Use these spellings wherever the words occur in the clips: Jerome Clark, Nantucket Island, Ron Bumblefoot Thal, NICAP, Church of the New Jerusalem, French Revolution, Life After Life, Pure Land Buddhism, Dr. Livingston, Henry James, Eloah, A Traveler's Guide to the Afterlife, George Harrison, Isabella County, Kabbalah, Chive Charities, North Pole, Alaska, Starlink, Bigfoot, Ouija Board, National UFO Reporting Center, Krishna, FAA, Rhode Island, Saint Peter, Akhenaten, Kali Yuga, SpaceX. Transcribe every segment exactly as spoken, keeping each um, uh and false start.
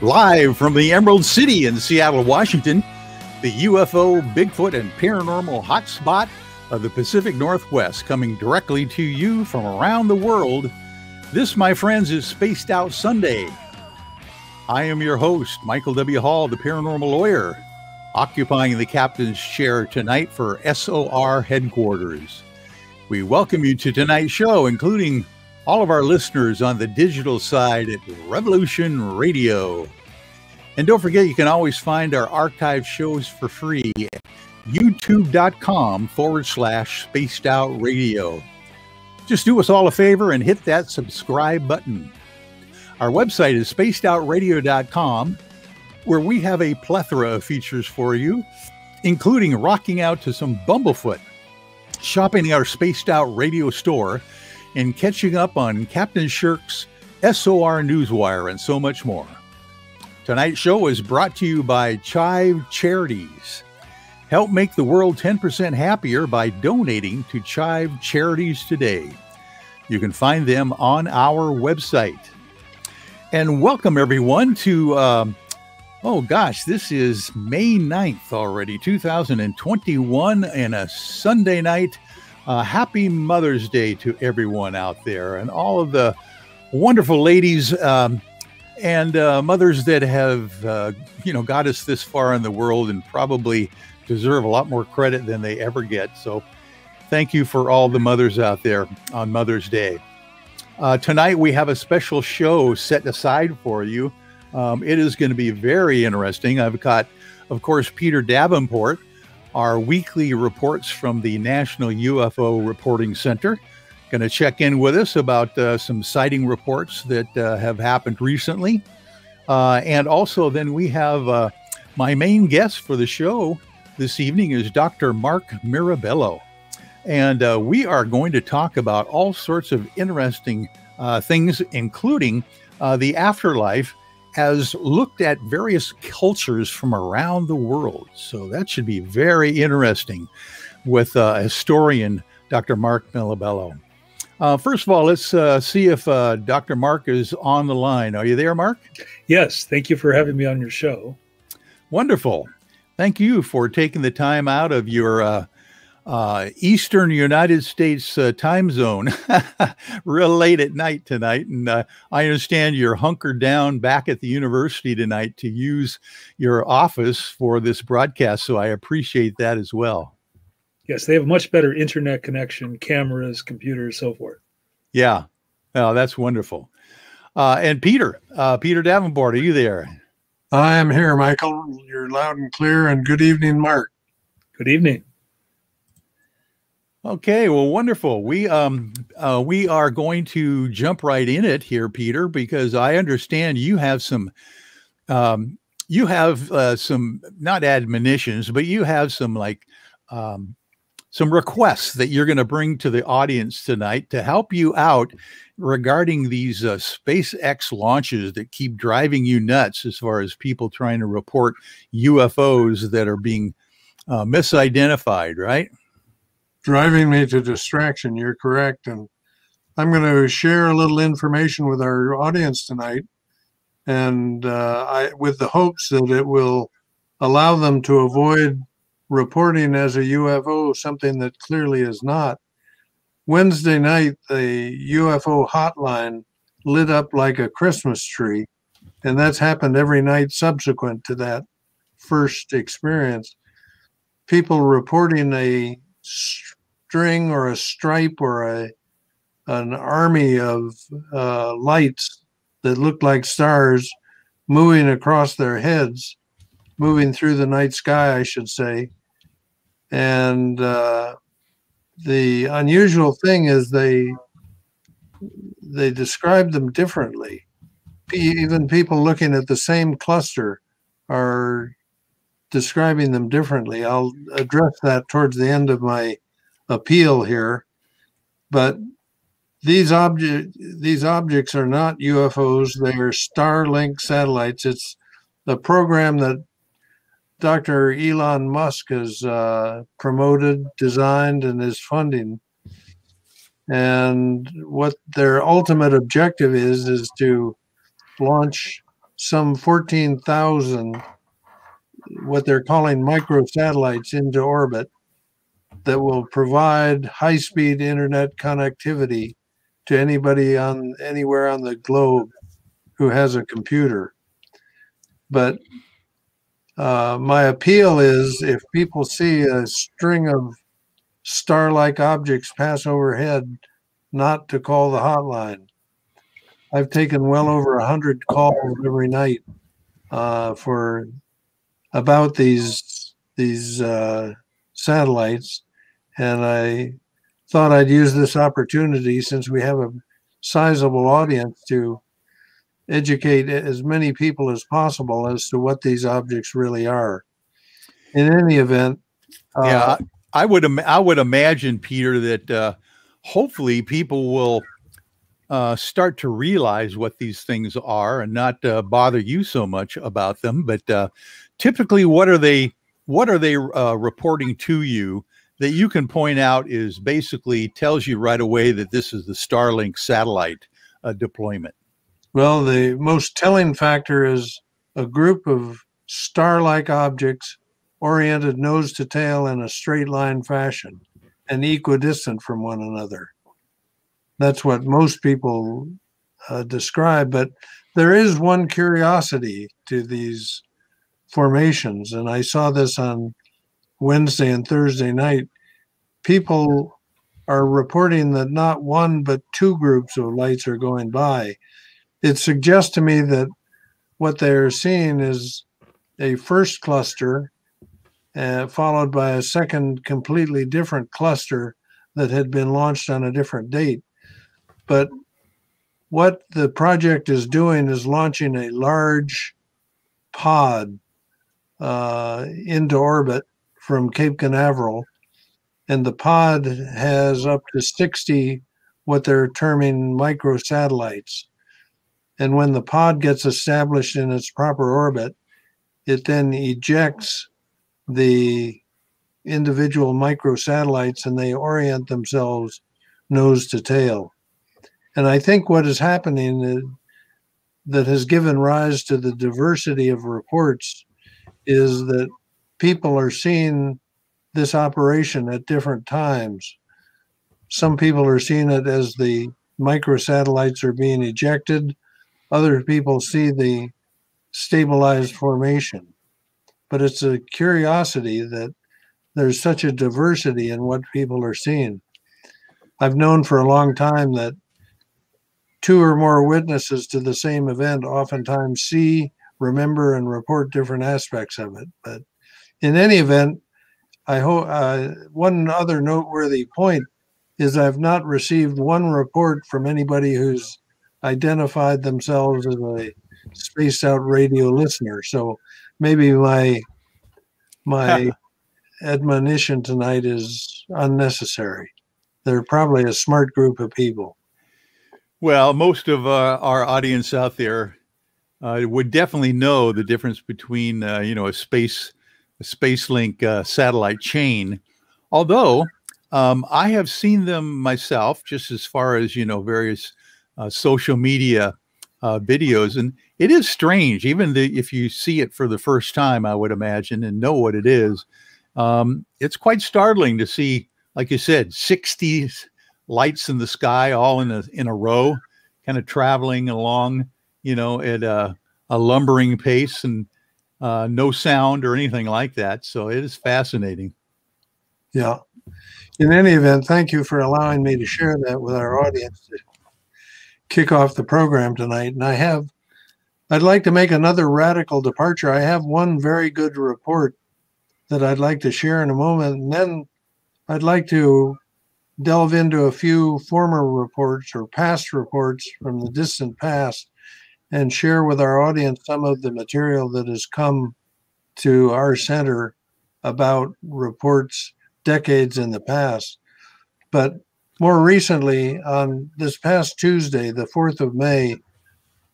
Live from the Emerald City in Seattle, Washington, the U F O, Bigfoot, and paranormal hotspot of the Pacific Northwest, coming directly to you from around the world. This, my friends, is Spaced Out Sunday. I am your host, Michael W. Hall, the paranormal lawyer, occupying the captain's chair tonight for S O R headquarters. We welcome you to tonight's show, including all of our listeners on the digital side at Revolution Radio. And don't forget, you can always find our archive shows for free at youtube.com forward slash spaced out radio. Just do us all a favor and hit that subscribe button. Our website is spaced out radio dot com, where we have a plethora of features for you, including rocking out to some Bumblefoot, shopping our Spaced Out Radio store, and catching up on Captain Shirk's S O R Newswire, and so much more. Tonight's show is brought to you by Chive Charities. Help make the world ten percent happier by donating to Chive Charities today. You can find them on our website. And welcome, everyone, to, um, oh gosh, this is May ninth already, two thousand twenty-one, and a Sunday night. Uh, happy Mother's Day to everyone out there and all of the wonderful ladies um, and uh, mothers that have, uh, you know, got us this far in the world and probably deserve a lot more credit than they ever get. So thank you for all the mothers out there on Mother's Day. Uh, tonight, we have a special show set aside for you. Um, it is going to be very interesting. I've got, of course, Peter Davenport, our weekly reports from the National U F O Reporting Center. Going to check in with us about uh, some sighting reports that uh, have happened recently. Uh, and also then we have uh, my main guest for the show this evening is Doctor Mark Mirabello. And uh, we are going to talk about all sorts of interesting uh, things, including uh, the afterlife, has looked at various cultures from around the world. So that should be very interesting with uh, historian Doctor Mark Mirabello. Uh, first of all, let's uh, see if uh, Doctor Mark is on the line. Are you there, Mark? Yes, thank you for having me on your show. Wonderful. Thank you for taking the time out of your uh, uh, Eastern United States uh, time zone real late at night tonight. And uh, I understand you're hunkered down back at the university tonight to use your office for this broadcast. So I appreciate that as well. Yes, they have a much better internet connection, cameras, computers, so forth. Yeah, oh, that's wonderful. Uh, and Peter, uh, Peter Davenport, are you there? I am here, Michael. You're loud and clear. And good evening, Mark. Good evening. Okay, well, wonderful. We um uh, we are going to jump right in it here, Peter, because I understand you have some um you have uh, some not admonitions, but you have some like um some requests that you're going to bring to the audience tonight to help you out regarding these uh, SpaceX launches that keep driving you nuts as far as people trying to report U F Os that are being uh, misidentified, right? Driving me to distraction, you're correct. And I'm going to share a little information with our audience tonight, and uh, I, with the hopes that it will allow them to avoid reporting as a U F O something that clearly is not. Wednesday night, the U F O hotline lit up like a Christmas tree, and that's happened every night subsequent to that first experience. People reporting a string or a stripe or a an army of uh, lights that looked like stars moving across their heads, moving through the night sky, I should say. And uh, the unusual thing is they they describe them differently. Even people looking at the same cluster are describing them differently. I'll address that towards the end of my appeal here. But these object these objects are not U F Os. They are Starlink satellites. It's the program that Doctor Elon Musk has uh, promoted, designed, and is funding. And what their ultimate objective is is to launch some fourteen thousand what they're calling microsatellites into orbit that will provide high-speed internet connectivity to anybody on anywhere on the globe who has a computer. But uh, my appeal is, if people see a string of star-like objects pass overhead, not to call the hotline. I've taken well over one hundred calls every night uh, for about these these uh, satellites, and I thought I'd use this opportunity, since we have a sizable audience, to educate as many people as possible as to what these objects really are. In any event, uh, yeah, I would im- I would imagine, Peter, that uh, hopefully people will uh, start to realize what these things are and not uh, bother you so much about them. But uh, typically, what are they? What are they uh, reporting to you that you can point out is basically tells you right away that this is the Starlink satellite uh, deployment? Well, the most telling factor is a group of star-like objects oriented nose to tail in a straight line fashion and equidistant from one another. That's what most people uh, describe, but there is one curiosity to these formations, and I saw this on Wednesday and Thursday night. People are reporting that not one but two groups of lights are going by. It suggests to me that what they're seeing is a first cluster Uh, followed by a second completely different cluster that had been launched on a different date. But what the project is doing is launching a large pod uh, into orbit from Cape Canaveral, and the pod has up to sixty what they're terming microsatellites. And when the pod gets established in its proper orbit, it then ejects the individual microsatellites, and they orient themselves nose to tail. And I think what is happening is, that has given rise to the diversity of reports, is that people are seeing this operation at different times. Some people are seeing it as the microsatellites are being ejected. Other people see the stabilized formation. But it's a curiosity that there's such a diversity in what people are seeing. I've known for a long time that two or more witnesses to the same event oftentimes see, remember, and report different aspects of it. But in any event, I hope uh, one other noteworthy point is I've not received one report from anybody who's identified themselves as a Spaced Out Radio listener. So maybe my my admonition tonight is unnecessary. They're probably a smart group of people. Well, most of uh, our audience out there uh, would definitely know the difference between uh, you know a space a Spacelink uh, satellite chain. Although um, I have seen them myself, just as far as you know various uh, social media Uh, videos, and it is strange, even the, if you see it for the first time, I would imagine, and know what it is. Um, it's quite startling to see, like you said, sixty lights in the sky, all in a in a row, kind of traveling along, you know, at a, a lumbering pace, and uh, no sound or anything like that. So it is fascinating. Yeah. In any event, thank you for allowing me to share that with our audience today. Kick off the program tonight, and I have I'd like to make another radical departure. I have one very good report that I'd like to share in a moment, and then I'd like to delve into a few former reports or past reports from the distant past and share with our audience some of the material that has come to our center about reports decades in the past. But more recently, on this past Tuesday, the fourth of May,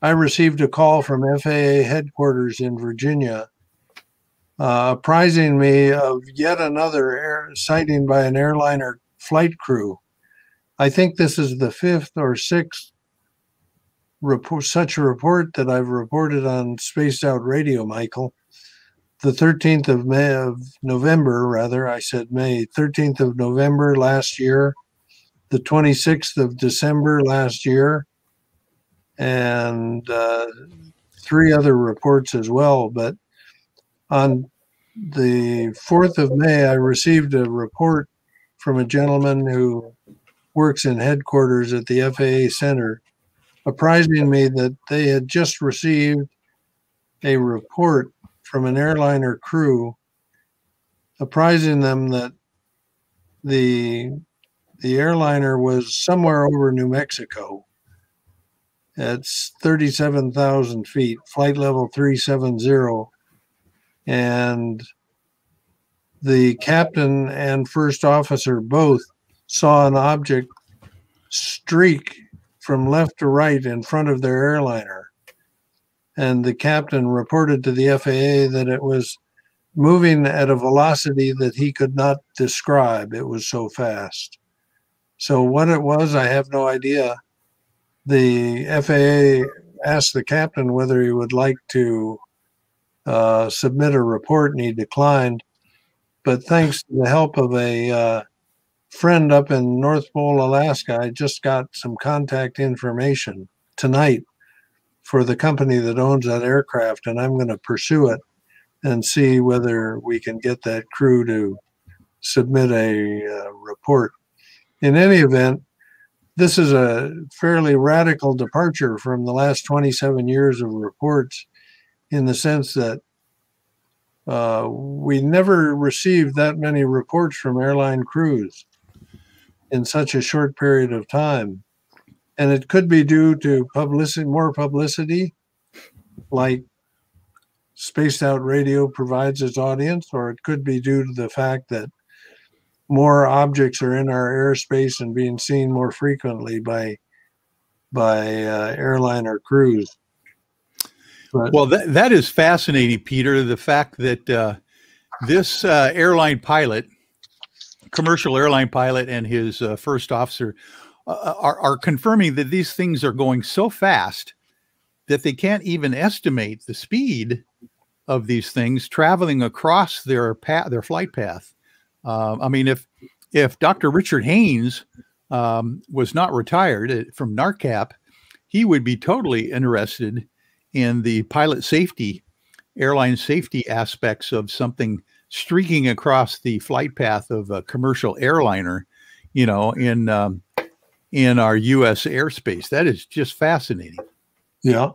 I received a call from F A A headquarters in Virginia, uh, apprising me of yet another air sighting by an airliner flight crew. I think this is the fifth or sixth report, such a report that I've reported on Spaced Out Radio, Michael. The thirteenth of May of November, rather, I said May, thirteenth of November last year, the twenty-sixth of December last year, and uh, three other reports as well. But on the fourth of May, I received a report from a gentleman who works in headquarters at the F A A Center, apprising me that they had just received a report from an airliner crew, apprising them that the the airliner was somewhere over New Mexico. It's thirty-seven thousand feet, flight level three seventy, and the captain and first officer both saw an object streak from left to right in front of their airliner. And the captain reported to the F A A that it was moving at a velocity that he could not describe. It was so fast. So what it was, I have no idea. The F A A asked the captain whether he would like to uh, submit a report, and he declined. But thanks to the help of a uh, friend up in North Pole, Alaska, I just got some contact information tonight for the company that owns that aircraft, and I'm going to pursue it and see whether we can get that crew to submit a uh, report. In any event, this is a fairly radical departure from the last twenty-seven years of reports, in the sense that uh, we never received that many reports from airline crews in such a short period of time. And it could be due to publicity, more publicity, like Spaced Out Radio provides its audience, or it could be due to the fact that more objects are in our airspace and being seen more frequently by by uh, airliner crews. But, well, that, that is fascinating, Peter, the fact that uh, this uh, airline pilot, commercial airline pilot, and his uh, first officer Are, are confirming that these things are going so fast that they can't even estimate the speed of these things traveling across their path, their flight path. Uh, I mean, if if Doctor Richard Haynes um, was not retired from NICAP, he would be totally interested in the pilot safety, airline safety aspects of something streaking across the flight path of a commercial airliner, you know, in um, in our U S airspace. That is just fascinating. Yeah,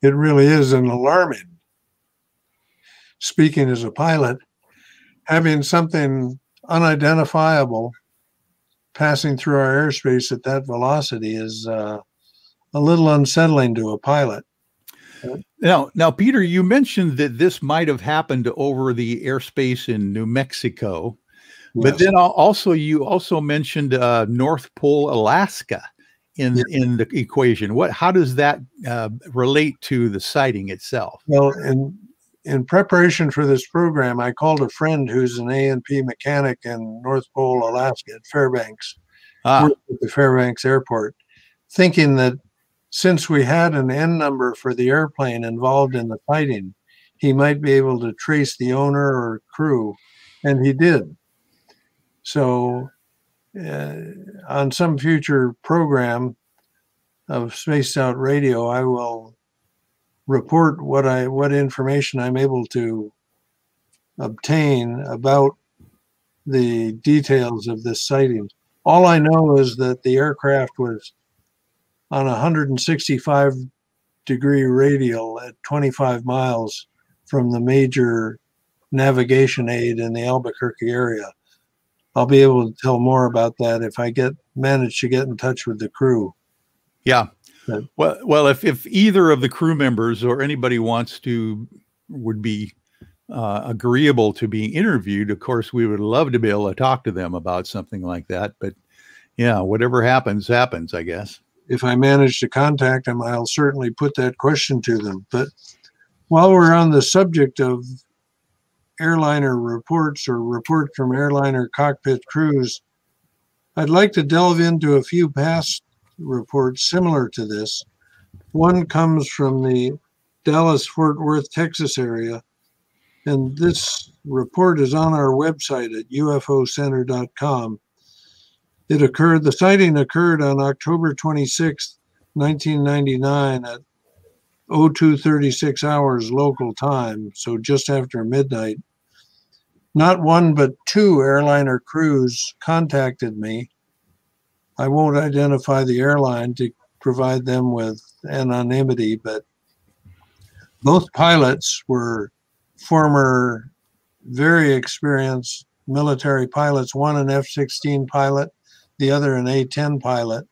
it really is, an alarming. Speaking as a pilot, having something unidentifiable passing through our airspace at that velocity is uh, a little unsettling to a pilot. Now, now, Peter, you mentioned that this might have happened over the airspace in New Mexico. But then also you also mentioned uh, North Pole, Alaska, in yeah. in the equation. What? How does that uh, relate to the sighting itself? Well, in in preparation for this program, I called a friend who's an A and P mechanic in North Pole, Alaska, at Fairbanks, ah. at the Fairbanks Airport, thinking that since we had an N number for the airplane involved in the sighting, he might be able to trace the owner or crew, and he did. So uh, on some future program of Spaced Out Radio, I will report what I what information I'm able to obtain about the details of this sighting. All I know is that the aircraft was on one hundred sixty-five degree radial at twenty-five miles from the major navigation aid in the Albuquerque area. I'll be able to tell more about that if I get manage to get in touch with the crew. Yeah. But, well, well, if if either of the crew members or anybody wants to would be uh, agreeable to being interviewed, of course we would love to be able to talk to them about something like that. But yeah, whatever happens, happens, I guess. If I manage to contact them, I'll certainly put that question to them. But while we're on the subject of airliner reports or reports from airliner cockpit crews, I'd like to delve into a few past reports similar to this One comes from the Dallas-Fort Worth, Texas area, and this report is on our website at U F O center dot com. It occurred, the sighting occurred on October twenty-sixth, nineteen ninety-nine at oh two thirty-six hours local time, so just after midnight. Not one, but two airliner crews contacted me. I won't identify the airline to provide them with anonymity, but both pilots were former, very experienced military pilots, one an F sixteen pilot, the other an A ten pilot.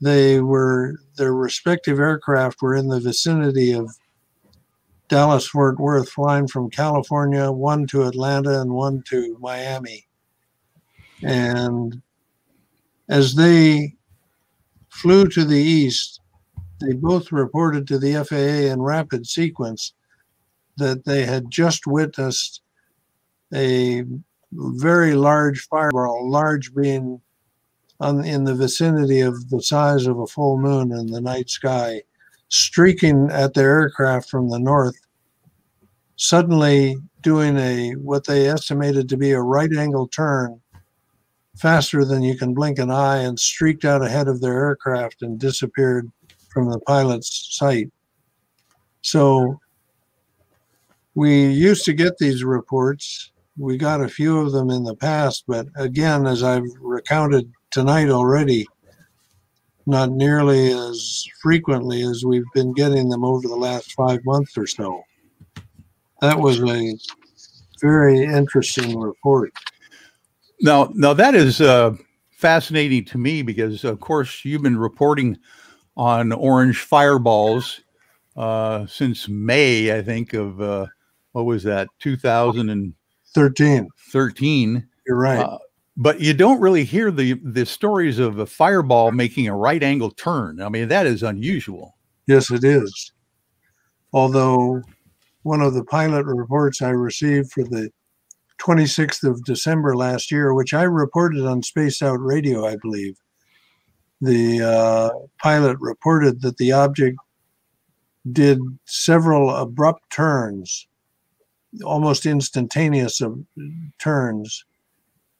They were, their respective aircraft were in the vicinity of Dallas-Fort Worth, flying from California, one to Atlanta and one to Miami. And as they flew to the east, they both reported to the F A A in rapid sequence that they had just witnessed a very large fireball, large being on, in the vicinity of the size of a full moon in the night sky, streaking at their aircraft from the north, suddenly doing a what they estimated to be a right-angle turn faster than you can blink an eye, and streaked out ahead of their aircraft and disappeared from the pilot's sight. So we used to get these reports. We got a few of them in the past, but again, as I've recounted tonight already, not nearly as frequently as we've been getting them over the last five months or so. That was a very interesting report. Now, now that is uh, fascinating to me because, of course, you've been reporting on orange fireballs uh, since May, I think, of... Uh, what was that? two thousand thirteen. thirteen. You're right. Uh, but you don't really hear the, the stories of a fireball making a right angle turn. I mean, that is unusual. Yes, it is. Although one of the pilot reports I received for the twenty-sixth of December last year, which I reported on Spaced Out Radio, I believe, the uh, pilot reported that the object did several abrupt turns, almost instantaneous turns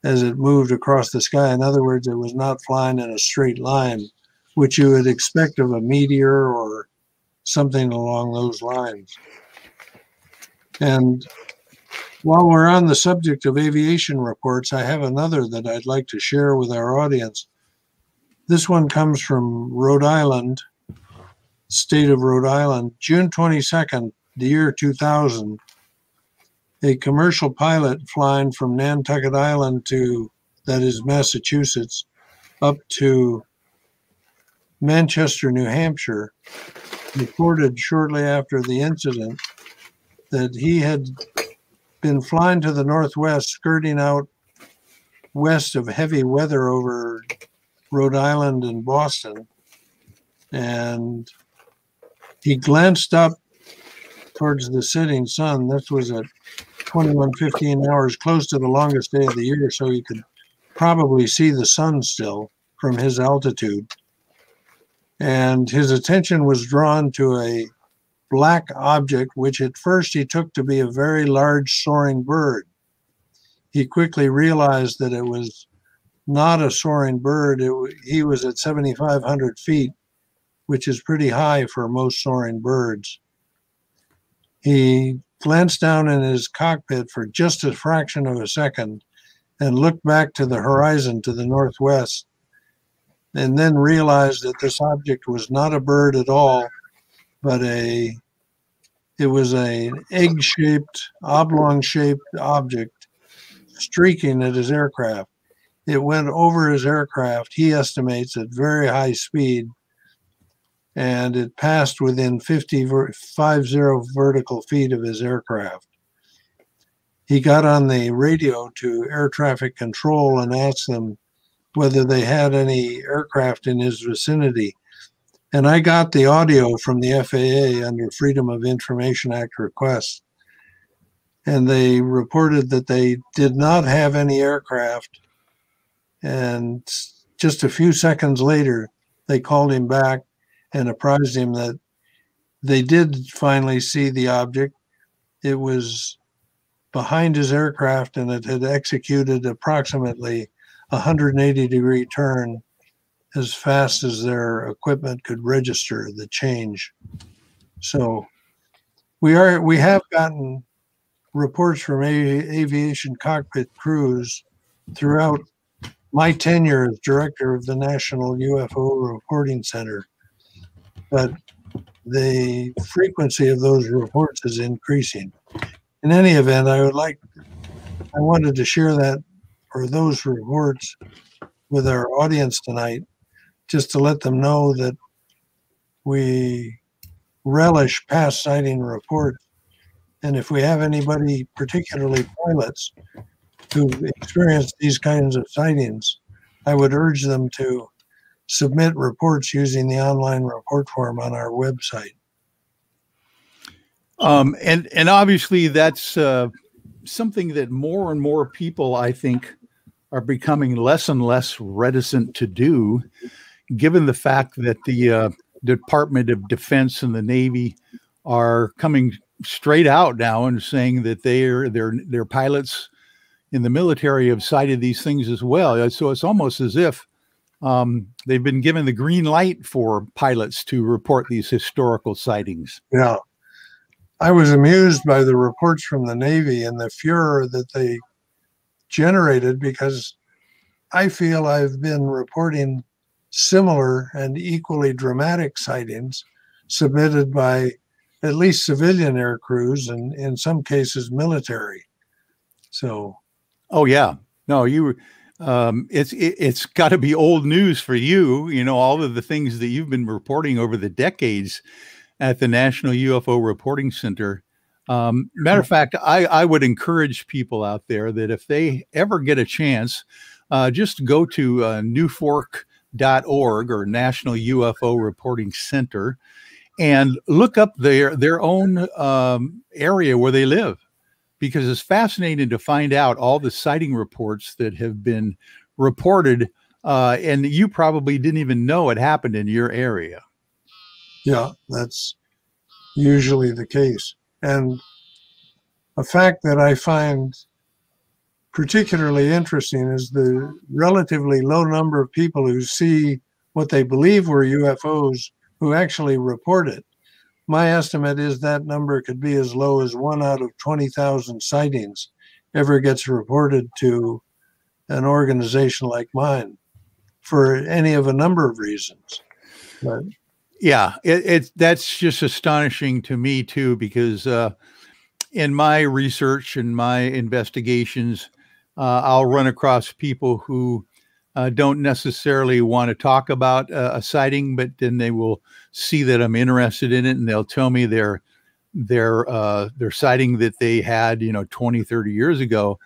as it moved across the sky. In other words, it was not flying in a straight line, which you would expect of a meteor or something along those lines. And while we're on the subject of aviation reports, I have another that I'd like to share with our audience. This one comes from Rhode Island, state of Rhode Island, June twenty-second, the year two thousand. A commercial pilot flying from Nantucket Island to, that is Massachusetts, up to Manchester, New Hampshire, reported shortly after the incident that he had been flying to the northwest, skirting out west of heavy weather over Rhode Island and Boston, and he glanced up towards the setting sun. This was at twenty-one fifteen hours, close to the longest day of the year, so you could probably see the sun still from his altitude. And his attention was drawn to a black object, which at first he took to be a very large soaring bird. He quickly realized that it was not a soaring bird. It, he was at seventy-five hundred feet, which is pretty high for most soaring birds. He glanced down in his cockpit for just a fraction of a second and looked back to the horizon to the northwest, and then realized that this object was not a bird at all, but a, it was an egg-shaped, oblong-shaped object streaking at his aircraft. It went over his aircraft, he estimates, at very high speed, and it passed within fifty, fifty vertical feet of his aircraft. He got on the radio to air traffic control and asked them whether they had any aircraft in his vicinity. And I got the audio from the F A A under Freedom of Information Act request. And they reported that they did not have any aircraft. And just a few seconds later, they called him back and apprised him that they did finally see the object. It was behind his aircraft, and it had executed approximately a one hundred eighty degree turn as fast as their equipment could register the change. So we are we have gotten reports from aviation cockpit crews throughout my tenure as director of the National U F O Reporting Center, but the frequency of those reports is increasing. In any event, I would like, I wanted to share that, or those reports, with our audience tonight, just to let them know that we relish past sighting reports. And if we have anybody, particularly pilots, who've experienced these kinds of sightings, I would urge them to submit reports using the online report form on our website. Um, and, and obviously that's uh, something that more and more people, I think, are becoming less and less reticent to do, given the fact that the uh, Department of Defense and the Navy are coming straight out now and saying that their their pilots in the military have cited these things as well. So it's almost as if um, they've been given the green light for pilots to report these historical sightings. Yeah. I was amused by the reports from the Navy and the furor that they generated, because I feel I've been reporting similar and equally dramatic sightings submitted by at least civilian air crews and in some cases military. So, oh yeah, no, you were, um, it's, it, it's got to be old news for you. You know, all of the things that you've been reporting over the decades at the National U F O Reporting Center. Um, matter of fact, I, I would encourage people out there that if they ever get a chance, uh, just go to uh, newfork dot org or National U F O Reporting Center and look up their, their own um, area where they live, because it's fascinating to find out all the sighting reports that have been reported uh, and you probably didn't even know it happened in your area. Yeah, that's usually the case. And a fact that I find particularly interesting is the relatively low number of people who see what they believe were U F Os who actually report it. My estimate is that number could be as low as one out of twenty thousand sightings ever gets reported to an organization like mine for any of a number of reasons. But yeah, it, it that's just astonishing to me too, because uh, in my research and in my investigations, uh, I'll run across people who uh, don't necessarily want to talk about uh, a sighting, but then they will see that I'm interested in it, and they'll tell me their their uh, their sighting that they had, you know, twenty, thirty years ago,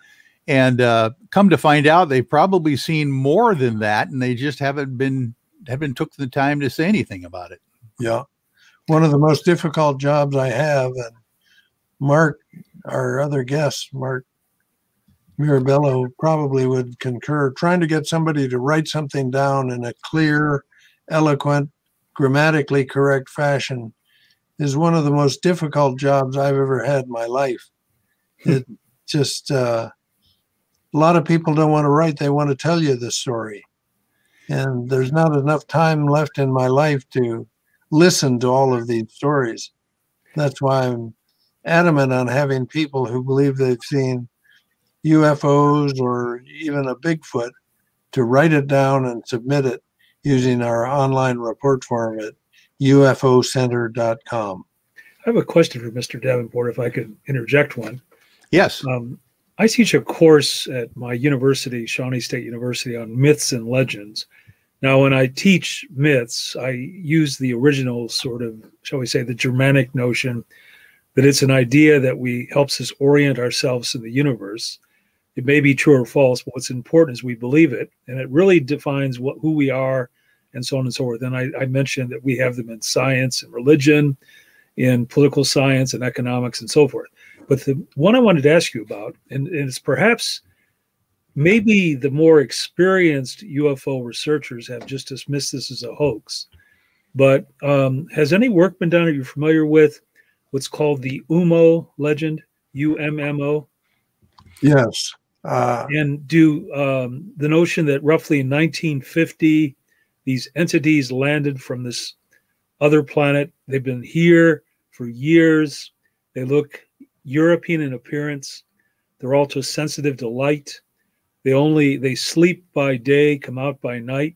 and uh, come to find out they've probably seen more than that, and they just haven't been haven't took the time to say anything about it. Yeah. One of the most difficult jobs I have, and Mark, our other guest, Mark Mirabello, probably would concur, trying to get somebody to write something down in a clear, eloquent, grammatically correct fashion is one of the most difficult jobs I've ever had in my life. It just, uh, a lot of people don't want to write. They want to tell you the story. And there's not enough time left in my life to listen to all of these stories. That's why I'm adamant on having people who believe they've seen U F Os or even a Bigfoot to write it down and submit it using our online report form at U F O center dot com. I have a question for Mister Davenport, if I could interject one. Yes. Um, I teach a course at my university, Shawnee State University, on myths and legends. Now, when I teach myths, I use the original sort of, shall we say, the Germanic notion that it's an idea that we helps us orient ourselves in the universe. It may be true or false, but what's important is we believe it, and it really defines what who we are and so on and so forth. And I, I mentioned that we have them in science and religion, in political science and economics and so forth. But the one I wanted to ask you about, and, and it's perhaps maybe the more experienced U F O researchers have just dismissed this as a hoax, But um, has any work been done? Are you familiar with what's called the U M O legend, U M M O? Yes. Uh, and do um, the notion that roughly in nineteen fifty, these entities landed from this other planet. They've been here for years. They look European in appearance. They're also sensitive to light. They only, they sleep by day, come out by night.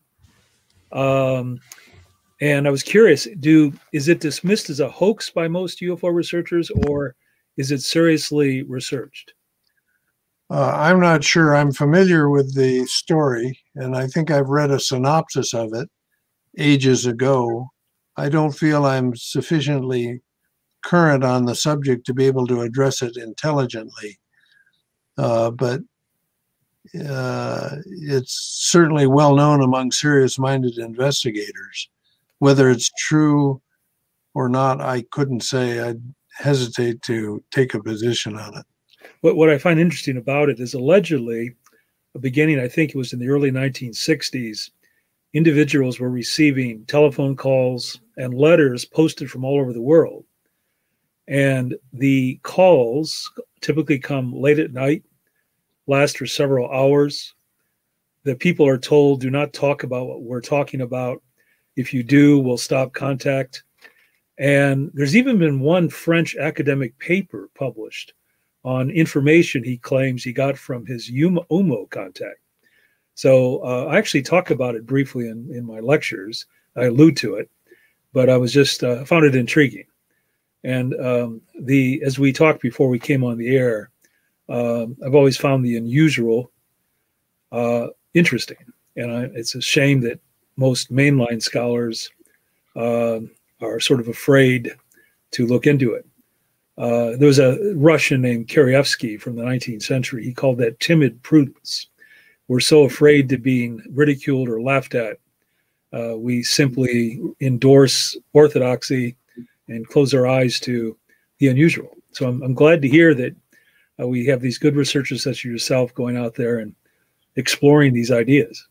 Um, and I was curious, do, is it dismissed as a hoax by most U F O researchers, or is it seriously researched? Uh, I'm not sure. I'm familiar with the story, and I think I've read a synopsis of it ages ago. I don't feel I'm sufficiently current on the subject to be able to address it intelligently. Uh, but uh, it's certainly well known among serious-minded investigators. Whether it's true or not, I couldn't say. I'd hesitate to take a position on it. What, what I find interesting about it is allegedly, beginning, I think it was in the early nineteen sixties, individuals were receiving telephone calls and letters posted from all over the world. And the calls typically come late at night, last for several hours. The people are told, do not talk about what we're talking about. If you do, we'll stop contact. And there's even been one French academic paper published on information he claims he got from his U M O contact. So uh, I actually talk about it briefly in, in my lectures. I allude to it, but I was just uh, found it intriguing. And um, the as we talked before we came on the air, um, I've always found the unusual uh, interesting. And I, it's a shame that most mainline scholars uh, are sort of afraid to look into it. Uh, there was a Russian named Karievsky from the nineteenth century. He called that timid prudence. We're so afraid to being ridiculed or laughed at. Uh, we simply endorse orthodoxy and close our eyes to the unusual. So I'm, I'm glad to hear that uh, we have these good researchers such as yourself going out there and exploring these ideas.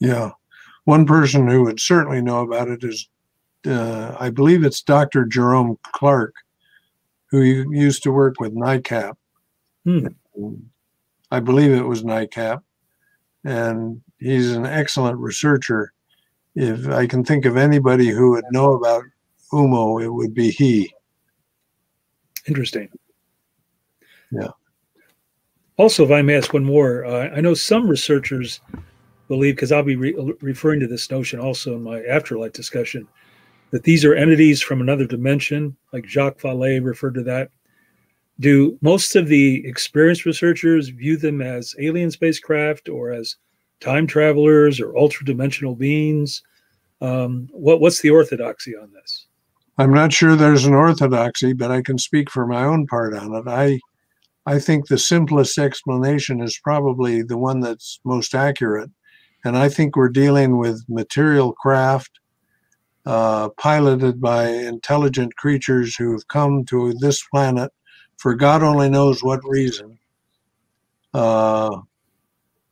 Yeah. One person who would certainly know about it is, uh, I believe it's Doctor Jerome Clark, who used to work with NICAP. Hmm. I believe it was NICAP. And he's an excellent researcher. If I can think of anybody who would know about U M O, it would be he. Interesting. Yeah. Also, if I may ask one more, uh, I know some researchers believe, because I'll be re referring to this notion also in my afterlife discussion, that these are entities from another dimension, like Jacques Vallée referred to that. Do most of the experienced researchers view them as alien spacecraft or as time travelers or ultra-dimensional beings? Um, what, what's the orthodoxy on this? I'm not sure there's an orthodoxy, but I can speak for my own part on it. I, I think the simplest explanation is probably the one that's most accurate. And I think we're dealing with material craft, Uh, piloted by intelligent creatures who have come to this planet for God only knows what reason, uh,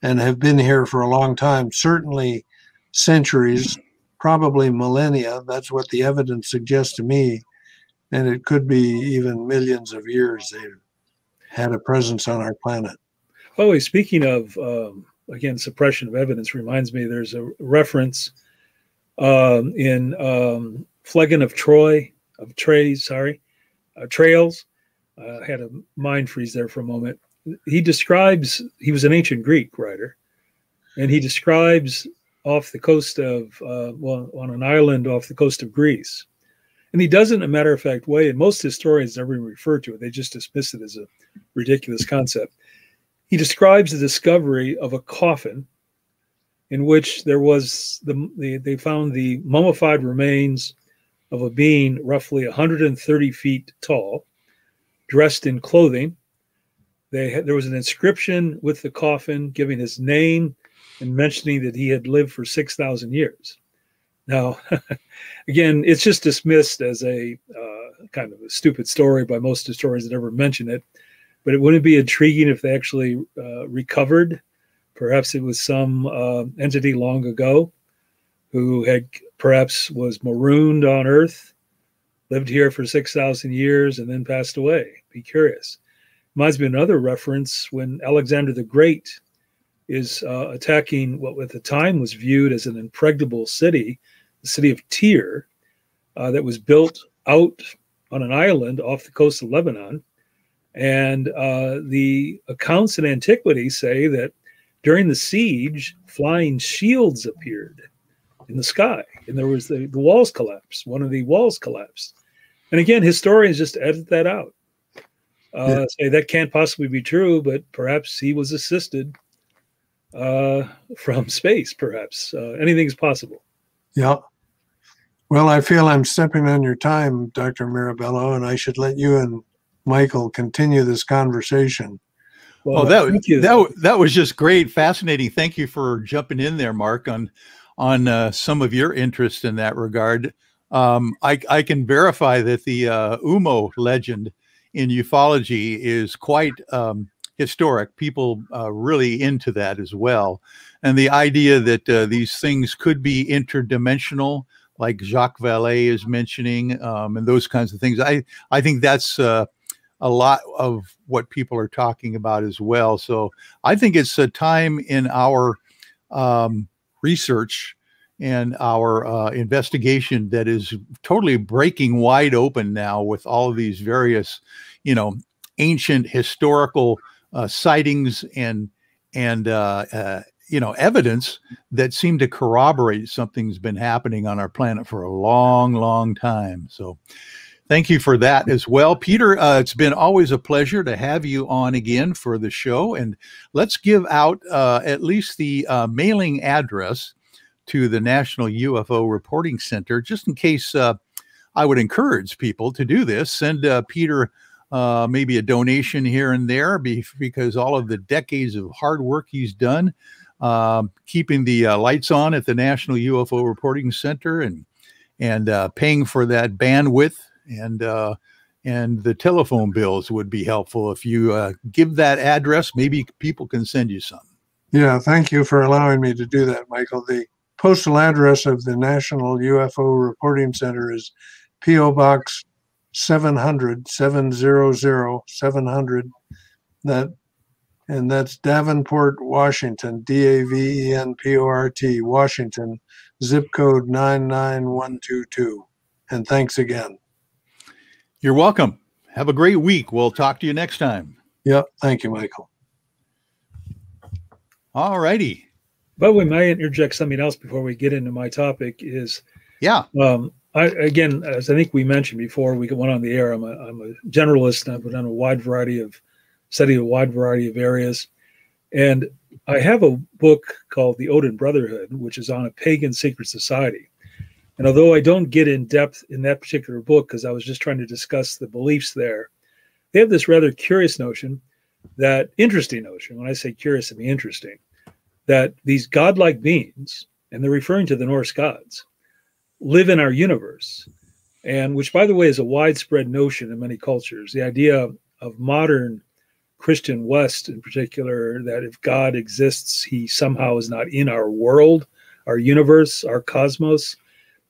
and have been here for a long time, certainly centuries, probably millennia. That's what the evidence suggests to me. And it could be even millions of years they've had a presence on our planet. By the way, speaking of, um, again, suppression of evidence reminds me there's a reference Um, in um, Phlegon of Troy, of Trays, sorry, uh, Trails. I uh, had a mind freeze there for a moment. He describes, he was an ancient Greek writer, and he describes off the coast of, uh, well, on an island off the coast of Greece. And he does it in a matter-of-fact way, and most historians never even refer to it. They just dismiss it as a ridiculous concept. He describes the discovery of a coffin in which there was, the, the, they found the mummified remains of a being roughly one hundred thirty feet tall, dressed in clothing. They had, there was an inscription with the coffin giving his name and mentioning that he had lived for six thousand years. Now, again, it's just dismissed as a uh, kind of a stupid story by most historians that never mention it, but it wouldn't be intriguing if they actually uh, recovered. Perhaps it was some uh, entity long ago who had perhaps was marooned on Earth, lived here for six thousand years, and then passed away. Be curious. Reminds me of another reference when Alexander the Great is uh, attacking what at the time was viewed as an impregnable city, the city of Tyre, uh, that was built out on an island off the coast of Lebanon. And uh, the accounts in antiquity say that during the siege, flying shields appeared in the sky, and there was the, the walls collapsed. One of the walls collapsed. And again, historians just edit that out. Uh, yeah. Say that can't possibly be true, but perhaps he was assisted uh, from space, perhaps. Uh, anything's possible. Yeah. Well, I feel I'm stepping on your time, Doctor Mirabello, and I should let you and Michael continue this conversation. Well, oh, that, that, that was just great, fascinating. Thank you for jumping in there, Mark, on on uh, some of your interest in that regard. Um, I, I can verify that the uh, U M O legend in ufology is quite um, historic. People uh, really into that as well. And the idea that uh, these things could be interdimensional, like Jacques Vallée is mentioning, um, and those kinds of things. I, I think that's uh, a lot of what people are talking about as well. So I think it's a time in our um, research and our uh, investigation that is totally breaking wide open now with all of these various, you know, ancient historical uh, sightings and, and uh, uh, you know, evidence that seem to corroborate something's been happening on our planet for a long, long time. So thank you for that as well. Peter, uh, it's been always a pleasure to have you on again for the show. And let's give out uh, at least the uh, mailing address to the National U F O Reporting Center, just in case. uh, I would encourage people to do this. Send uh, Peter uh, maybe a donation here and there, be, because all of the decades of hard work he's done, uh, keeping the uh, lights on at the National U F O Reporting Center and, and uh, paying for that bandwidth. And, uh, and the telephone bills would be helpful. If you uh, give that address, maybe people can send you some. Yeah, thank you for allowing me to do that, Michael. The postal address of the National U F O Reporting Center is P O Box seven hundred, seven hundred, seven hundred, that, and that's Davenport, Washington, D A V E N P O R T, Washington, zip code nine nine one two two. And thanks again. You're welcome. Have a great week. We'll talk to you next time. Yep. Thank you, Michael. All righty. But we may interject something else before we get into my topic is, yeah. Um, I, again, as I think we mentioned before we went on the air, I'm a, I'm a generalist. I've done a wide variety of study, a wide variety of areas. And I have a book called The Odin Brotherhood, which is on a pagan secret society. And although I don't get in depth in that particular book, because I was just trying to discuss the beliefs there, they have this rather curious notion that, interesting notion, when I say curious, I mean interesting, that these godlike beings, and they're referring to the Norse gods, live in our universe, and which, by the way, is a widespread notion in many cultures. The idea of, of modern Christian West in particular, that if God exists, he somehow is not in our world, our universe, our cosmos.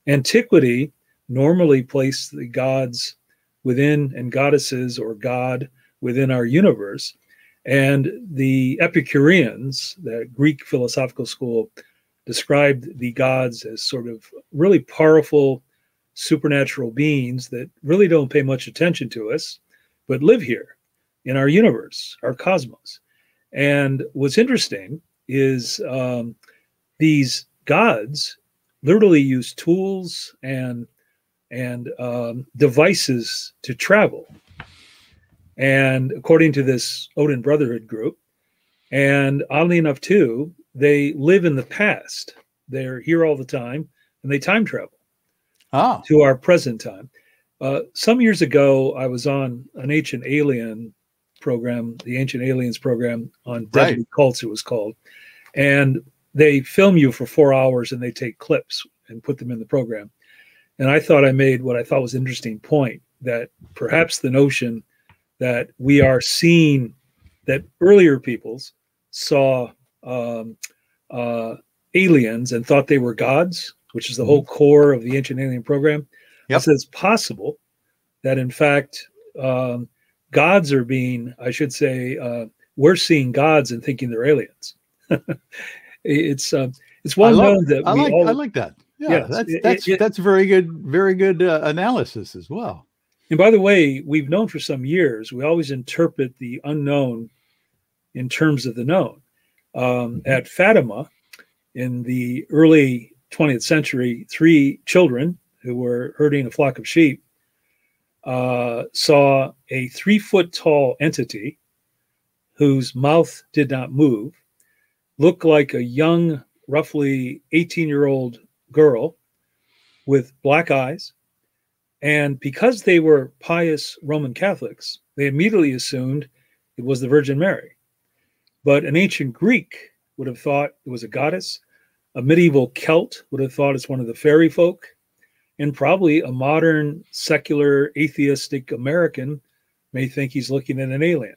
Antiquity normally placed the gods within and goddesses or God within our universe. And the Epicureans, the Greek philosophical school, described the gods as sort of really powerful supernatural beings that really don't pay much attention to us, but live here in our universe, our cosmos. And what's interesting is um, these gods literally use tools and and um, devices to travel. And according to this Odin Brotherhood group, and oddly enough too, they live in the past. They're here all the time, and they time travel ah. to our present time. Uh, some years ago, I was on an ancient alien program, the Ancient Aliens program on Deadly right. Cults, it was called. And they film you for four hours and they take clips and put them in the program. And I thought I made what I thought was an interesting point, that perhaps the notion that we are seeing, that earlier peoples saw um, uh, aliens and thought they were gods, which is the whole core of the ancient alien program. Yep. I said it's possible that, in fact, um, gods are being, I should say, uh, we're seeing gods and thinking they're aliens. It's uh, it's well known that I we like, all, I like that. Yeah, yes, that's that's, it, it, that's very good, very good uh, analysis as well. And by the way, we've known for some years, we always interpret the unknown in terms of the known. Um, mm-hmm. At Fatima, in the early twentieth century, three children who were herding a flock of sheep uh, saw a three-foot-tall entity whose mouth did not move, look like a young, roughly eighteen-year-old girl with black eyes. And because they were pious Roman Catholics, they immediately assumed it was the Virgin Mary. But an ancient Greek would have thought it was a goddess. A medieval Celt would have thought it's one of the fairy folk. And probably a modern, secular, atheistic American may think he's looking at an alien.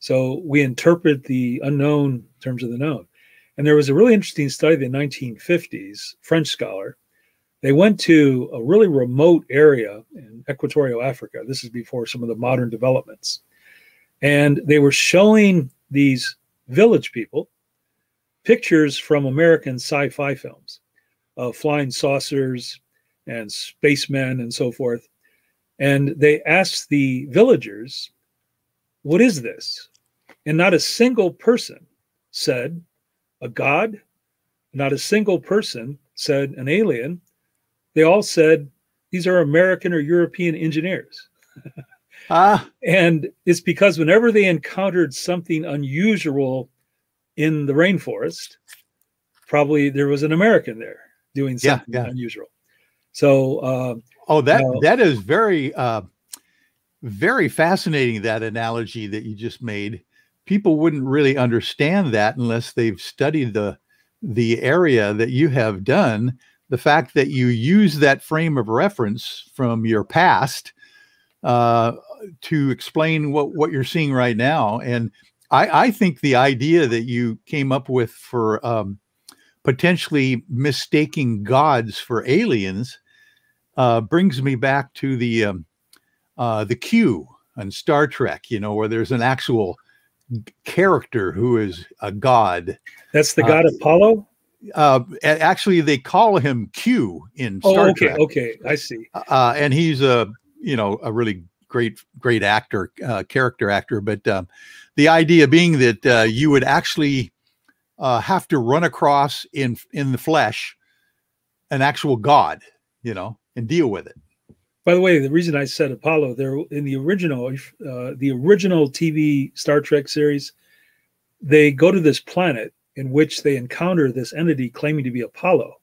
So we interpret the unknown in terms of the known. And there was a really interesting study in the nineteen fifties, French scholar. They went to a really remote area in Equatorial Africa. This is before some of the modern developments. And they were showing these village people pictures from American sci-fi films of flying saucers and spacemen and so forth. And they asked the villagers, what is this? And not a single person said a god. Not a single person said an alien. They all said, these are American or European engineers. Ah. And it's because whenever they encountered something unusual in the rainforest, probably there was an American there doing something yeah, yeah. unusual. So, uh, oh, that uh, that is very, uh, very fascinating, that analogy that you just made. People wouldn't really understand that unless they've studied the the area that you have done. The fact that you use that frame of reference from your past uh, to explain what, what you're seeing right now. And I, I think the idea that you came up with for um, potentially mistaking gods for aliens uh, brings me back to the, um, uh, the Q on Star Trek, you know, where there's an actual character who is a god. That's the god uh, Apollo? Uh, actually, they call him Q in Star oh, okay, Trek. Okay, I see. Uh, and he's a you know a really great great actor, uh, character actor. But um, the idea being that uh, you would actually uh, have to run across in in the flesh an actual god, you know, and deal with it. By the way, the reason I said Apollo there in the original uh, the original T V Star Trek series, they go to this planet in which they encounter this entity claiming to be Apollo.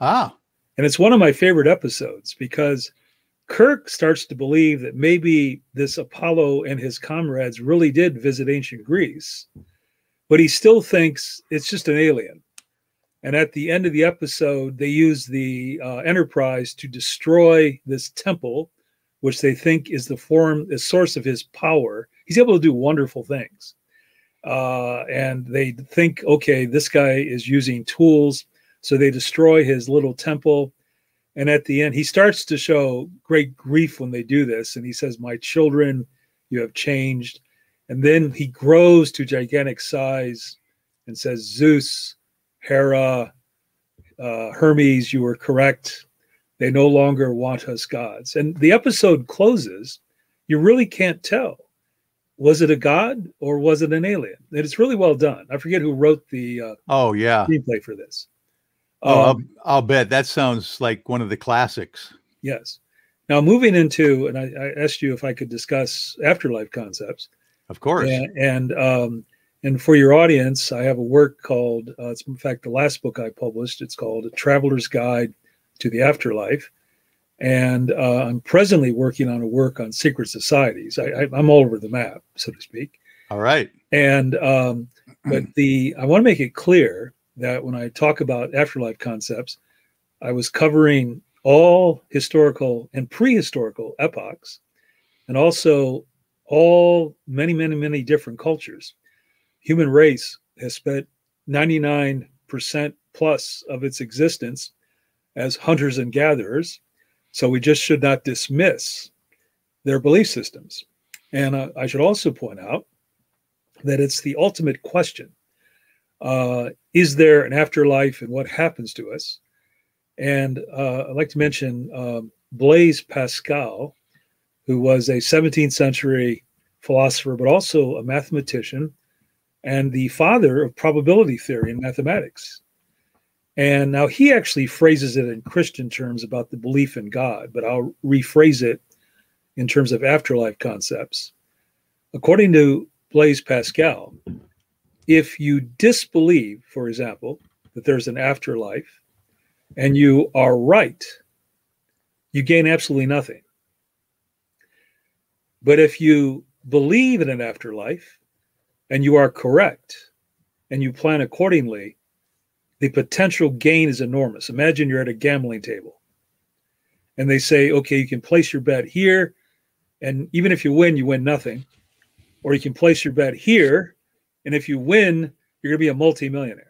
Ah. And it's one of my favorite episodes because Kirk starts to believe that maybe this Apollo and his comrades really did visit ancient Greece, but he still thinks it's just an alien. And at the end of the episode, they use the uh, Enterprise to destroy this temple, which they think is the form, the source of his power. He's able to do wonderful things. Uh, and they think, okay, this guy is using tools. So they destroy his little temple. And at the end, he starts to show great grief when they do this. And he says, my children, you have changed. And then he grows to gigantic size and says, Zeus, Hera, uh, Hermes, you were correct. They no longer want us gods. And the episode closes. You really can't tell. Was it a god or was it an alien? And it's really well done. I forget who wrote the uh, oh yeah screenplay for this. Um, oh, I'll, I'll bet that sounds like one of the classics. Yes. Now moving into, and I, I asked you if I could discuss afterlife concepts. Of course. And and, um, and for your audience, I have a work called. Uh, it's in fact the last book I published. It's called A Traveler's Guide to the Afterlife. And uh, I'm presently working on a work on secret societies. I, I, I'm all over the map, so to speak. All right. And um, but the I want to make it clear that when I talk about afterlife concepts, I was covering all historical and prehistorical epochs, and also all many, many, many different cultures. Human race has spent ninety-nine percent plus of its existence as hunters and gatherers. So we just should not dismiss their belief systems. And uh, I should also point out that it's the ultimate question. Uh, is there an afterlife, and what happens to us? And uh, I'd like to mention uh, Blaise Pascal, who was a seventeenth century philosopher, but also a mathematician and the father of probability theory in mathematics. And now he actually phrases it in Christian terms about the belief in God, but I'll rephrase it in terms of afterlife concepts. According to Blaise Pascal, if you disbelieve, for example, that there's an afterlife, and you are right, you gain absolutely nothing. But if you believe in an afterlife and you are correct and you plan accordingly, the potential gain is enormous. Imagine you're at a gambling table and they say, okay, you can place your bet here, and even if you win, you win nothing. Or you can place your bet here, and if you win, you're going to be a multimillionaire.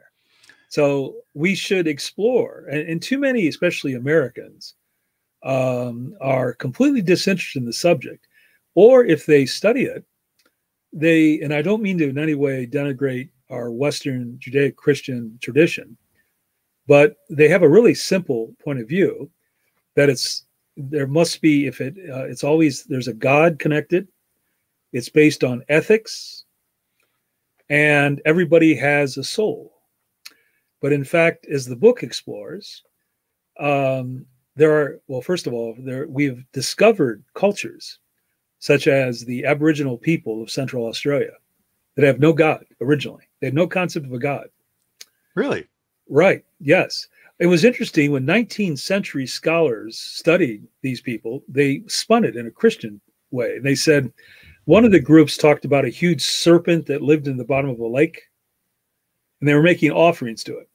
So we should explore, and, and too many, especially Americans, um, are completely disinterested in the subject. Or if they study it, they, and I don't mean to in any way denigrate our Western Judeo-Christian tradition, but they have a really simple point of view that it's, there must be, if it, uh, it's always, there's a God connected, it's based on ethics, and everybody has a soul. But in fact, as the book explores, um, there are, well, first of all, there, we've discovered cultures such as the Aboriginal people of Central Australia that have no God originally. They have no concept of a God. Really? Right, yes. It was interesting when nineteenth century scholars studied these people, they spun it in a Christian way. They said, one of the groups talked about a huge serpent that lived in the bottom of a lake, and they were making offerings to it.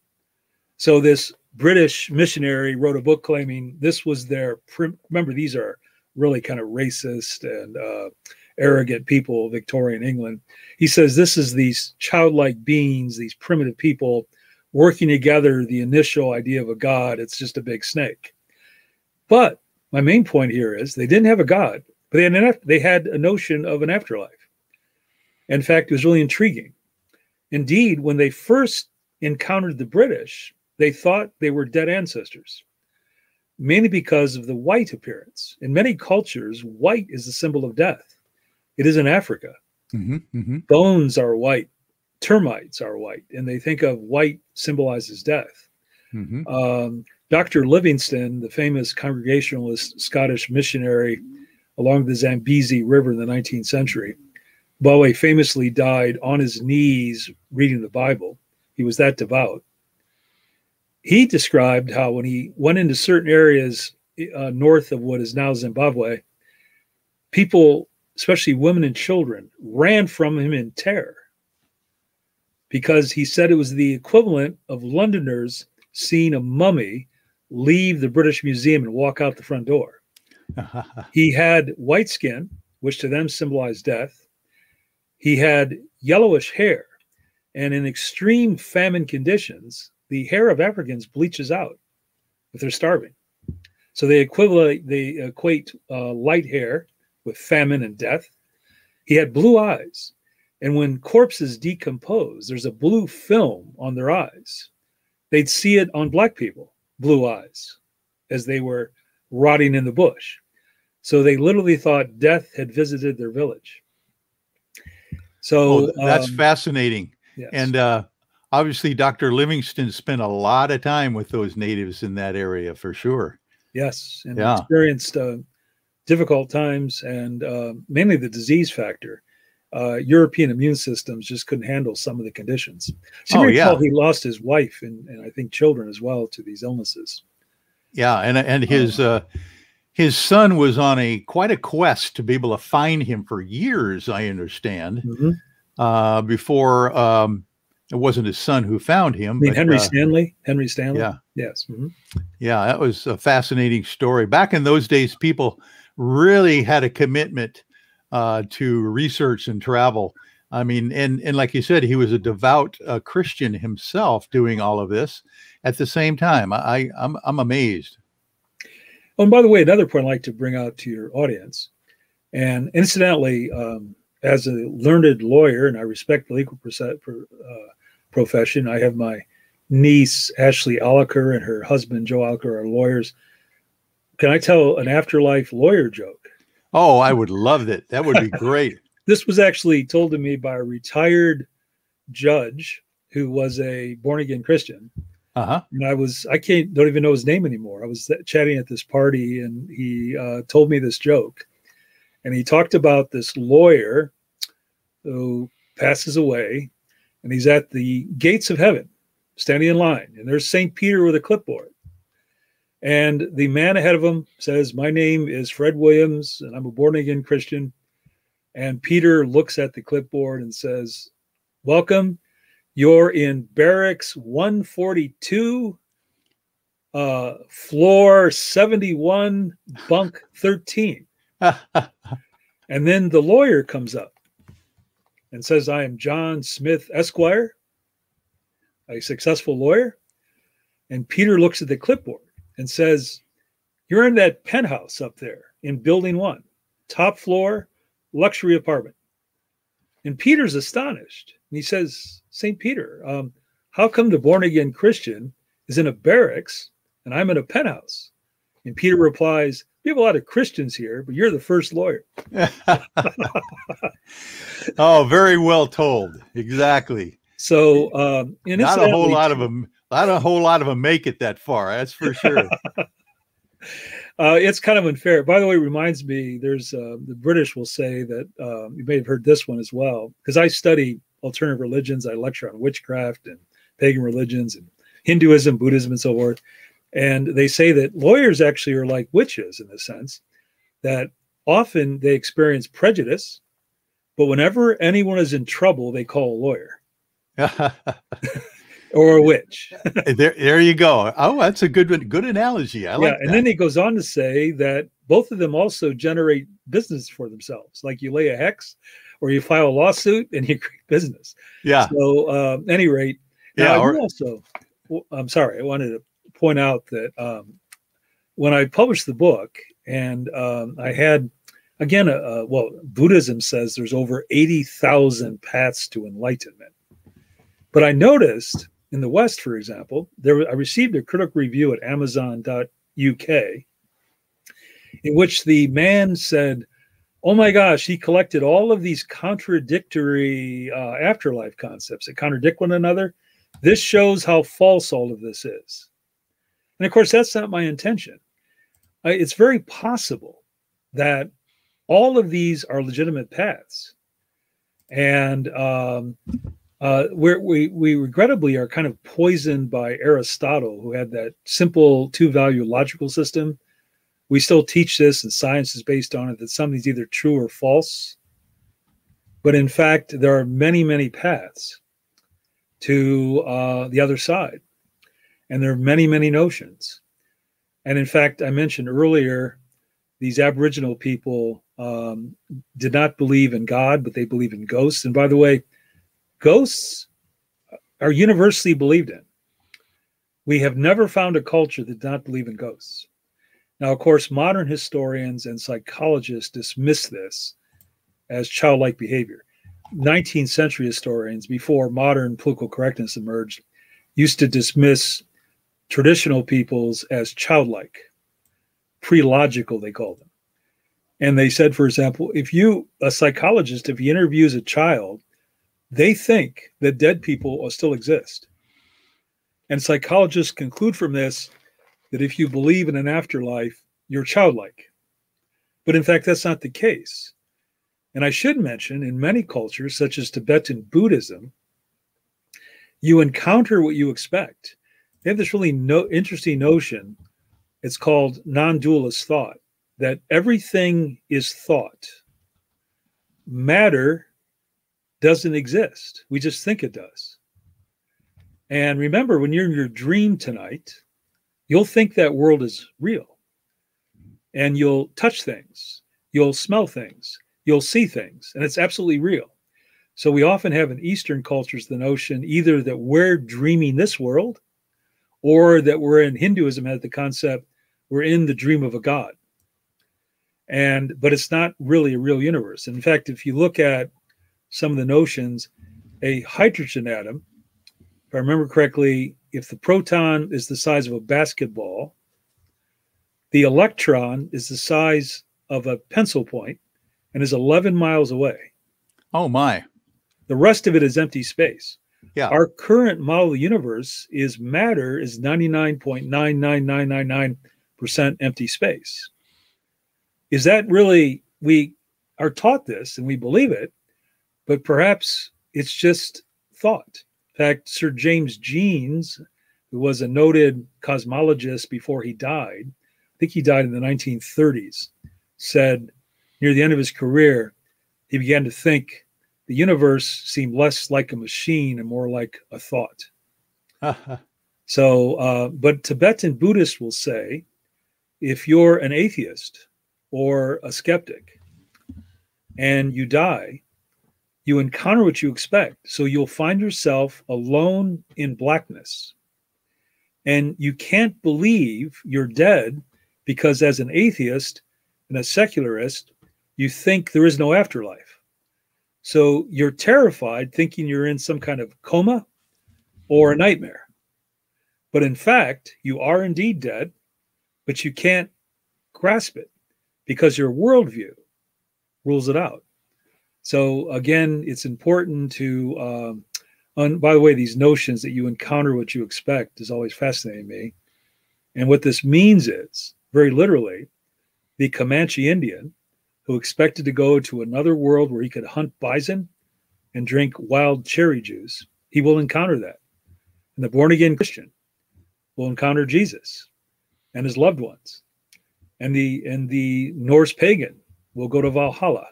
So this British missionary wrote a book claiming this was their, remember, these are really kind of racist and uh, arrogant people, Victorian England. He says, this is these childlike beings, these primitive people working together, the initial idea of a God. It's just a big snake. But my main point here is they didn't have a God, but they had, an, they had a notion of an afterlife. In fact, it was really intriguing. Indeed, when they first encountered the British, they thought they were dead ancestors, mainly because of the white appearance. In many cultures, white is the symbol of death. It is in Africa. Mm-hmm, mm-hmm. Bones are white, termites are white, and they think of white symbolizes death. Mm-hmm. um, Doctor Livingston, the famous Congregationalist Scottish missionary along the Zambezi River in the nineteenth century, Bowie famously died on his knees reading the Bible. He was that devout. He described how when he went into certain areas uh, north of what is now Zimbabwe, people, especially women and children, ran from him in terror because he said it was the equivalent of Londoners seeing a mummy leave the British Museum and walk out the front door. He had white skin, which to them symbolized death. He had yellowish hair, and in extreme famine conditions, the hair of Africans bleaches out if they're starving. So they equivalent, they equate uh, light hair with famine and death. He had blue eyes, and when corpses decompose, there's a blue film on their eyes. They'd see it on black people, blue eyes, as they were rotting in the bush. So they literally thought death had visited their village. So oh, that's um, fascinating. Yes. And uh, obviously, Doctor Livingston spent a lot of time with those natives in that area for sure. Yes. And yeah. experienced uh, difficult times and uh, mainly the disease factor. Uh, European immune systems just couldn't handle some of the conditions. So oh, you recall, yeah. he lost his wife and, and I think children as well to these illnesses. Yeah. And, and his, uh, his son was on a, quite a quest to be able to find him for years, I understand, mm-hmm. uh, before, um, it wasn't his son who found him. I mean, but, Henry uh, Stanley, Henry Stanley. Yeah. Yes. Mm-hmm. Yeah. That was a fascinating story. Back in those days, people really had a commitment, uh, to research and travel. I mean, and, and like you said, he was a devout uh, Christian himself doing all of this at the same time. I, I'm, I'm amazed. Oh, and by the way, another point I'd like to bring out to your audience, and incidentally, um, as a learned lawyer, and I respect the legal profession, I have my niece, Ashley Oliker, and her husband, Joe Oliker, are lawyers. Can I tell an afterlife lawyer joke? Oh, I would love it. That would be great. This was actually told to me by a retired judge who was a born-again Christian. Uh-huh. And I was, I can't, don't even know his name anymore. I was chatting at this party, and he uh, told me this joke. And he talked about this lawyer who passes away, and he's at the gates of heaven, standing in line. And there's Saint Peter with a clipboard. And the man ahead of him says, "My name is Fred Williams, and I'm a born-again Christian." And Peter looks at the clipboard and says, "Welcome. You're in barracks one forty-two, uh, floor seventy-one, bunk thirteen. And then the lawyer comes up and says, "I am John Smith, Esquire, a successful lawyer." And Peter looks at the clipboard and says, "You're in that penthouse up there in building one, top floor, luxury apartment." And Peter's astonished. And he says, "Saint Peter, um, how come the born-again Christian is in a barracks and I'm in a penthouse?" And Peter replies, "We have a lot of Christians here, but you're the first lawyer." Oh, very well told. Exactly. So um, and not a whole lot of them, not a whole lot of them make it that far. That's for sure. Uh, it's kind of unfair. By the way, it reminds me, there's uh, the British will say that, um, you may have heard this one as well, because I study alternative religions. I lecture on witchcraft and pagan religions and Hinduism, Buddhism, and so forth. And they say that lawyers actually are like witches in the sense that often they experience prejudice, but whenever anyone is in trouble, they call a lawyer. Or a witch. there, there you go. Oh, that's a good, good analogy. I like yeah, and that. Then he goes on to say that both of them also generate business for themselves. Like you lay a hex, or you file a lawsuit, and you create business. Yeah. So, uh, at any rate, yeah. Now, or, I also, I'm sorry, I wanted to point out that um, when I published the book, and um, I had again, a, a, well, Buddhism says there's over eighty thousand paths to enlightenment, but I noticed. In the West, for example, there I received a critical review at Amazon dot U K in which the man said, "Oh my gosh, he collected all of these contradictory uh, afterlife concepts that contradict one another. This shows how false all of this is." And of course, that's not my intention. I, it's very possible that all of these are legitimate paths. And um, Uh, where we, we regrettably are kind of poisoned by Aristotle, who had that simple two-value logical system. We still teach this, and science is based on it, that something's either true or false. But in fact, there are many, many paths to uh, the other side. And there are many, many notions. And in fact, I mentioned earlier, these Aboriginal people um, did not believe in God, but they believe in ghosts. And by the way, ghosts are universally believed in. We have never found a culture that did not believe in ghosts. Now, of course, modern historians and psychologists dismiss this as childlike behavior. nineteenth century historians, before modern political correctness emerged, used to dismiss traditional peoples as childlike, pre-logical, they called them. And they said, for example, if you, a psychologist, if he interviews a child, they think that dead people still exist. And psychologists conclude from this that if you believe in an afterlife, you're childlike. But in fact, that's not the case. And I should mention, in many cultures, such as Tibetan Buddhism, you encounter what you expect. They have this really no, interesting notion. It's called non-dualist thought, that everything is thought. Matter doesn't exist. We just think it does. And remember, when you're in your dream tonight, you'll think that world is real. And you'll touch things. You'll smell things. You'll see things. And it's absolutely real. So we often have in Eastern cultures the notion either that we're dreaming this world, or that we're in Hinduism has the concept we're in the dream of a god. And but it's not really a real universe. In fact, if you look at some of the notions, a hydrogen atom, if I remember correctly, if the proton is the size of a basketball, the electron is the size of a pencil point and is eleven miles away. Oh, my. The rest of it is empty space. Yeah. Our current model of the universe is matter is ninety-nine point nine nine nine nine nine percent empty space. Is that really, we are taught this and we believe it, but perhaps it's just thought. In fact, Sir James Jeans, who was a noted cosmologist before he died, I think he died in the nineteen thirties, said near the end of his career, he began to think the universe seemed less like a machine and more like a thought. Uh-huh. So, uh, but Tibetan Buddhists will say, if you're an atheist or a skeptic and you die, you encounter what you expect. So you'll find yourself alone in blackness. And you can't believe you're dead because as an atheist and a secularist, you think there is no afterlife. So you're terrified thinking you're in some kind of coma or a nightmare. But in fact, you are indeed dead, but you can't grasp it because your worldview rules it out. So again, it's important to, um, un, by the way, these notions that you encounter what you expect is always fascinating me. And what this means is, very literally, the Comanche Indian who expected to go to another world where he could hunt bison and drink wild cherry juice, he will encounter that. And the born-again Christian will encounter Jesus and his loved ones. And the, and the Norse pagan will go to Valhalla.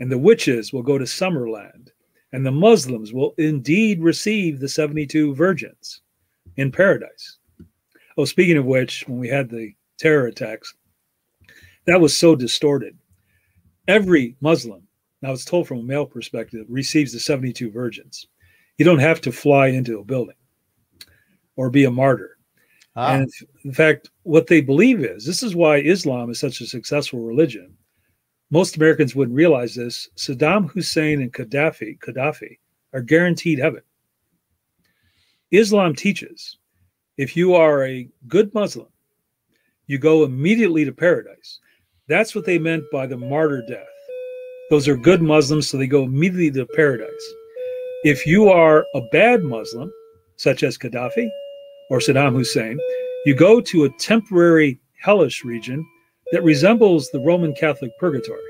And the witches will go to Summerland. And the Muslims will indeed receive the seventy-two virgins in paradise. Oh, speaking of which, when we had the terror attacks, that was so distorted. Every Muslim, now it's told from a male perspective, receives the seventy-two virgins. You don't have to fly into a building or be a martyr. Ah. And in fact, what they believe is, this is why Islam is such a successful religion. Most Americans wouldn't realize this. Saddam Hussein and Gaddafi, Gaddafi are guaranteed heaven. Islam teaches if you are a good Muslim, you go immediately to paradise. That's what they meant by the martyr death. Those are good Muslims, so they go immediately to paradise. If you are a bad Muslim, such as Gaddafi or Saddam Hussein, you go to a temporary hellish region that resembles the Roman Catholic purgatory.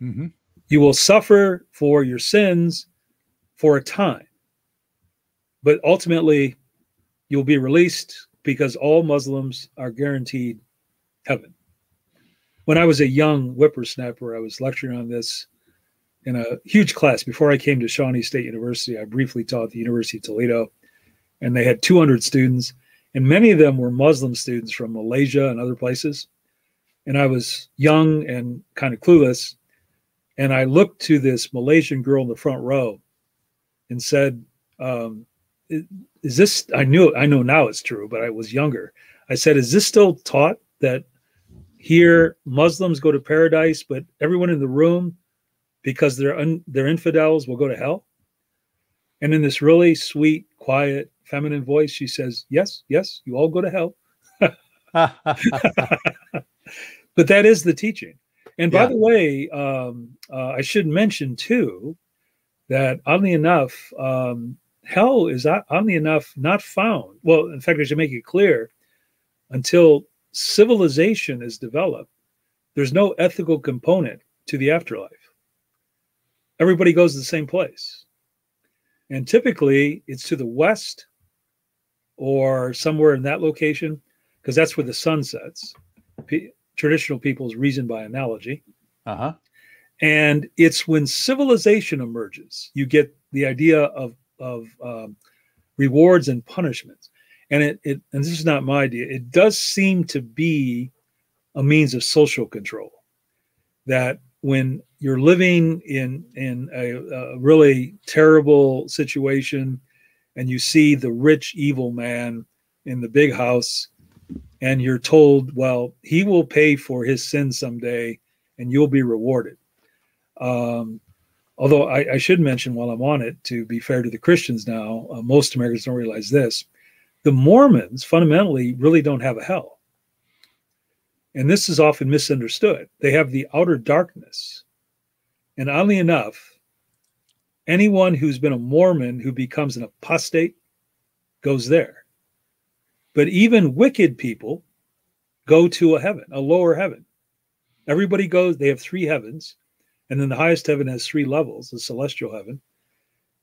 Mm-hmm. You will suffer for your sins for a time, but ultimately you'll be released because all Muslims are guaranteed heaven. When I was a young whippersnapper, I was lecturing on this in a huge class. Before I came to Shawnee State University, I briefly taught at the University of Toledo, and they had two hundred students, and many of them were Muslim students from Malaysia and other places. And I was young and kind of clueless, and I looked to this Malaysian girl in the front row and said, um, is this, I knew, I know now it's true, but I was younger. I said, is this still taught that here, Muslims go to paradise, but everyone in the room, because they're un, they're infidels, will go to hell? And in this really sweet, quiet, feminine voice, she says, yes, yes, you all go to hell. But that is the teaching. And by yeah. the way, um, uh, I should mention, too, that oddly enough, um, hell is oddly enough not found. Well, in fact, I should make it clear, until civilization is developed, there's no ethical component to the afterlife. Everybody goes to the same place. And typically it's to the west or somewhere in that location, because that's where the sun sets. P- traditional people's reason by analogy. Uh-huh. And it's when civilization emerges, you get the idea of, of um, rewards and punishments. And it, it, and this is not my idea, it does seem to be a means of social control, that when you're living in, in a, a really terrible situation and you see the rich evil man in the big house and you're told, well, he will pay for his sins someday and you'll be rewarded. Um, although I, I should mention while I'm on it, to be fair to the Christians now, uh, most Americans don't realize this, the Mormons fundamentally really don't have a hell. And this is often misunderstood. They have the outer darkness. And oddly enough, anyone who's been a Mormon who becomes an apostate goes there. But even wicked people go to a heaven, a lower heaven. Everybody goes, they have three heavens. And then the highest heaven has three levels, the celestial heaven.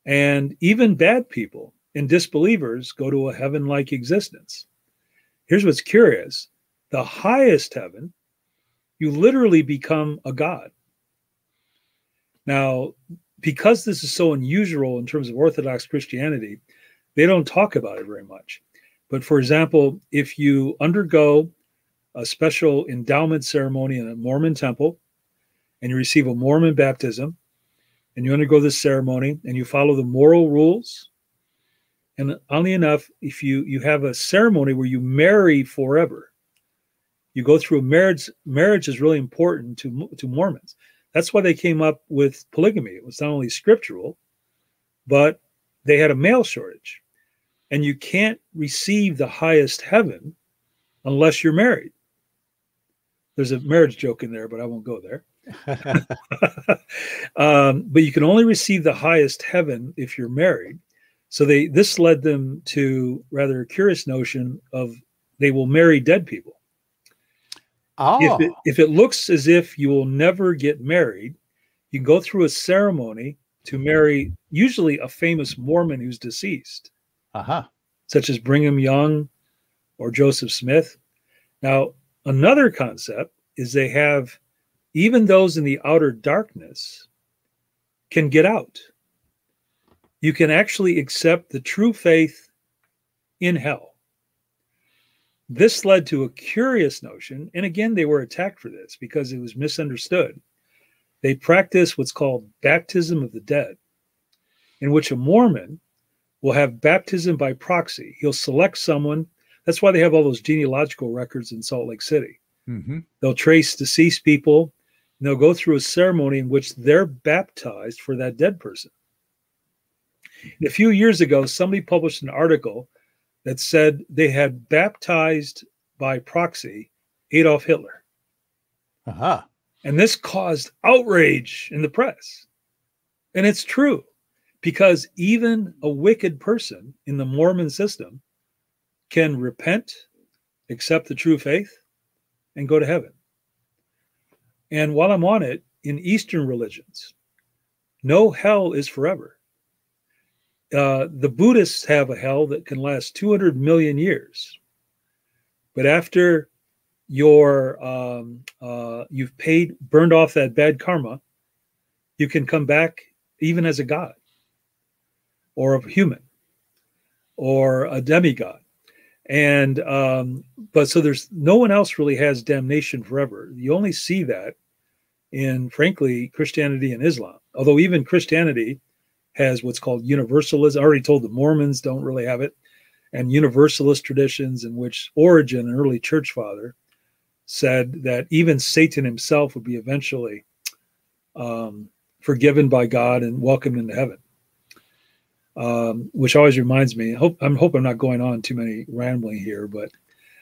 And even bad people and disbelievers go to a heaven-like existence. Here's what's curious. The highest heaven, you literally become a god. Now, because this is so unusual in terms of Orthodox Christianity, they don't talk about it very much. But for example, if you undergo a special endowment ceremony in a Mormon temple, and you receive a Mormon baptism, and you undergo this ceremony, and you follow the moral rules, and oddly enough, if you, you have a ceremony where you marry forever, you go through a marriage. Marriage is really important to, to Mormons. That's why they came up with polygamy. It was not only scriptural, but they had a male shortage. And you can't receive the highest heaven unless you're married. There's a marriage joke in there, but I won't go there. um, but you can only receive the highest heaven if you're married. So they, this led them to rather a curious notion of they will marry dead people. Oh. If it, if it looks as if you will never get married, you can go through a ceremony to marry usually a famous Mormon who's deceased, uh-huh. such as Brigham Young or Joseph Smith. Now, another concept is they have, even those in the outer darkness can get out. You can actually accept the true faith in hell. This led to a curious notion, and again, they were attacked for this because it was misunderstood. They practiced what's called baptism of the dead, in which a Mormon will have baptism by proxy. He'll select someone. That's why they have all those genealogical records in Salt Lake City. Mm-hmm. They'll trace deceased people, and they'll go through a ceremony in which they're baptized for that dead person. And a few years ago, somebody published an article that said they had baptized by proxy Adolf Hitler. Uh-huh. And this caused outrage in the press. And it's true, because even a wicked person in the Mormon system can repent, accept the true faith, and go to heaven. And while I'm on it, in Eastern religions, no hell is forever. Uh, the Buddhists have a hell that can last two hundred million years. But after your, um, uh, you've paid, burned off that bad karma, you can come back even as a god or a human or a demigod. And, um, but so there's no one else really has damnation forever. You only see that in, frankly, Christianity and Islam, although even Christianity has what's called universalism. I already told the Mormons don't really have it. And universalist traditions in which Origen, an early church father, said that even Satan himself would be eventually um, forgiven by God and welcomed into heaven. Um, which always reminds me, I hope, I hope I'm not going on too many rambling here, but.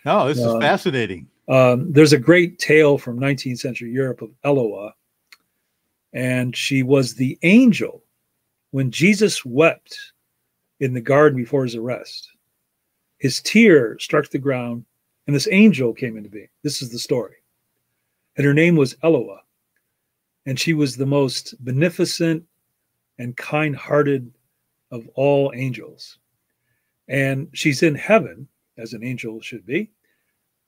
No, this uh, is fascinating. Um, there's a great tale from nineteenth century Europe of Eloah. And she was the angel when Jesus wept in the garden before his arrest. His tear struck the ground, and this angel came into being. This is the story. And her name was Eloah. And she was the most beneficent and kind-hearted of all angels. And she's in heaven, as an angel should be,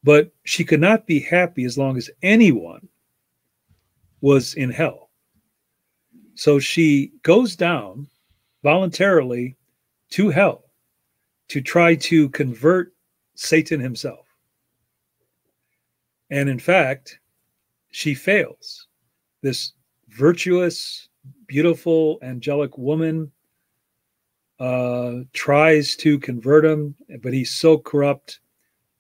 but she could not be happy as long as anyone was in hell. So she goes down voluntarily to hell to try to convert Satan himself. And in fact, she fails. this virtuous, beautiful, angelic woman uh, tries to convert him, but he's so corrupt,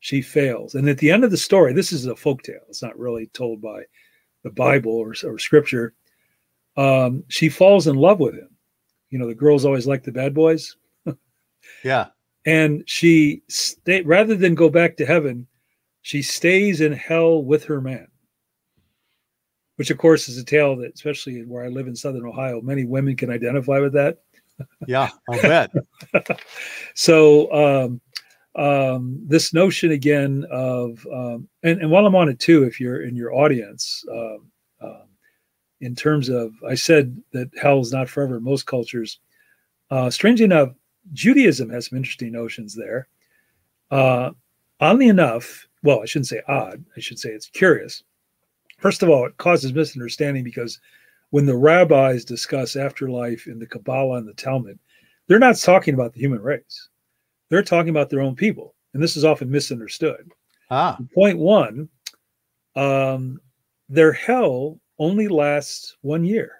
she fails. And at the end of the story, this is a folktale. It's not really told by the Bible or, or scripture. Um, she falls in love with him. You know, the girls always like the bad boys. Yeah. And she, stay, rather than go back to heaven, she stays in hell with her man, which, of course, is a tale that, especially where I live in Southern Ohio, many women can identify with that. Yeah, I bet. So um, um, this notion, again, of, um, and, and while I'm on it, too, if you're in your audience, um, um, in terms of, I said that hell is not forever in most cultures. Uh, strangely enough, Judaism has some interesting notions there. Uh, oddly enough, well, I shouldn't say odd. I should say it's curious. First of all, it causes misunderstanding because when the rabbis discuss afterlife in the Kabbalah and the Talmud, they're not talking about the human race. They're talking about their own people. And this is often misunderstood. Ah. Point one, um, their hell only lasts one year.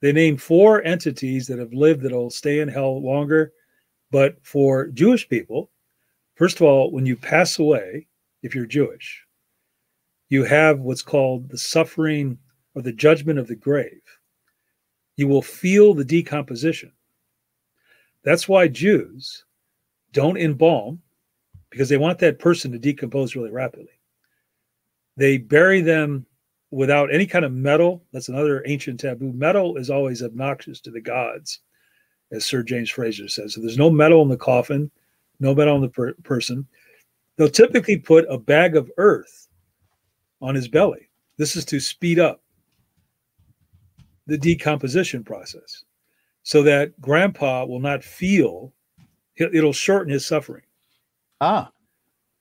They name four entities that have lived that will stay in hell longer. But for Jewish people, first of all, when you pass away, if you're Jewish, you have what's called the suffering or the judgment of the grave. You will feel the decomposition. That's why Jews don't embalm, because they want that person to decompose really rapidly. They bury them without any kind of metal. That's another ancient taboo. Metal is always obnoxious to the gods, as Sir James Frazer says. So there's no metal in the coffin, no metal on the per person. They'll typically put a bag of earth on his belly. This is to speed up the decomposition process so that grandpa will not feel, it'll shorten his suffering. Ah.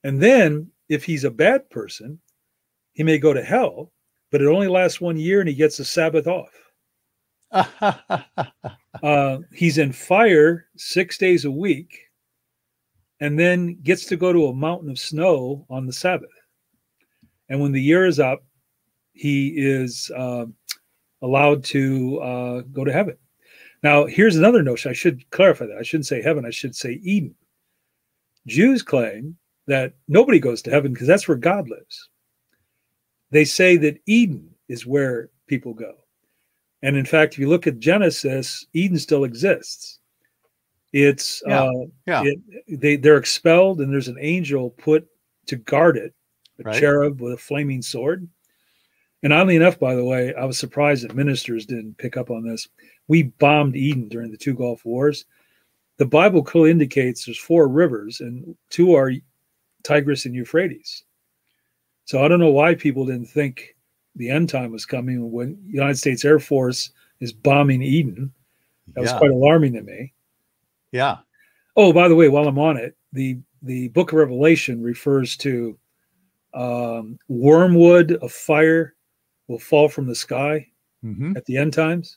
And then if he's a bad person, he may go to hell, but it only lasts one year and he gets a Sabbath off. uh, he's in fire six days a week and then gets to go to a mountain of snow on the Sabbath. And when the year is up, he is uh, allowed to uh, go to heaven. Now, here's another notion. I should clarify that. I shouldn't say heaven. I should say Eden. Jews claim that nobody goes to heaven because that's where God lives. They say that Eden is where people go. And in fact, if you look at Genesis, Eden still exists. It's yeah. Uh, yeah. It, they, they're expelled, and there's an angel put to guard it. A right. Cherub with a flaming sword. And oddly enough, by the way, I was surprised that ministers didn't pick up on this. We bombed Eden during the two Gulf Wars. The Bible clearly indicates there's four rivers, and two are Tigris and Euphrates. So I don't know why people didn't think the end time was coming when the United States Air Force is bombing Eden. That yeah. was quite alarming to me. Yeah. Oh, by the way, while I'm on it, the, the book of Revelation refers to Um, wormwood of fire will fall from the sky mm-hmm. at the end times.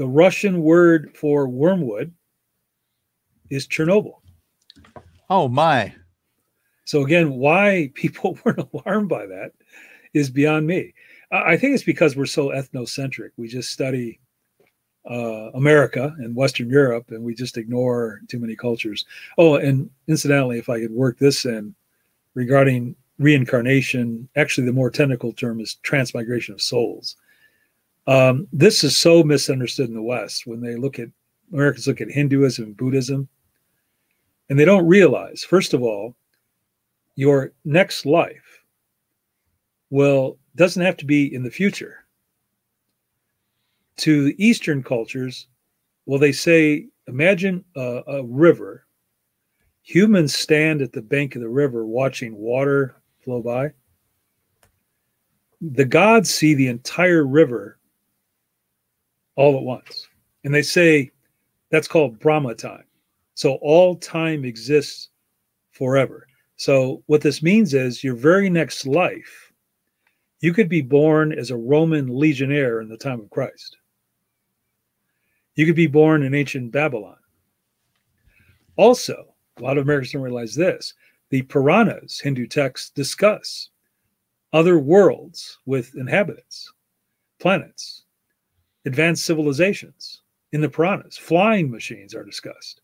The Russian word for wormwood is Chernobyl. Oh, my. So again, why people weren't alarmed by that is beyond me. I think it's because we're so ethnocentric. We just study uh, America and Western Europe, and we just ignore too many cultures. Oh, and incidentally, if I could work this in regarding reincarnation, actually the more technical term is transmigration of souls. Um, this is so misunderstood in the West when they look at, Americans look at Hinduism and Buddhism, and they don't realize, first of all, your next life will, doesn't have to be in the future. To the Eastern cultures, well, they say, imagine a, a river. Humans stand at the bank of the river watching water flow by. The gods see the entire river all at once. And they say that's called Brahma time. So all time exists forever. So what this means is your very next life, you could be born as a Roman legionnaire in the time of Christ. You could be born in ancient Babylon. Also, a lot of Americans don't realize this. The Puranas, Hindu texts, discuss other worlds with inhabitants, planets, advanced civilizations. In the Puranas, flying machines are discussed.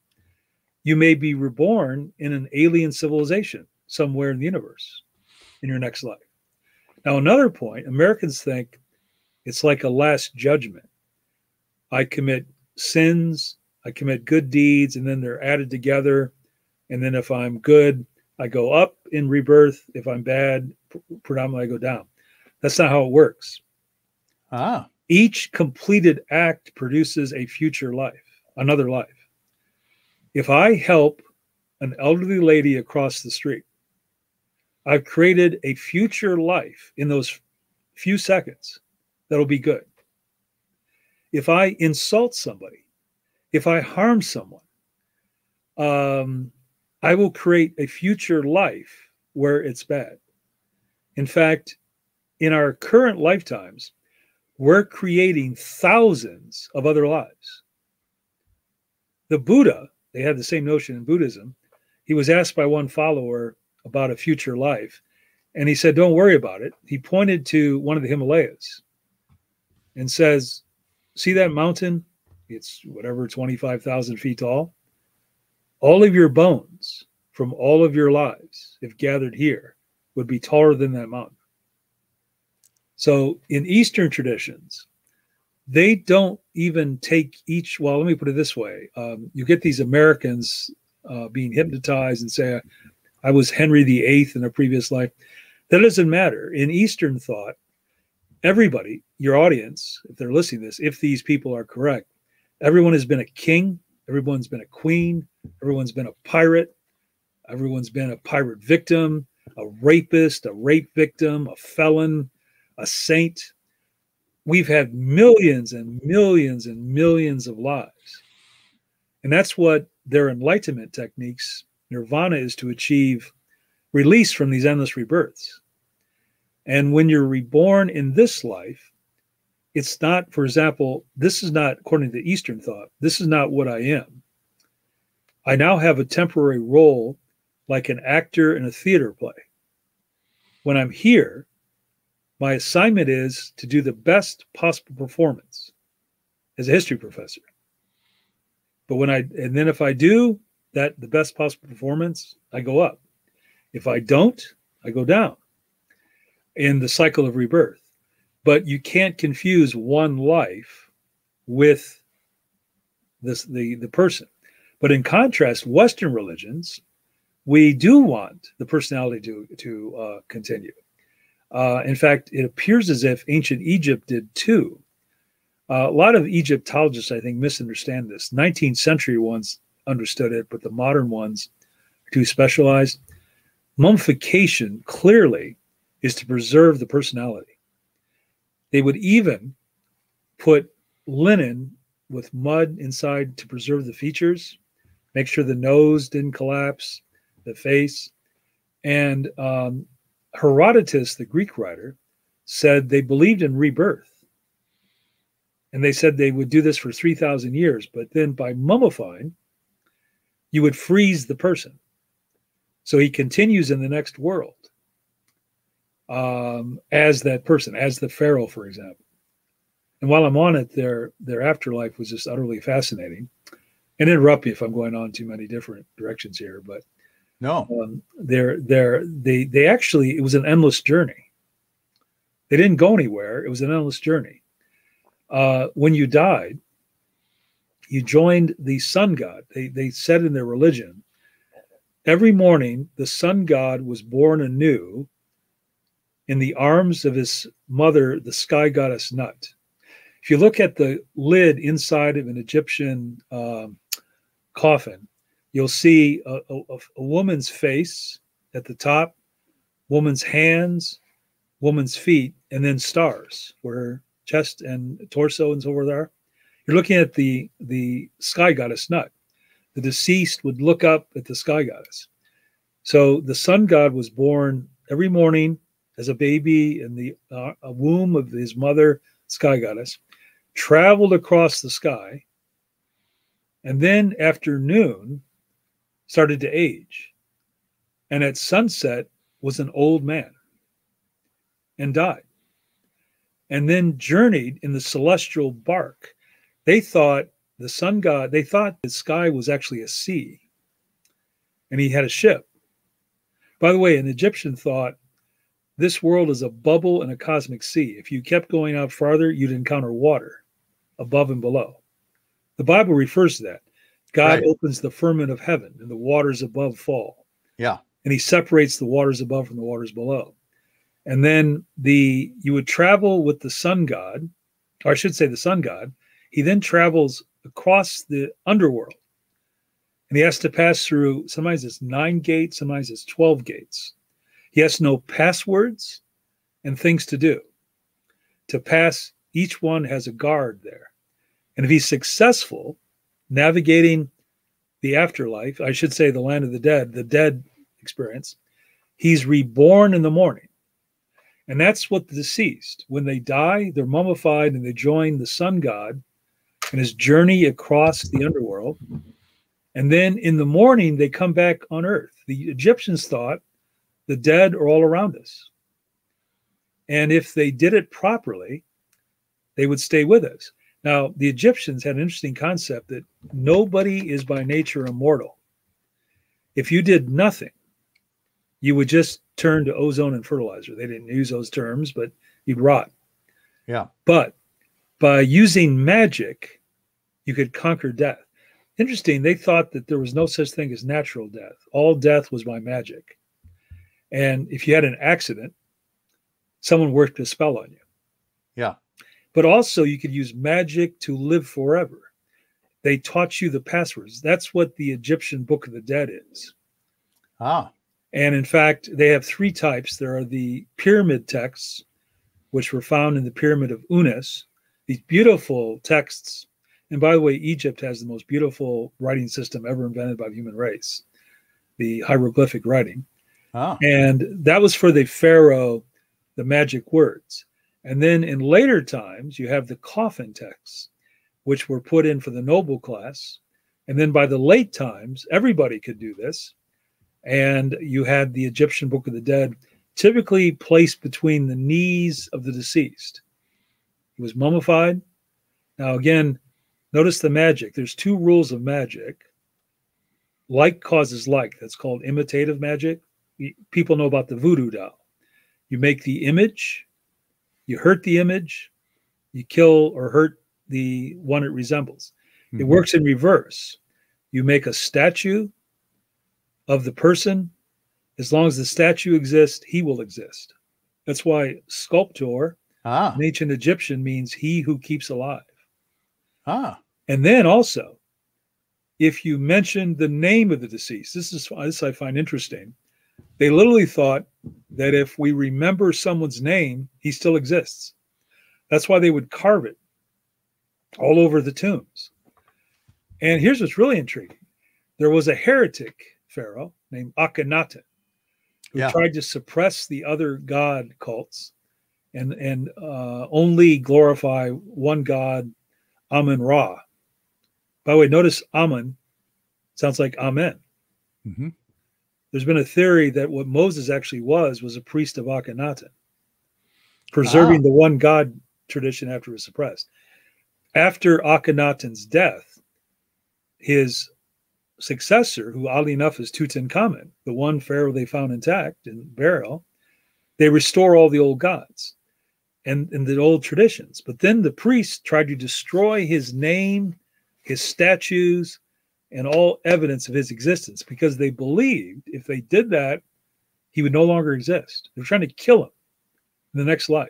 You may be reborn in an alien civilization somewhere in the universe in your next life. Now, another point, Americans think it's like a last judgment. I commit sins, I commit good deeds, and then they're added together. And then if I'm good, I go up in rebirth. If I'm bad, predominantly I go down. That's not how it works. Ah. Each completed act produces a future life, another life. If I help an elderly lady across the street, I've created a future life in those few seconds that'll be good. If I insult somebody, if I harm someone, um, I will create a future life where it's bad. In fact, in our current lifetimes, we're creating thousands of other lives. The Buddha, they had the same notion in Buddhism. He was asked by one follower about a future life, and he said, don't worry about it. He pointed to one of the Himalayas and says, see that mountain? It's whatever, twenty-five thousand feet tall. All of your bones from all of your lives, if gathered here, would be taller than that mountain. So in Eastern traditions, they don't even take each, well, let me put it this way. Um, you get these Americans uh, being hypnotized and say, I was Henry the Eighth in a previous life. That doesn't matter. In Eastern thought, everybody, your audience, if they're listening to this, if these people are correct, everyone has been a king, everyone's been a queen, everyone's been a pirate, everyone's been a pirate victim, a rapist, a rape victim, a felon, a saint. We've had millions and millions and millions of lives. And that's what their enlightenment techniques, nirvana, is to achieve release from these endless rebirths. And when you're reborn in this life, it's not, for example, this is not, according to Eastern thought, this is not what I am. I now have a temporary role like an actor in a theater play. When I'm here, my assignment is to do the best possible performance as a history professor. But when I, and then if I do that, the best possible performance, I go up. If I don't, I go down in the cycle of rebirth. But you can't confuse one life with this, the, the person. But in contrast, Western religions, we do want the personality to, to uh, continue. Uh, in fact, it appears as if ancient Egypt did too. Uh, a lot of Egyptologists, I think, misunderstand this. nineteenth century ones understood it, but the modern ones are too specialized. Mummification clearly is to preserve the personality. They would even put linen with mud inside to preserve the features, make sure the nose didn't collapse, the face, and um, Herodotus, the Greek writer, said they believed in rebirth. And they said they would do this for three thousand years, but then by mummifying, you would freeze the person. So he continues in the next world um, as that person, as the pharaoh, for example. And while I'm on it, their, their afterlife was just utterly fascinating. And interrupt me if I'm going on too many different directions here, but No, um, they're, they're, they they actually, it was an endless journey. They didn't go anywhere. It was an endless journey. Uh, when you died, you joined the sun god. They, they said in their religion, every morning the sun god was born anew in the arms of his mother, the sky goddess Nut. If you look at the lid inside of an Egyptian um, coffin, you'll see a, a, a woman's face at the top, woman's hands, woman's feet, and then stars where her chest and torso and so forth are. You're looking at the, the sky goddess Nut. The deceased would look up at the sky goddess. So the sun god was born every morning as a baby in the uh, womb of his mother, sky goddess, traveled across the sky, and then after noon, started to age, and at sunset was an old man. and died, and then journeyed in the celestial bark. They thought the sun god, they thought the sky was actually a sea, and he had a ship. By the way, an Egyptian thought this world is a bubble in a cosmic sea. If you kept going out farther, you'd encounter water above and below. The Bible refers to that. God right. opens the firmament of heaven, and the waters above fall. Yeah. And he separates the waters above from the waters below. And then the you would travel with the sun god, or I should say the sun god. He then travels across the underworld, and he has to pass through, sometimes it's nine gates, sometimes it's twelve gates. He has to know passwords and things to do. To pass, each one has a guard there. And if he's successful navigating the afterlife, I should say the land of the dead, the dead experience, he's reborn in the morning. And that's what the deceased, when they die, they're mummified and they join the sun god in his journey across the underworld. And then in the morning, they come back on earth. The Egyptians thought the dead are all around us. And if they did it properly, they would stay with us. Now, the Egyptians had an interesting concept that nobody is by nature immortal. If you did nothing, you would just turn to ozone and fertilizer. They didn't use those terms, but you'd rot. Yeah. But by using magic, you could conquer death. Interesting, they thought that there was no such thing as natural death. All death was by magic. And if you had an accident, someone worked a spell on you. Yeah. But also you could use magic to live forever. They taught you the passwords. That's what the Egyptian Book of the Dead is. Ah. And in fact, they have three types. There are the pyramid texts, which were found in the Pyramid of Unas, these beautiful texts. And by the way, Egypt has the most beautiful writing system ever invented by the human race, the hieroglyphic writing. Ah. And that was for the pharaoh, the magic words. And then in later times, you have the coffin texts, which were put in for the noble class. And then by the late times, everybody could do this. And you had the Egyptian Book of the Dead, typically placed between the knees of the deceased. He was mummified. Now, again, notice the magic. There's two rules of magic. Like causes like. That's called imitative magic. People know about the voodoo doll. You make the image. You hurt the image. You kill or hurt the one it resembles. Mm-hmm. It works in reverse. You make a statue of the person. As long as the statue exists, he will exist. That's why sculptor, ah. in ancient Egyptian, means he who keeps alive. Ah. And then also, if you mention the name of the deceased, this is this I find interesting. They literally thought that if we remember someone's name, he still exists. That's why they would carve it all over the tombs. And here's what's really intriguing. There was a heretic pharaoh named Akhenaten who yeah. tried to suppress the other god cults and, and uh, only glorify one god, Amun-Ra. By the way, notice Amun sounds like Amen. Mm-hmm. There's been a theory that what Moses actually was was a priest of Akhenaten, preserving ah. the one God tradition after it was suppressed. After Akhenaten's death, his successor, who oddly enough is Tutankhamun, the one pharaoh they found intact in burial, they restore all the old gods and, and the old traditions. But then the priests tried to destroy his name, his statues, and all evidence of his existence, because they believed if they did that, he would no longer exist. They're trying to kill him in the next life.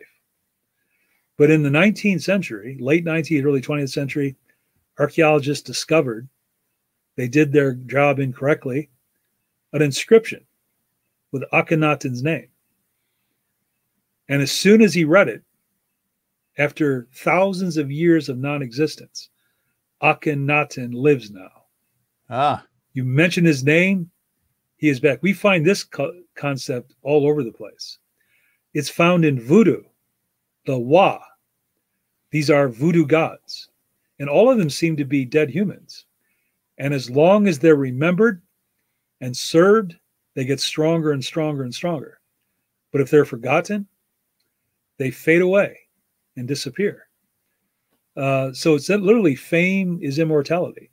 But in the nineteenth century, late nineteenth, early twentieth century, archaeologists discovered, they did their job incorrectly, an inscription with Akhenaten's name. And as soon as he read it, after thousands of years of non-existence, Akhenaten lives now. Ah, you mention his name, he is back. We find this co concept all over the place. It's found in voodoo, the Wa. These are voodoo gods, and all of them seem to be dead humans. And as long as they're remembered and served, they get stronger and stronger and stronger. But if they're forgotten, they fade away and disappear. Uh, so it's that literally fame is immortality.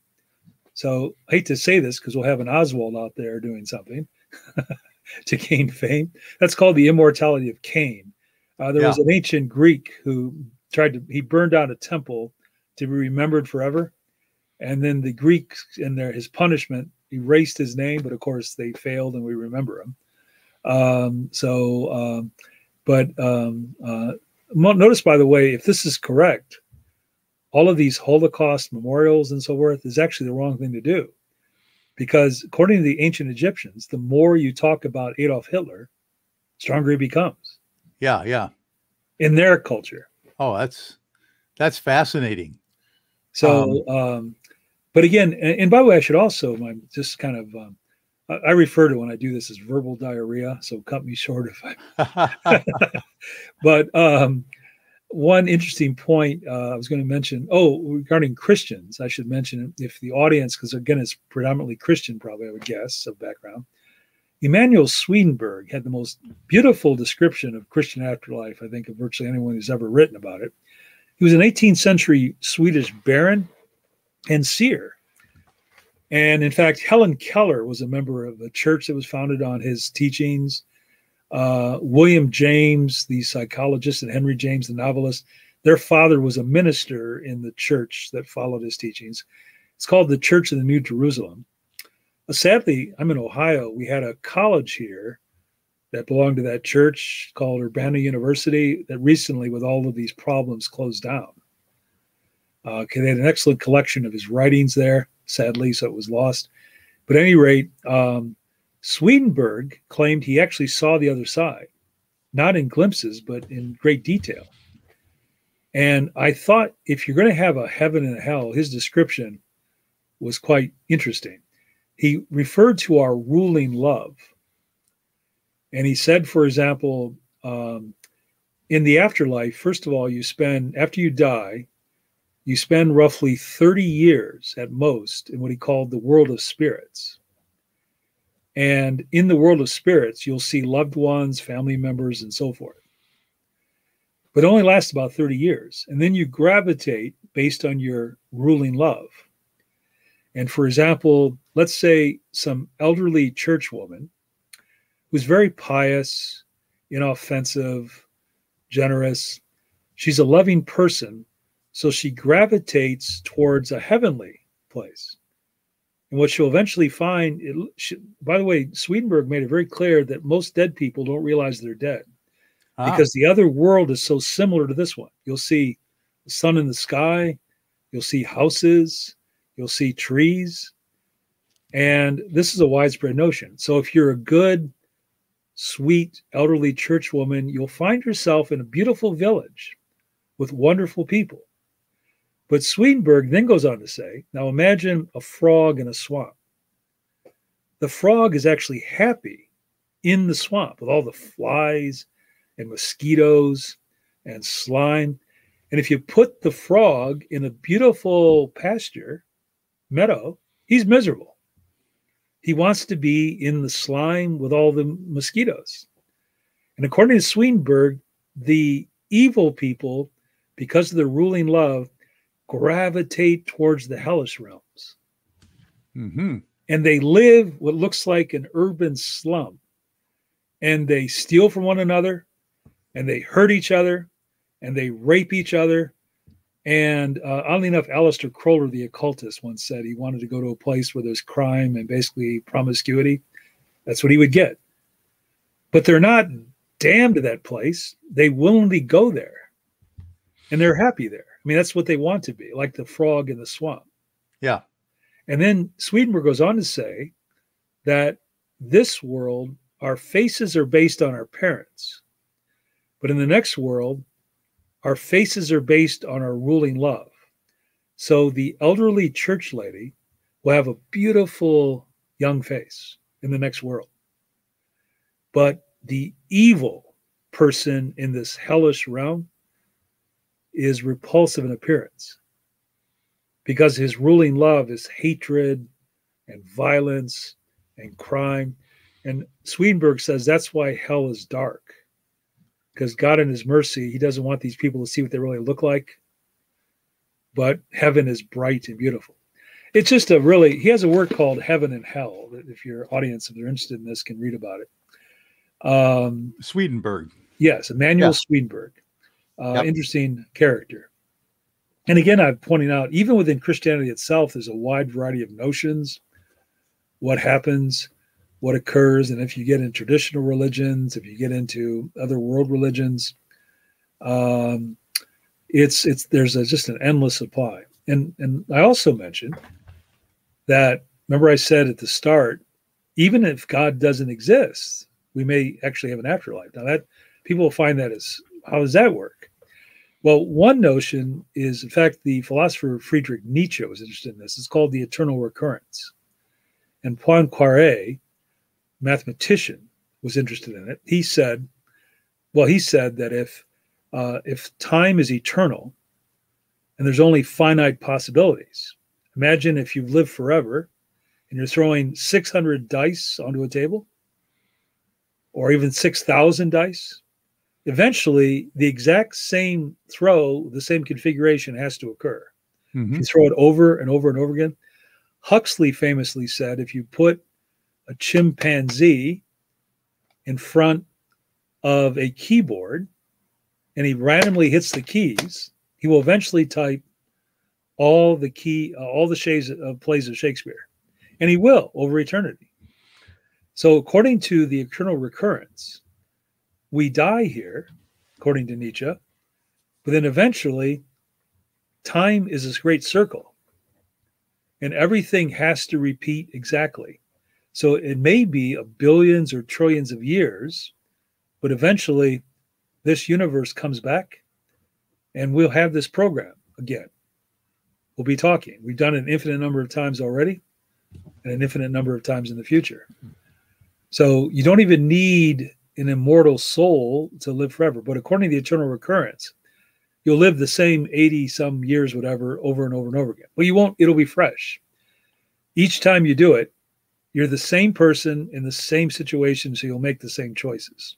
So I hate to say this because we'll have an Oswald out there doing something to gain fame. That's called the immortality of Cain. Uh, there yeah. was an ancient Greek who tried to, he burned down a temple to be remembered forever. And then the Greeks in their, his punishment erased his name, but of course they failed and we remember him. Um, so, um, but um, uh, notice, by the way, if this is correct, all of these Holocaust memorials and so forth is actually the wrong thing to do, because according to the ancient Egyptians, the more you talk about Adolf Hitler, the stronger he becomes. Yeah, yeah. In their culture. Oh, that's that's fascinating. So, um, um, but again, and, and by the way, I should also my, just kind of um, I, I refer to when I do this as verbal diarrhea. So cut me short if I. But um, one interesting point uh, I was going to mention. Oh, regarding Christians, I should mention if the audience, because again, it's predominantly Christian, probably I would guess of background. Emanuel Swedenborg had the most beautiful description of Christian afterlife, I think, of virtually anyone who's ever written about it. He was an eighteenth century Swedish baron and seer. And in fact, Helen Keller was a member of a church that was founded on his teachings. Uh, William James, the psychologist, and Henry James, the novelist, their father was a minister in the church that followed his teachings. It's called the Church of the New Jerusalem. Sadly, I'm in Ohio. We had a college here that belonged to that church called Urbana University that recently, with all of these problems, closed down. Uh, okay, they had an excellent collection of his writings there, sadly, so it was lost. But at any rate, um, Swedenborg claimed he actually saw the other side, not in glimpses, but in great detail. And I thought if you're going to have a heaven and a hell, his description was quite interesting. He referred to our ruling love. And he said, for example, um, in the afterlife, first of all, you spend, after you die, you spend roughly thirty years at most in what he called the world of spirits. And in the world of spirits, you'll see loved ones, family members, and so forth. But it only lasts about thirty years. And then you gravitate based on your ruling love. And for example, let's say some elderly churchwoman who's very pious, inoffensive, generous. She's a loving person, so she gravitates towards a heavenly place. And what she'll eventually find, it, she, by the way, Swedenborg made it very clear that most dead people don't realize they're dead ah. because the other world is so similar to this one. You'll see the sun in the sky. You'll see houses. You'll see trees. And this is a widespread notion. So if you're a good, sweet, elderly churchwoman, you'll find yourself in a beautiful village with wonderful people. But Swedenborg then goes on to say, now imagine a frog in a swamp. The frog is actually happy in the swamp with all the flies and mosquitoes and slime. And if you put the frog in a beautiful pasture, meadow, he's miserable. He wants to be in the slime with all the mosquitoes. And according to Swedenborg, the evil people, because of their ruling love, gravitate towards the hellish realms. Mm-hmm. And they live what looks like an urban slum. And they steal from one another, and they hurt each other, and they rape each other. And uh, oddly enough, Aleister Crowler, the occultist, once said he wanted to go to a place where there's crime and basically promiscuity. That's what he would get. But they're not damned to that place. They willingly go there. And they're happy there. I mean, that's what they want to be, like the frog in the swamp. Yeah. And then Swedenborg goes on to say that this world, our faces are based on our parents. But in the next world, our faces are based on our ruling love. So the elderly church lady will have a beautiful young face in the next world. But the evil person in this hellish realm is repulsive in appearance because his ruling love is hatred and violence and crime. And Swedenborg says that's why hell is dark. because God in his mercy, he doesn't want these people to see what they really look like. But heaven is bright and beautiful. It's just a really, he has a work called Heaven and Hell, that if your audience, if they're interested in this, can read about it. Um, Swedenborg. Yes, Emanuel yeah. Swedenborg. Uh, yep. Interesting character. And again, I'm pointing out, even within Christianity itself, there's a wide variety of notions, what happens, what occurs. And if you get in traditional religions, if you get into other world religions, um, it's it's there's a, just an endless supply. And, and I also mentioned that, remember I said at the start, even if God doesn't exist, we may actually have an afterlife. Now that people will find that is, how does that work? Well, one notion is, in fact, the philosopher Friedrich Nietzsche was interested in this. It's called the eternal recurrence. And Poincaré, mathematician, was interested in it. He said, well, he said that if uh, if time is eternal and there's only finite possibilities, imagine if you've lived forever and you're throwing six hundred dice onto a table, or even six thousand dice, eventually the exact same throw, the same configuration has to occur. Mm-hmm. If you throw it over and over and over again. Huxley famously said, if you put a chimpanzee in front of a keyboard and he randomly hits the keys, he will eventually type all the key, uh, all the shades of plays of Shakespeare, and he will over eternity. So according to the eternal recurrence, we die here, according to Nietzsche, but then eventually time is this great circle and everything has to repeat exactly. So it may be a billions or trillions of years, but eventually this universe comes back and we'll have this program again. We'll be talking. We've done it an infinite number of times already and an infinite number of times in the future. So you don't even need an immortal soul to live forever. But according to the eternal recurrence, you'll live the same eighty some years, whatever, over and over and over again. Well, you won't, it'll be fresh. Each time you do it, you're the same person in the same situation, so you'll make the same choices.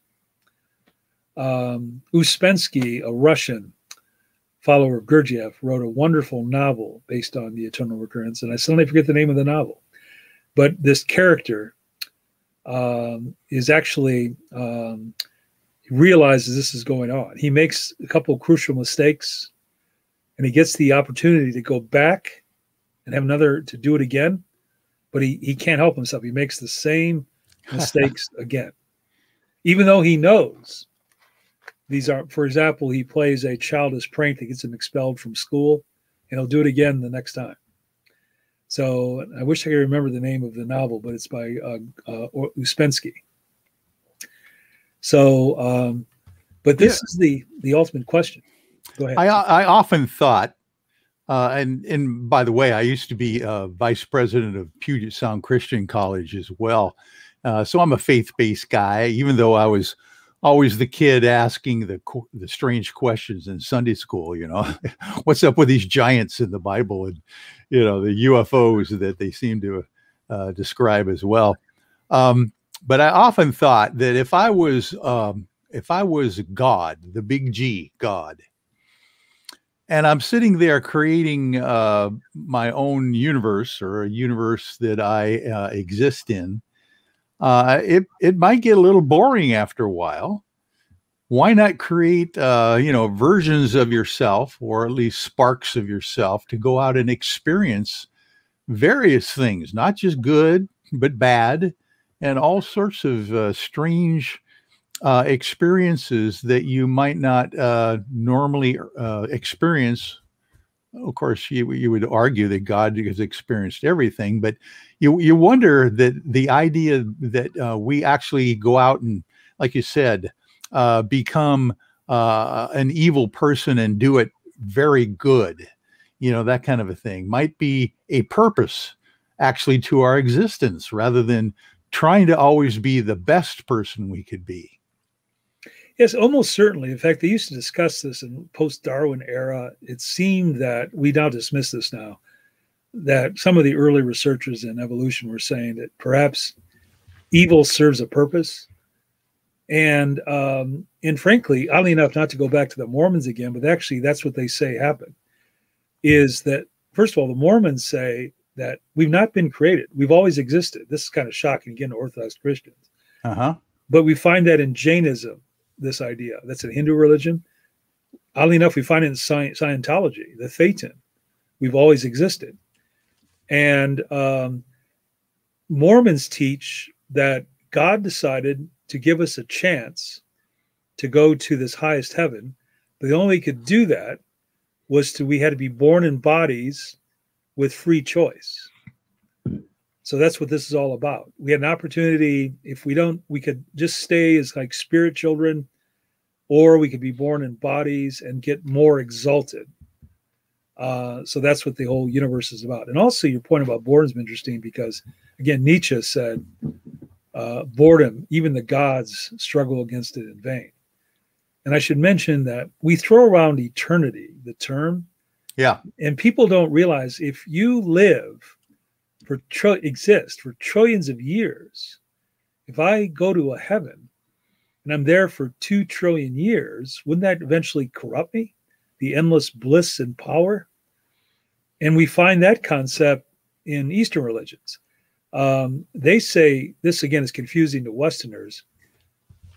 Um, Uspensky, a Russian follower of Gurdjieff, wrote a wonderful novel based on the eternal recurrence, and I suddenly forget the name of the novel. But this character um, is actually, um, realizes this is going on. He makes a couple of crucial mistakes, and he gets the opportunity to go back and have another, to do it again, but he, he can't help himself. He makes the same mistakes again, even though he knows these are, for example, he plays a childish prank that gets him expelled from school, and he'll do it again the next time. So I wish I could remember the name of the novel, but it's by uh, uh, Uspensky. So, um, but this yeah. is the, the ultimate question. Go ahead. I, I often thought, uh, and, and by the way, I used to be uh, vice president of Puget Sound Christian College as well. Uh, so I'm a faith-based guy, even though I was always the kid asking the the strange questions in Sunday school, you know, what's up with these giants in the Bible and, you know, the U F Os that they seem to uh, describe as well. Um, but I often thought that if I was, um, if I was God, the big G, God, and I'm sitting there creating uh, my own universe, or a universe that I uh, exist in, Uh, it, it might get a little boring after a while. Why not create, uh, you know, versions of yourself, or at least sparks of yourself, to go out and experience various things, not just good, but bad, and all sorts of uh, strange uh, experiences that you might not uh, normally uh, experience. Of course, you, you would argue that God has experienced everything, but you, you wonder that the idea that uh, we actually go out and, like you said, uh, become uh, an evil person and do it very good, you know, that kind of a thing, might be a purpose actually to our existence, rather than trying to always be the best person we could be. Yes, almost certainly. In fact, they used to discuss this in post-Darwin era. It seemed that, we now dismiss this now, that some of the early researchers in evolution were saying that perhaps evil serves a purpose And um, and frankly, oddly enough, not to go back to the Mormons again, but actually that's what they say happened, is that, first of all, the Mormons say that we've not been created. We've always existed. This is kind of shocking, again, to Orthodox Christians. Uh-huh. But we find that in Jainism, this idea. That's a Hindu religion. Oddly enough, we find it in Scientology, the Thetan. We've always existed. And um, Mormons teach that God decided to give us a chance to go to this highest heaven. But the only way he could do that was to, we had to be born in bodies with free choice. So that's what this is all about. We had an opportunity. If we don't, we could just stay as like spirit children, or we could be born in bodies and get more exalted. Uh, so that's what the whole universe is about. And also your point about boredom is interesting because, again, Nietzsche said, uh, boredom, even the gods struggle against it in vain. And I should mention that we throw around eternity, the term. Yeah. And people don't realize if you live for tr- exist for trillions of years, if I go to a heaven and I'm there for two trillion years, wouldn't that eventually corrupt me? The endless bliss and power. And we find that concept in Eastern religions. Um, they say, this again is confusing to Westerners,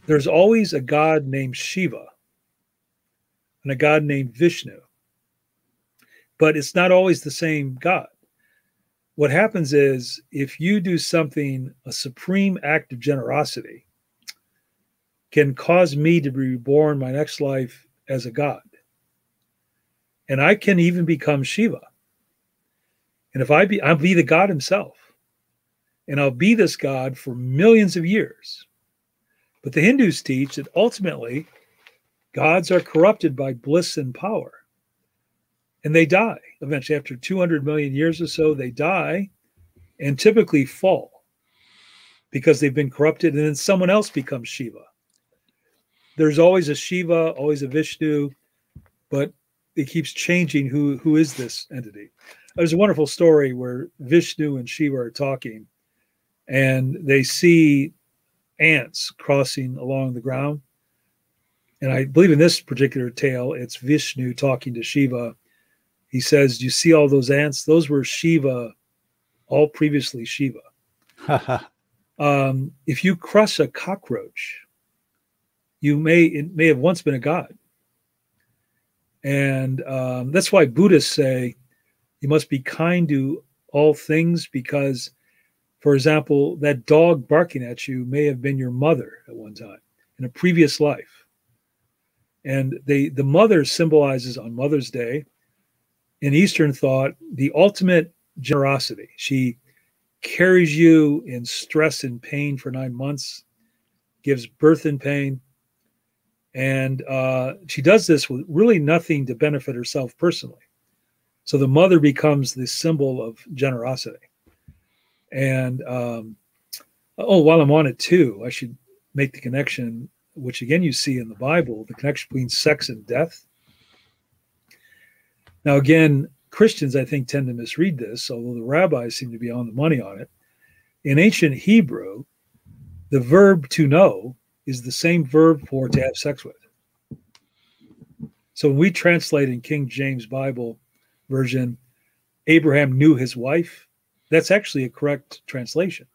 there's always a god named Shiva and a god named Vishnu, but it's not always the same god. What happens is if you do something, a supreme act of generosity can cause me to be reborn my next life as a god. And I can even become Shiva. And if I be, I'll be the God himself. And I'll be this God for millions of years. But the Hindus teach that ultimately, gods are corrupted by bliss and power. And they die. Eventually, after two hundred million years or so, they die and typically fall because they've been corrupted. And then someone else becomes Shiva. There's always a Shiva, always a Vishnu, but it keeps changing who, who is this entity. There's a wonderful story where Vishnu and Shiva are talking and they see ants crossing along the ground. And I believe in this particular tale, it's Vishnu talking to Shiva. He says, "Do you see all those ants? Those were Shiva, all previously Shiva." um, if you crush a cockroach, you may, it may have once been a god. And um, that's why Buddhists say you must be kind to all things because, for example, that dog barking at you may have been your mother at one time in a previous life. And they, the mother symbolizes on Mother's Day, in Eastern thought, the ultimate generosity. She carries you in stress and pain for nine months, gives birth in pain. And uh, she does this with really nothing to benefit herself personally. So the mother becomes the symbol of generosity. And, um, oh, while I'm on it too, I should make the connection, which again, you see in the Bible, the connection between sex and death. Now, again, Christians, I think, tend to misread this, although the rabbis seem to be on the money on it. In ancient Hebrew, the verb to know is the same verb for to have sex with. So when we translate in King James Bible version, Abraham knew his wife, that's actually a correct translation.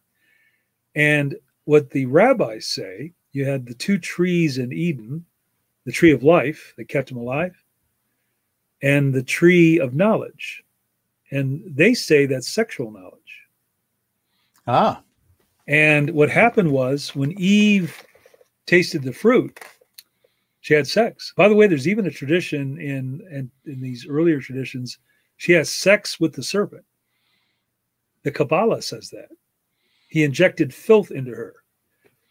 And what the rabbis say, you had the two trees in Eden, the tree of life that kept him alive, and the tree of knowledge. And they say that's sexual knowledge. Ah. And what happened was when Eve tasted the fruit, she had sex. By the way, there's even a tradition in, in, in these earlier traditions, she has sex with the serpent. The Kabbalah says that. He injected filth into her.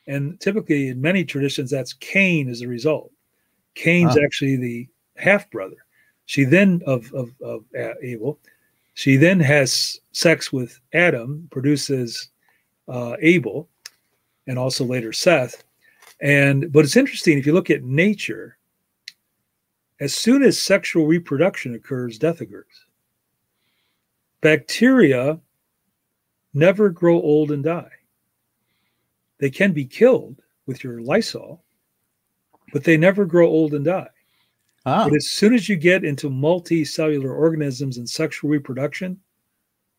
And typically in many traditions, that's Cain as a result. Cain's wow. actually the half-brother. She then, of, of, of Abel, she then has sex with Adam, produces uh, Abel, and also later Seth. And, but it's interesting, if you look at nature, as soon as sexual reproduction occurs, death occurs. Bacteria never grow old and die. They can be killed, with your Lysol, but they never grow old and die. Ah. But as soon as you get into multicellular organisms and sexual reproduction,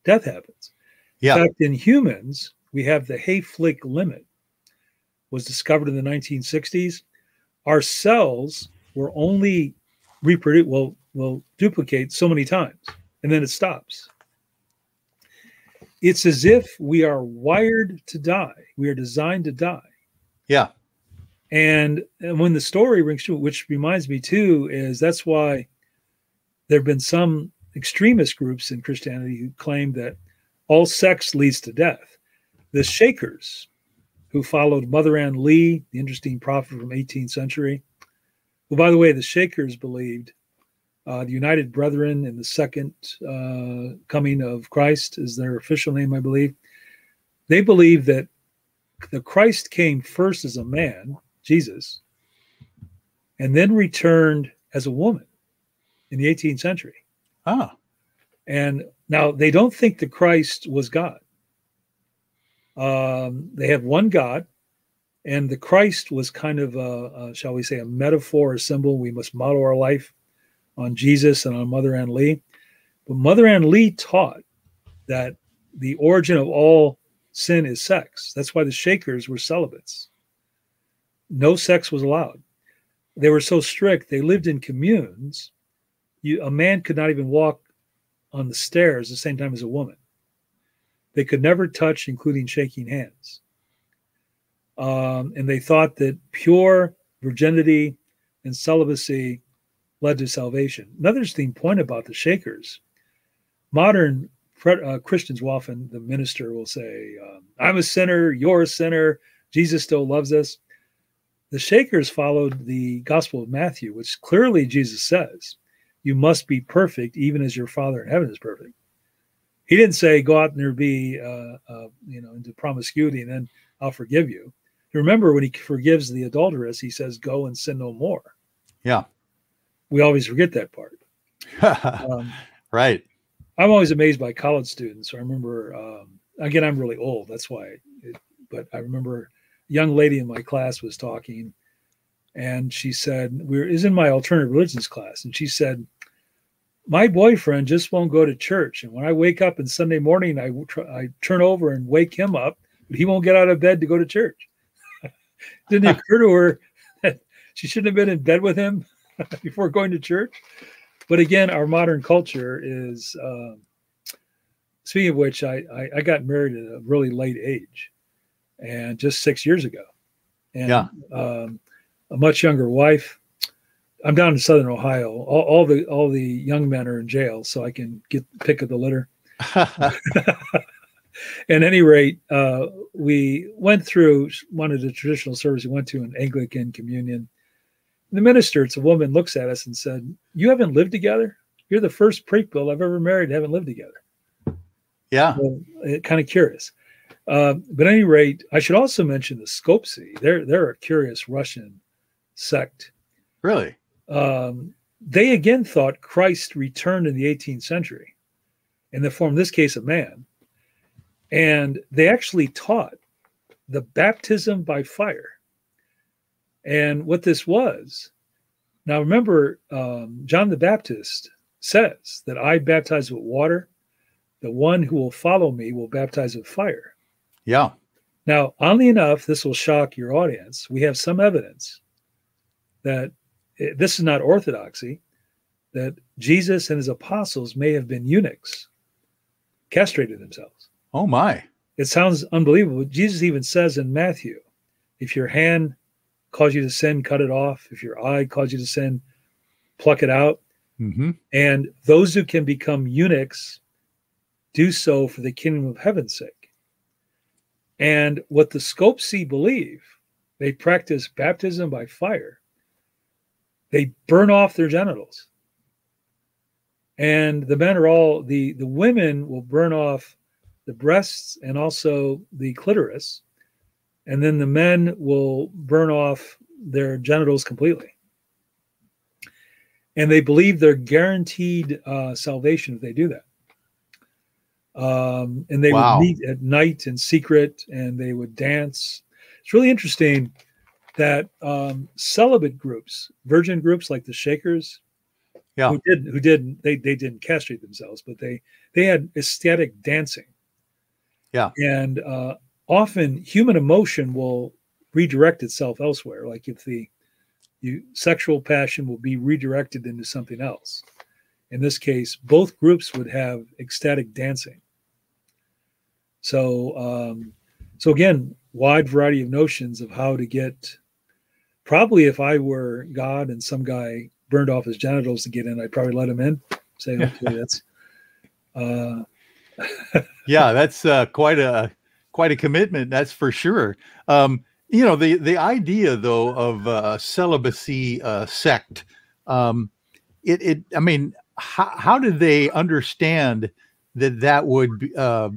death happens. Yeah. In fact, in humans, we have the Hay-Flick limit, was discovered in the nineteen sixties. Our cells were only reproduce, will, will duplicate so many times, and then it stops. It's as if we are wired to die. We are designed to die. Yeah. And, and when the story rings true, which reminds me too, is that's why there have been some extremist groups in Christianity who claim that all sex leads to death. The Shakers, who followed Mother Ann Lee, the interesting prophet from eighteenth century. Well, by the way, the Shakers believed uh, the United Brethren in the second uh, coming of Christ is their official name, I believe. They believe that the Christ came first as a man, Jesus, and then returned as a woman in the eighteenth century. Ah. And now they don't think the Christ was God. Um, they have one God, and the Christ was kind of, a, a, shall we say, a metaphor or symbol. We must model our life on Jesus and on Mother Ann Lee. But Mother Ann Lee taught that the origin of all sin is sex. That's why the Shakers were celibates. No sex was allowed. They were so strict, they lived in communes. You, a man could not even walk on the stairs at the same time as a woman. They could never touch, including shaking hands. Um, and they thought that pure virginity and celibacy led to salvation. Another interesting point about the Shakers, modern Uh, Christians will often, the minister will say, um, I'm a sinner, you're a sinner, Jesus still loves us. The Shakers followed the Gospel of Matthew, which clearly Jesus says, you must be perfect even as your Father in heaven is perfect. He didn't say, go out and there be, uh, uh, you know, into promiscuity and then I'll forgive you. Remember when he forgives the adulteress, he says, go and sin no more. Yeah. We always forget that part. um, right. I'm always amazed by college students. I remember, um, again, I'm really old. That's why. It, but I remember a young lady in my class was talking, and she said, we were, it was in my alternative religions class. And she said, my boyfriend just won't go to church. And when I wake up on Sunday morning, I, I turn over and wake him up, but he won't get out of bed to go to church. Didn't occur to her that she shouldn't have been in bed with him before going to church. But again, our modern culture is, um, speaking of which, I, I, I got married at a really late age, and just six years ago. And yeah. um, a much younger wife. I'm down in Southern Ohio. All, all the all the young men are in jail, so I can get pick of the litter. At any rate, uh, we went through one of the traditional services. We went to an Anglican communion. The minister, it's a woman, looks at us and said, you haven't lived together? You're the first prequel bill I've ever married and haven't lived together. Yeah. So, it, kind of curious. Uh, but at any rate, I should also mention the Skopsi. They're, they're a curious Russian sect. Really? Um, they again thought Christ returned in the eighteenth century in the form, in this case, of man. And they actually taught the baptism by fire. And what this was, now remember, um, John the Baptist says that I baptize with water. The one who will follow me will baptize with fire. Yeah. Now, oddly enough, this will shock your audience. We have some evidence that it, this is not orthodoxy, that Jesus and his apostles may have been eunuchs, castrated themselves. Oh, my. It sounds unbelievable. Jesus even says in Matthew, if your hand cause you to sin, cut it off. If your eye caused you to sin, pluck it out. Mm-hmm. And those who can become eunuchs do so for the kingdom of heaven's sake. And what the Skopsi believe, they practice baptism by fire. They burn off their genitals. And the men are all, the, the women will burn off the breasts and also the clitoris. And then the men will burn off their genitals completely. And they believe they're guaranteed uh, salvation if they do that. Um, and they wow. would meet at night in secret, and they would dance. It's really interesting. that um, celibate groups, virgin groups like the Shakers, yeah, who didn't, who didn't, they they didn't castrate themselves, but they they had ecstatic dancing, yeah, and uh, often human emotion will redirect itself elsewhere. Like if the you, sexual passion will be redirected into something else. In this case, both groups would have ecstatic dancing. So, um, so again, wide variety of notions of how to get. Probably, if I were God and some guy burned off his genitals to get in, I'd probably let him in. Say, okay, that's. Uh, yeah, that's uh, quite a quite a commitment. That's for sure. Um, you know, the the idea though of uh, celibacy uh, sect. Um, it it. I mean, how how did they understand that that would uh,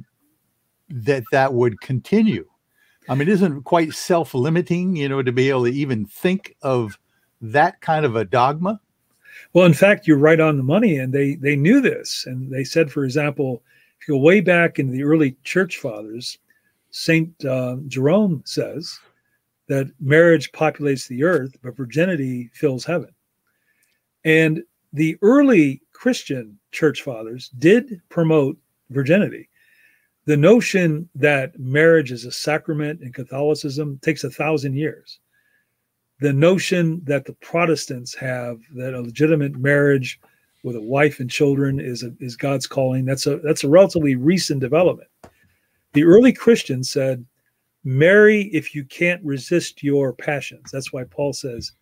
that that would continue? I mean, isn't quite self-limiting, you know, to be able to even think of that kind of a dogma? Well, in fact, you're right on the money, and they they knew this. And they said, for example, if you go way back in the early church fathers, Saint uh, Jerome says that marriage populates the earth, but virginity fills heaven. And the early Christian church fathers did promote virginity. The notion that marriage is a sacrament in Catholicism takes a thousand years. The notion that the Protestants have that a legitimate marriage with a wife and children is a, is God's calling, that's a that's a relatively recent development. The early Christians said, marry if you can't resist your passions. That's why Paul says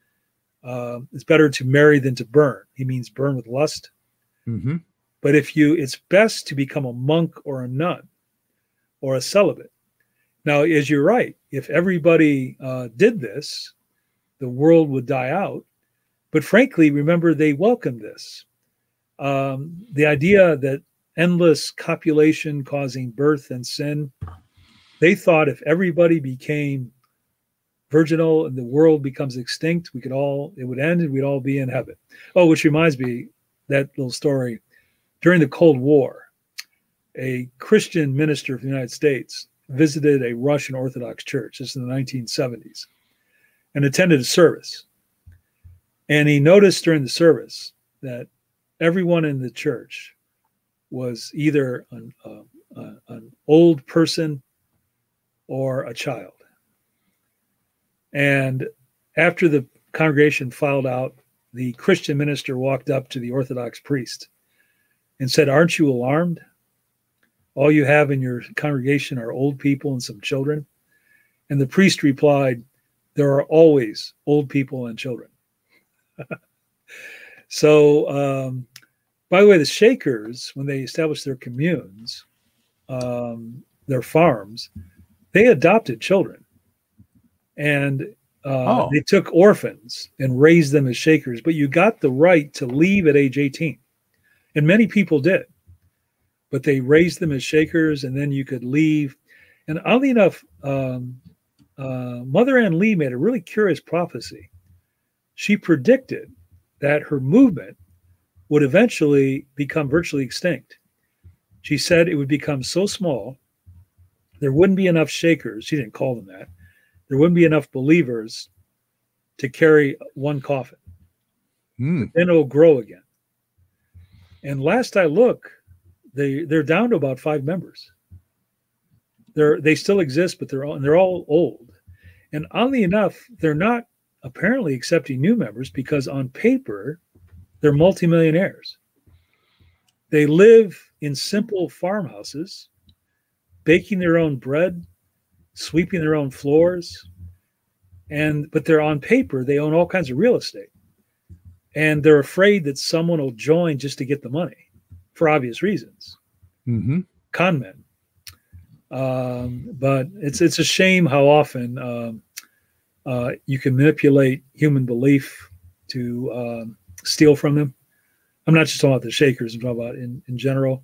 uh, it's better to marry than to burn. He means burn with lust. Mm-hmm. But if you, it's best to become a monk or a nun, or a celibate. Now, as you're right, if everybody uh, did this, the world would die out. But frankly, remember, they welcomed this. Um, the idea that endless copulation causing birth and sin, they thought if everybody became virginal and the world becomes extinct, we could all, it would end and we'd all be in heaven. Oh, which reminds me, that little story, during the Cold War, a Christian minister of the United States visited a Russian Orthodox church, this is in the nineteen seventies, and attended a service. And he noticed during the service that everyone in the church was either an, uh, uh, an old person or a child. And after the congregation filed out, the Christian minister walked up to the Orthodox priest and said, "Aren't you alarmed? All you have in your congregation are old people and some children." And the priest replied, "There are always old people and children." So, um, by the way, the Shakers, when they established their communes, um, their farms, they adopted children. And uh, oh. they took orphans and raised them as Shakers. But you got the right to leave at age eighteen. And many people did. But they raised them as Shakers, and then you could leave. And oddly enough, um, uh, Mother Ann Lee made a really curious prophecy. She predicted that her movement would eventually become virtually extinct. She said it would become so small, there wouldn't be enough Shakers. She didn't call them that. There wouldn't be enough believers to carry one coffin. Mm. Then it'll grow again. And last I look, They they're down to about five members. They're they still exist, but they're all they're all old. And oddly enough, they're not apparently accepting new members because on paper, they're multimillionaires. They live in simple farmhouses, baking their own bread, sweeping their own floors, and but they're on paper, they own all kinds of real estate. And they're afraid that someone will join just to get the money, for obvious reasons. Mm-hmm. Con men. Um, but it's it's a shame how often um, uh, you can manipulate human belief to um, steal from them. I'm not just talking about the Shakers, I'm talking about in, in general.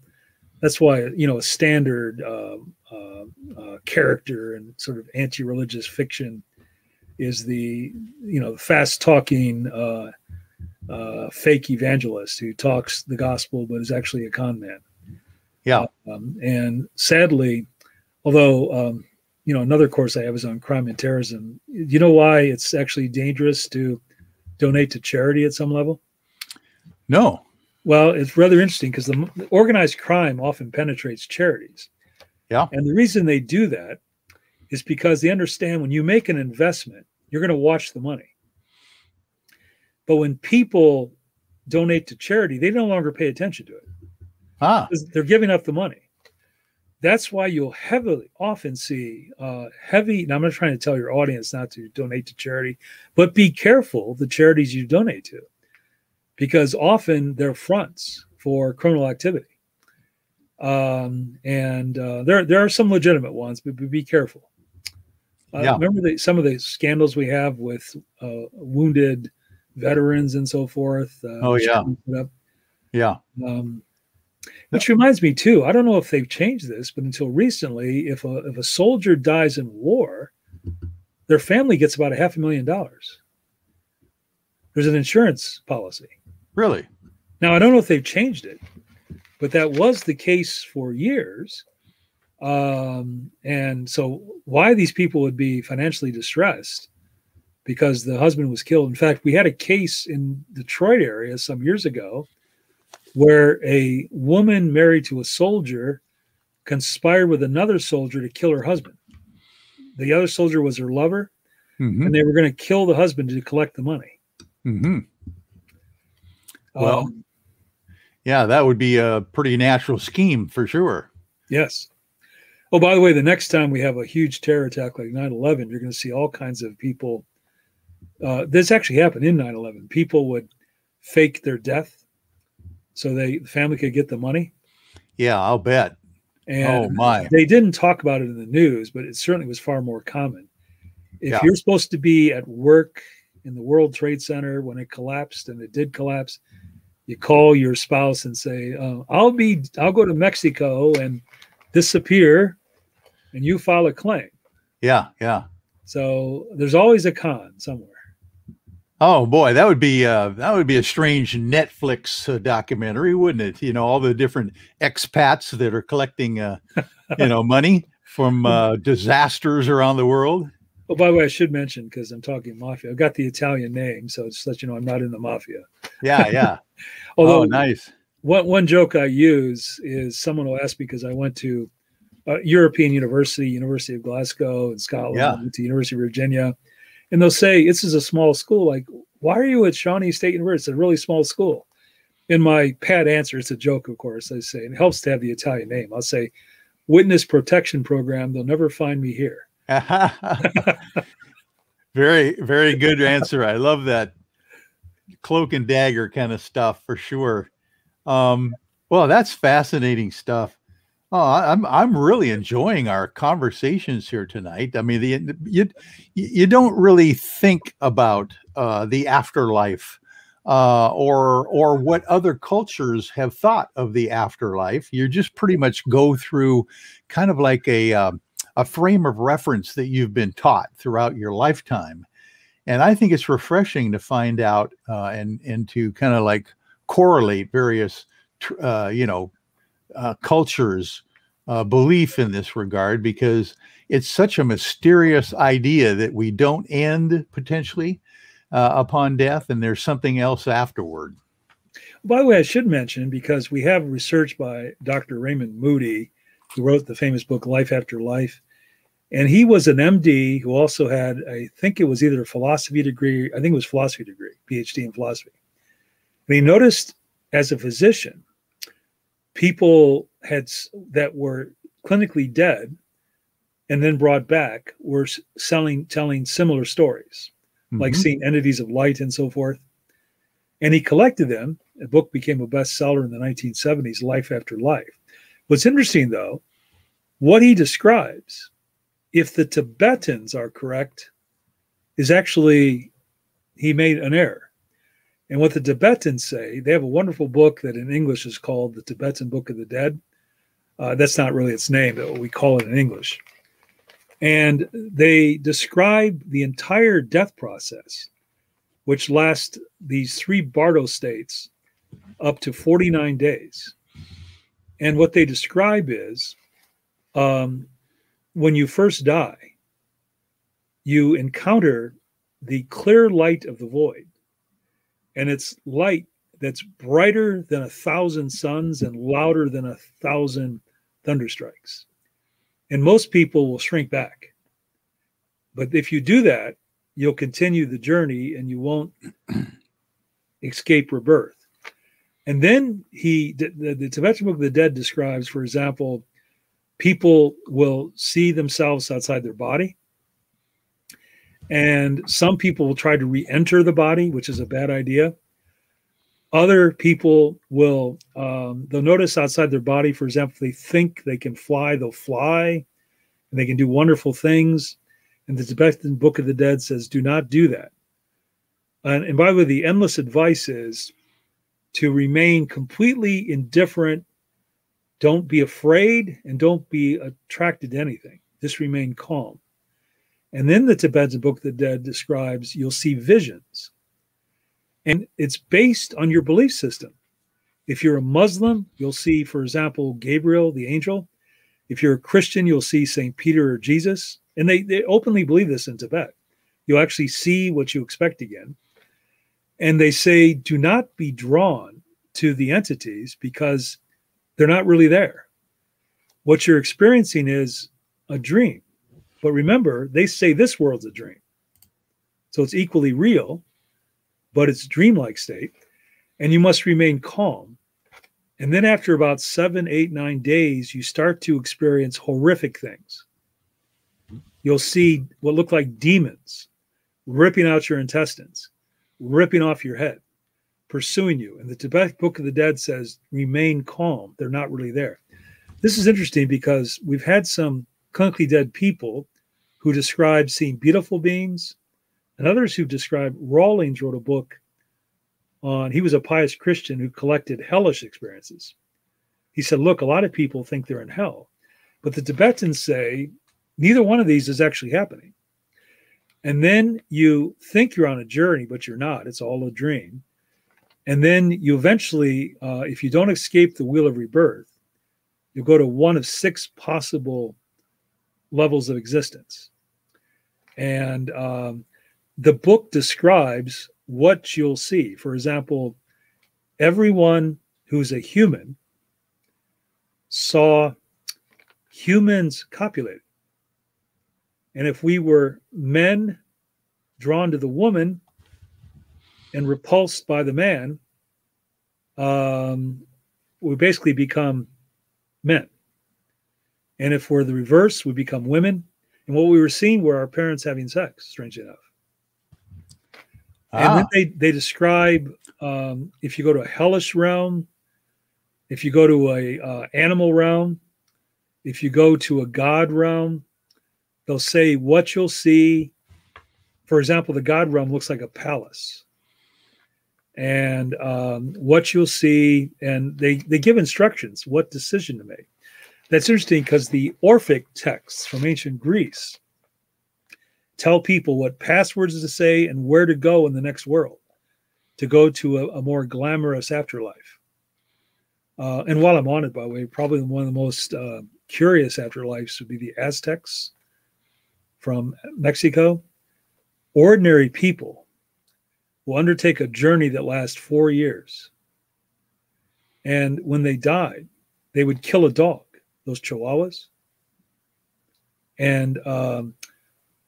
That's why, you know, a standard uh, uh, uh, character and sort of anti-religious fiction is the, you know, fast-talking uh Uh, fake evangelist who talks the gospel but is actually a con man. Yeah. Um, and sadly, although um, you know, another course I have is on crime and terrorism. You know why it's actually dangerous to donate to charity at some level? No. Well, it's rather interesting because the organized crime often penetrates charities. Yeah. And the reason they do that is because they understand when you make an investment, you're going to watch the money. But when people donate to charity, they no longer pay attention to it. Ah. Because they're giving up the money. That's why you'll heavily often see uh, heavy. Now, I'm not trying to tell your audience not to donate to charity, but be careful the charities you donate to, because often they're fronts for criminal activity. Um, and uh, there there are some legitimate ones, but be careful. Uh, yeah. Remember the, some of the scandals we have with uh, wounded veterans and so forth. Uh, oh yeah, yeah. Um, Which reminds me too, I don't know if they've changed this, but until recently, if a if a soldier dies in war, their family gets about a half a million dollars. There's an insurance policy. Really? Now, I don't know if they've changed it, but that was the case for years. Um, and so why these people would be financially distressed because the husband was killed. In fact, we had a case in Detroit area some years ago where a woman married to a soldier conspired with another soldier to kill her husband. The other soldier was her lover, mm-hmm. and they were going to kill the husband to collect the money. Mm-hmm. Well, um, yeah, that would be a pretty natural scheme for sure. Yes. Oh, by the way, the next time we have a huge terror attack like nine eleven, you're going to see all kinds of people. Uh, this actually happened in nine eleven. People would fake their death so they, the family could get the money. Yeah, I'll bet. And oh my! They didn't talk about it in the news, but it certainly was far more common. If yeah. you're supposed to be at work in the World Trade Center when it collapsed, and it did collapse, you call your spouse and say, uh, "I'll be, I'll go to Mexico and disappear," and you file a claim. Yeah, yeah. So there's always a con somewhere. Oh boy, that would be uh, that would be a strange Netflix uh, documentary, wouldn't it? You know, all the different expats that are collecting, uh, you know, money from uh, disasters around the world. Oh, by the way, I should mention, because I'm talking mafia, I've got the Italian name, so just to let you know, I'm not in the mafia. Yeah, yeah. Although, oh, nice. One one joke I use is someone will ask me because I went to uh, European University, University of Glasgow in Scotland, yeah. I went to University of Virginia. And they'll say, this is a small school. Like, why are you at Shawnee State University? It's a really small school. In my pat answer, it's a joke, of course, I say, and it helps to have the Italian name. I'll say, Witness Protection Program. They'll never find me here. Very, very good answer. I love that cloak and dagger kind of stuff for sure. Um, well, that's fascinating stuff. Oh, I'm I'm really enjoying our conversations here tonight. I mean, the, the you you don't really think about uh, the afterlife uh, or or what other cultures have thought of the afterlife. You just pretty much go through kind of like a uh, a frame of reference that you've been taught throughout your lifetime, and I think it's refreshing to find out uh, and and to kind of like correlate various uh, you know. Uh, culture's uh, belief in this regard, because it's such a mysterious idea that we don't end potentially uh, upon death, and there's something else afterward. By the way, I should mention, because we have research by Doctor Raymond Moody, who wrote the famous book Life After Life, and he was an M D who also had, I think it was either a philosophy degree, I think it was philosophy degree, P H D in philosophy. And he noticed as a physician, people had that were clinically dead and then brought back were selling, telling similar stories, mm-hmm. like seeing entities of light and so forth. And he collected them. The book became a bestseller in the nineteen seventies, Life After Life. What's interesting, though, what he describes, if the Tibetans are correct, is actually he made an error. And what the Tibetans say, they have a wonderful book that in English is called the Tibetan Book of the Dead. Uh, that's not really its name, but we call it in English. And they describe the entire death process, which lasts these three Bardo states up to forty-nine days. And what they describe is um, when you first die, you encounter the clear light of the void. And it's light that's brighter than a thousand suns and louder than a thousand thunderstrikes. And most people will shrink back. But if you do that, you'll continue the journey and you won't escape rebirth. And then he, the, the Tibetan Book of the Dead describes, for example, people will see themselves outside their body. And some people will try to re-enter the body, which is a bad idea. Other people will, um, they'll notice outside their body, for example, if they think they can fly, they'll fly, and they can do wonderful things. And the Tibetan Book of the Dead says, do not do that. And, and by the way, the endless advice is to remain completely indifferent. Don't be afraid and don't be attracted to anything. Just remain calm. And then the Tibetan Book of the Dead describes, you'll see visions. And it's based on your belief system. If you're a Muslim, you'll see, for example, Gabriel, the angel. If you're a Christian, you'll see Saint Peter or Jesus. And they, they openly believe this in Tibet. You'll actually see what you expect again. And they say, do not be drawn to the entities because they're not really there. What you're experiencing is a dream. But remember, they say this world's a dream. So it's equally real, but it's a dreamlike state. And you must remain calm. And then after about seven, eight, nine days, you start to experience horrific things. You'll see what look like demons ripping out your intestines, ripping off your head, pursuing you. And the Tibetan Book of the Dead says, remain calm. They're not really there. This is interesting because we've had some clinically dead people who describe seeing beautiful beings, and others who describe. Rawlings wrote a book on, he was a pious Christian who collected hellish experiences. He said, look, a lot of people think they're in hell, but the Tibetans say neither one of these is actually happening. And then you think you're on a journey, but you're not. It's all a dream. And then you eventually, uh, if you don't escape the wheel of rebirth, you'll go to one of six possible levels of existence. And um, the book describes what you'll see. For example, everyone who's a human saw humans copulated. And if we were men drawn to the woman and repulsed by the man, um, we basically become men. And if we're the reverse, we become women. And what we were seeing were our parents having sex, strangely enough. Ah. And then they, they describe, um, if you go to a hellish realm, if you go to a uh, animal realm, if you go to a god realm, they'll say what you'll see. For example, the god realm looks like a palace. And um, what you'll see, and they, they give instructions, what decision to make. That's interesting because the Orphic texts from ancient Greece tell people what passwords to say and where to go in the next world to go to a, a more glamorous afterlife. Uh, and while I'm on it, by the way, probably one of the most uh, curious afterlives would be the Aztecs from Mexico. Ordinary people will undertake a journey that lasts four years. And when they died, they would kill a dog, those chihuahuas, and um,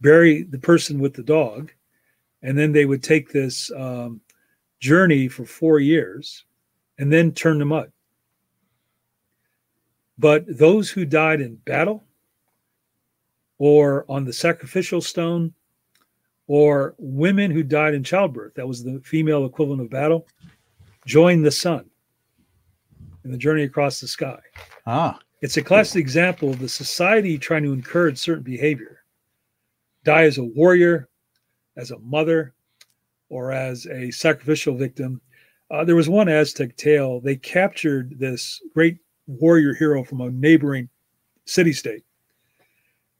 bury the person with the dog. And then they would take this um, journey for four years and then turn to mud. But those who died in battle or on the sacrificial stone or women who died in childbirth, that was the female equivalent of battle, joined the sun in the journey across the sky. Ah. It's a classic example of the society trying to encourage certain behavior. Die as a warrior, as a mother, or as a sacrificial victim. Uh, there was one Aztec tale. They captured this great warrior hero from a neighboring city-state.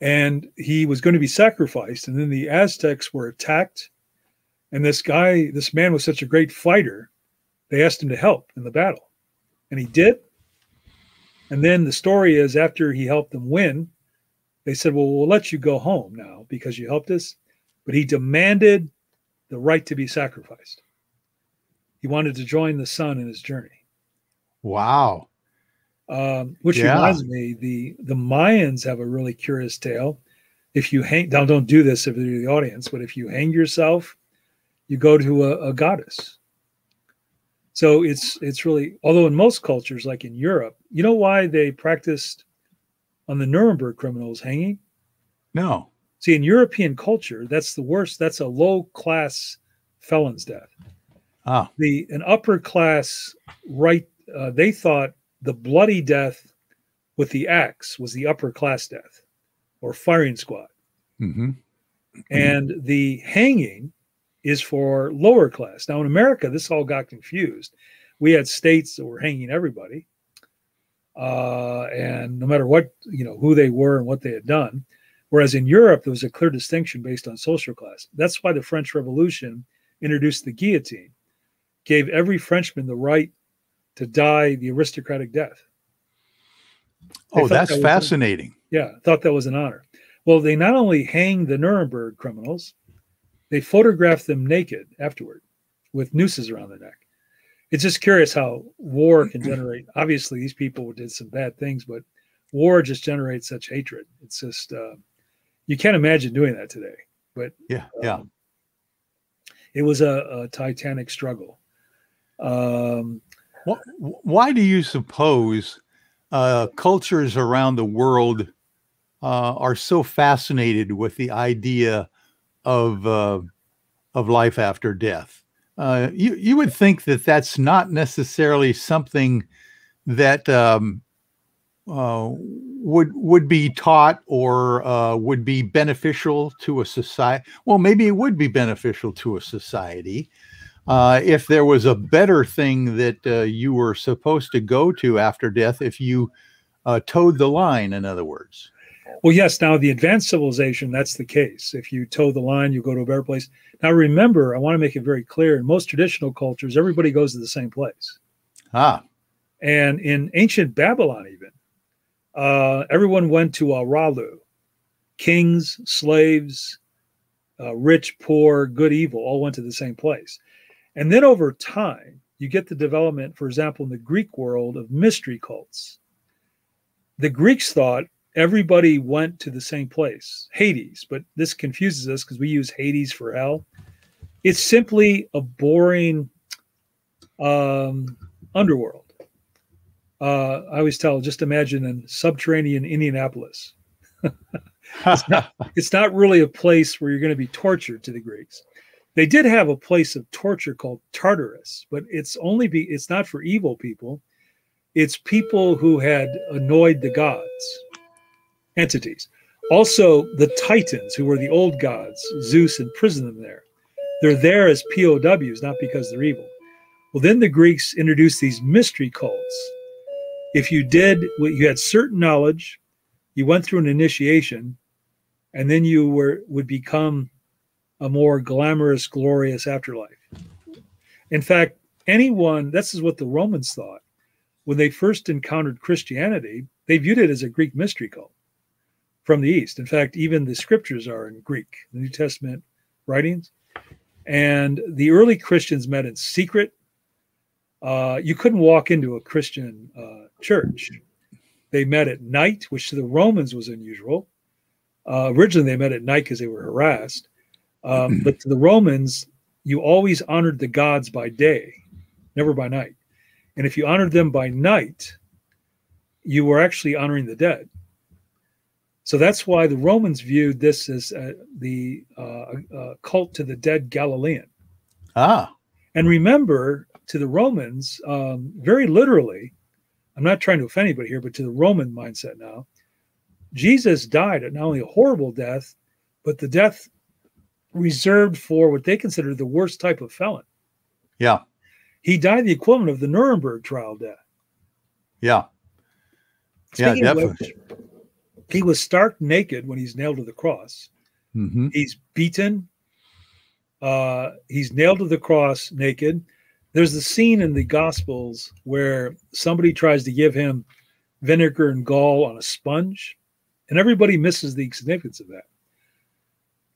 And he was going to be sacrificed. And then the Aztecs were attacked. And this guy, this man was such a great fighter, they asked him to help in the battle. And he did. And then the story is after he helped them win, They said, well, we'll let you go home now because you helped us. But he demanded the right to be sacrificed. He wanted to join the sun in his journey. Wow. Um, which yeah. reminds me, the, the Mayans have a really curious tale. If you hang, now don't do this if you're the audience, but if you hang yourself, you go to a, a goddess. So it's, it's really, although in most cultures, like in Europe, you know why they practiced on the Nuremberg criminals hanging? No. See, in European culture, that's the worst. That's a low-class felon's death. Ah. The, an upper-class right, uh, they thought the bloody death with the axe was the upper-class death or firing squad. Mm-hmm. And mm-hmm. the hanging is for lower class. Now, in America, this all got confused. We had states that were hanging everybody. Uh, and no matter what, you know, who they were and what they had done. Whereas in Europe, there was a clear distinction based on social class. That's why the French Revolution introduced the guillotine, gave every Frenchman the right to die the aristocratic death. They oh, that's that fascinating. An, yeah, thought that was an honor. Well, they not only hanged the Nuremberg criminals, they photographed them naked afterward with nooses around their neck. It's just curious how war can generate. Obviously, these people did some bad things, but war just generates such hatred. It's just, uh, you can't imagine doing that today. But yeah, um, yeah. It was a, a titanic struggle. Um, why, why do you suppose uh, cultures around the world uh, are so fascinated with the idea of uh, of life after death? Uh, you you would think that that's not necessarily something that um, uh, would would be taught or uh, would be beneficial to a society. Well, maybe it would be beneficial to a society uh, if there was a better thing that uh, you were supposed to go to after death. If you uh, towed the line, in other words. Well, yes. Now, the advanced civilization, that's the case. If you toe the line, you go to a better place. Now, remember, I want to make it very clear. In most traditional cultures, everybody goes to the same place. Ah. And in ancient Babylon, even, uh, everyone went to Aralu. Kings, slaves, uh, rich, poor, good, evil, all went to the same place. And then over time, you get the development, for example, in the Greek world of mystery cults. The Greeks thought everybody went to the same place, Hades. But this confuses us because we use Hades for hell. It's simply a boring um, underworld. Uh, I always tell, just imagine in subterranean Indianapolis. it's, not, it's not really a place where you're going to be tortured to the Greeks. They did have a place of torture called Tartarus, but it's only be, it's not for evil people. It's people who had annoyed the gods. Entities. Also, the Titans, who were the old gods, Zeus imprisoned them there. They're there as P O Ws, not because they're evil. Well, then the Greeks introduced these mystery cults. If you did, you had certain knowledge, you went through an initiation, and then you were would become a more glamorous, glorious afterlife. In fact, anyone, this is what the Romans thought. When they first encountered Christianity, they viewed it as a Greek mystery cult. From the East. In fact, even the scriptures are in Greek, the New Testament writings. And the early Christians met in secret. Uh, you couldn't walk into a Christian uh, church. They met at night, which to the Romans was unusual. Uh, originally, they met at night because they were harassed. Um, but to the Romans, you always honored the gods by day, never by night. And if you honored them by night, you were actually honoring the dead. So that's why the Romans viewed this as uh, the uh, uh, cult to the dead Galilean. Ah. And remember, to the Romans, um, very literally, I'm not trying to offend anybody here, but to the Roman mindset now, Jesus died at not only a horrible death, but the death reserved for what they considered the worst type of felon. Yeah. He died the equivalent of the Nuremberg trial death. Yeah. Yeah, Speaking definitely. Of, he was stark naked when he's nailed to the cross. Mm-hmm. He's beaten. Uh, he's nailed to the cross naked. There's the scene in the Gospels where somebody tries to give him vinegar and gall on a sponge. And everybody misses the significance of that.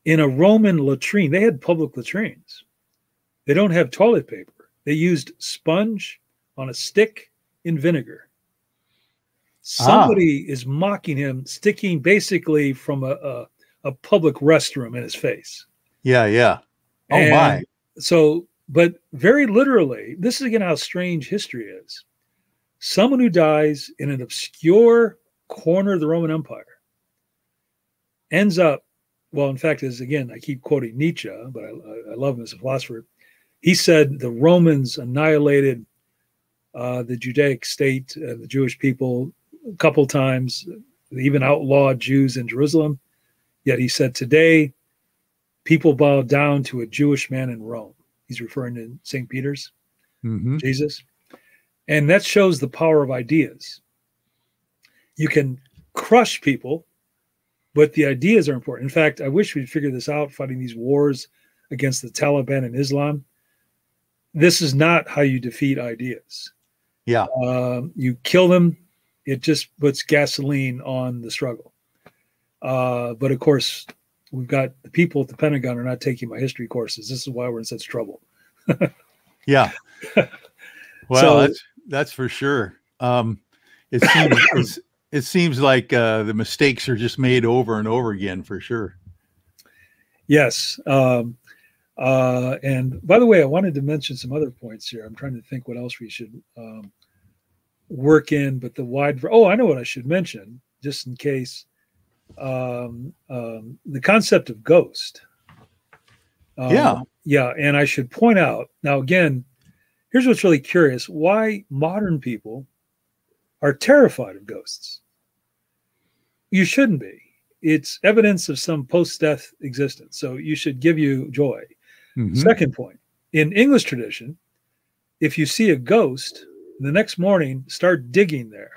In a Roman latrine, they had public latrines. They don't have toilet paper. They used sponge on a stick in vinegar. Somebody ah. is mocking him, sticking basically from a, a, a public restroom in his face. Yeah, yeah. Oh, and my. So, but very literally, this is again how strange history is. Someone who dies in an obscure corner of the Roman Empire ends up, well, in fact, as again, I keep quoting Nietzsche, but I, I love him as a philosopher. He said the Romans annihilated uh, the Judaic state, uh, the Jewish people, a couple times. They even outlawed Jews in Jerusalem. Yet he said, today, people bow down to a Jewish man in Rome. He's referring to Saint Peter's, mm-hmm. Jesus. And that shows the power of ideas. You can crush people, but the ideas are important. In fact, I wish we'd figured this out, fighting these wars against the Taliban and Islam. This is not how you defeat ideas. Yeah. Uh, you kill them. It just puts gasoline on the struggle. Uh, but, of course, we've got the people at the Pentagon are not taking my history courses. This is why we're in such trouble. Yeah. Well, so, that's, that's for sure. Um, it seems... it's, It seems like uh, the mistakes are just made over and over again, for sure. Yes. Um, uh, and by the way, I wanted to mention some other points here. I'm trying to think what else we should um, work in, but the wide... Oh, I know what I should mention, just in case. Um, um, the concept of ghost. Um, yeah. Yeah, and I should point out, now again, here's what's really curious. Why modern people are terrified of ghosts. You shouldn't be. It's evidence of some post-death existence, so you should give you joy. Mm-hmm. Second point, in English tradition, if you see a ghost, the next morning, start digging there.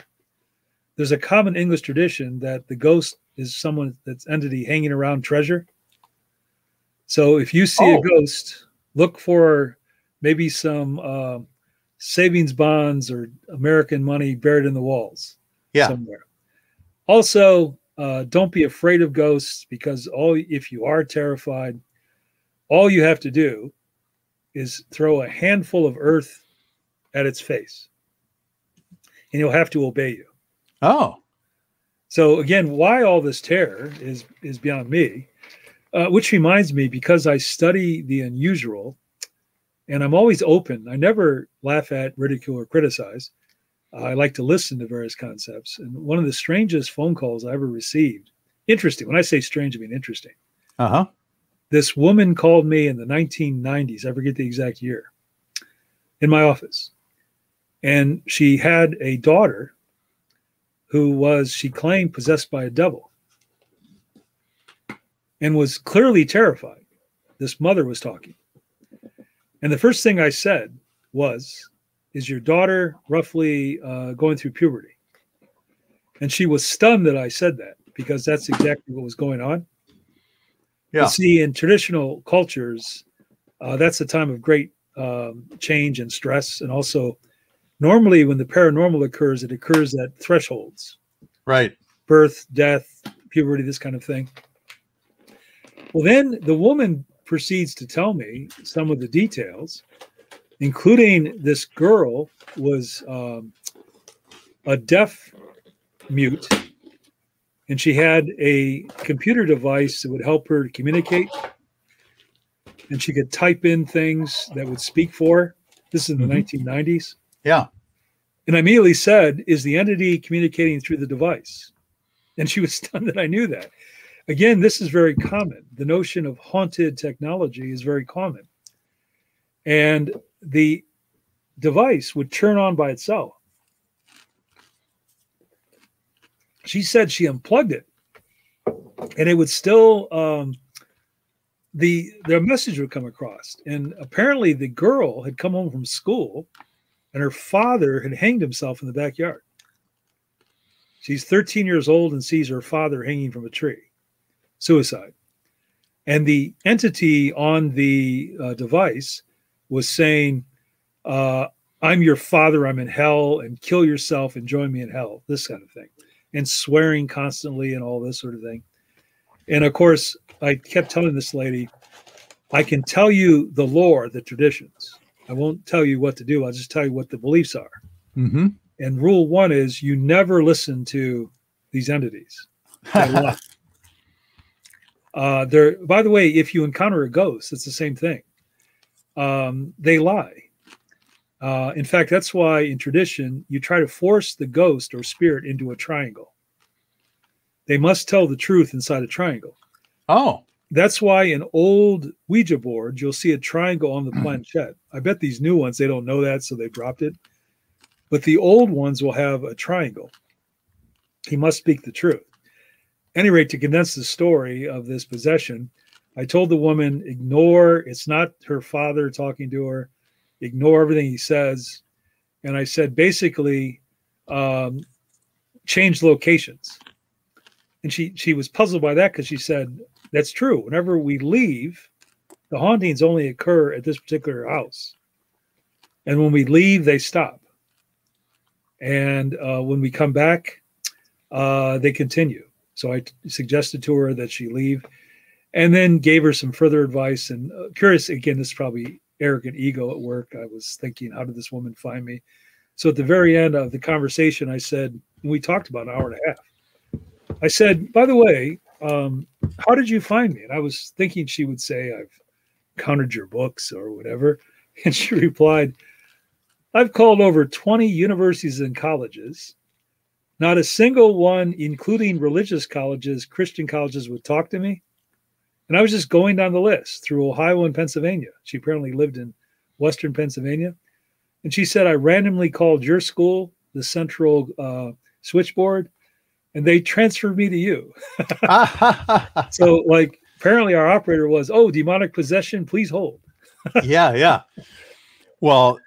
There's a common English tradition that the ghost is someone that's entity hanging around treasure. So if you see oh. a ghost, look for maybe some... Uh, savings bonds or American money buried in the walls yeah. somewhere. Also, uh, don't be afraid of ghosts, because all if you are terrified, all you have to do is throw a handful of earth at its face, and you'll have to obey you. Oh. So again, why all this terror is, is beyond me, uh, which reminds me, because I study the unusual, and I'm always open. I never laugh at, ridicule, or criticize. Uh, I like to listen to various concepts. And one of the strangest phone calls I ever received, interesting, when I say strange, I mean interesting. Uh-huh. This woman called me in the nineteen nineties, I forget the exact year, in my office. And she had a daughter who was, she claimed, possessed by a devil and was clearly terrified. This mother was talking. And the first thing I said was, is your daughter roughly uh, going through puberty? And she was stunned that I said that, because that's exactly what was going on. Yeah. You see, in traditional cultures, uh, that's a time of great um, change and stress. And also, normally when the paranormal occurs, it occurs at thresholds. Right. Birth, death, puberty, this kind of thing. Well, then the woman proceeds to tell me some of the details, including this girl was um, a deaf mute, and she had a computer device that would help her to communicate, and she could type in things that would speak for her. This is in the mm-hmm. nineteen nineties. Yeah. And I immediately said, is the entity communicating through the device? And she was stunned that I knew that. Again, this is very common. The notion of haunted technology is very common. And the device would turn on by itself. She said she unplugged it, and it would still, um, the their message would come across. And apparently the girl had come home from school, and her father had hanged himself in the backyard. She's thirteen years old and sees her father hanging from a tree. Suicide. And the entity on the uh, device was saying, uh, I'm your father, I'm in hell, and kill yourself and join me in hell, this kind of thing. and swearing constantly and all this sort of thing. And of course, I kept telling this lady, I can tell you the lore, the traditions. I won't tell you what to do. I'll just tell you what the beliefs are. Mm-hmm. And rule one is you never listen to these entities. uh, they're, by the way, if you encounter a ghost, it's the same thing. Um, they lie. Uh, in fact, that's why in tradition, you try to force the ghost or spirit into a triangle. They must tell the truth inside a triangle. Oh. That's why in old Ouija boards, you'll see a triangle on the planchette. I bet these new ones, they don't know that, so they dropped it. But the old ones will have a triangle. He must speak the truth. At any rate, to condense the story of this possession, I told the woman, ignore, it's not her father talking to her, ignore everything he says. And I said, basically, um, change locations. And she, she was puzzled by that because she said, that's true. Whenever we leave, the hauntings only occur at this particular house. And when we leave, they stop. And uh, when we come back, uh, they continue. So I suggested to her that she leave and then gave her some further advice. And uh, curious, again, this is probably arrogant ego at work. I was thinking, how did this woman find me? So at the very end of the conversation, I said, and we talked about an hour and a half. I said, by the way, um, how did you find me? And I was thinking she would say, I've encountered your books or whatever. And she replied, I've called over twenty universities and colleges. Not a single one, including religious colleges, Christian colleges, would talk to me. And I was just going down the list through Ohio and Pennsylvania. She apparently lived in Western Pennsylvania. And she said, I randomly called your school, the central uh, switchboard, and they transferred me to you. So like, apparently our operator was, oh, demonic possession, please hold. Yeah, yeah. Well,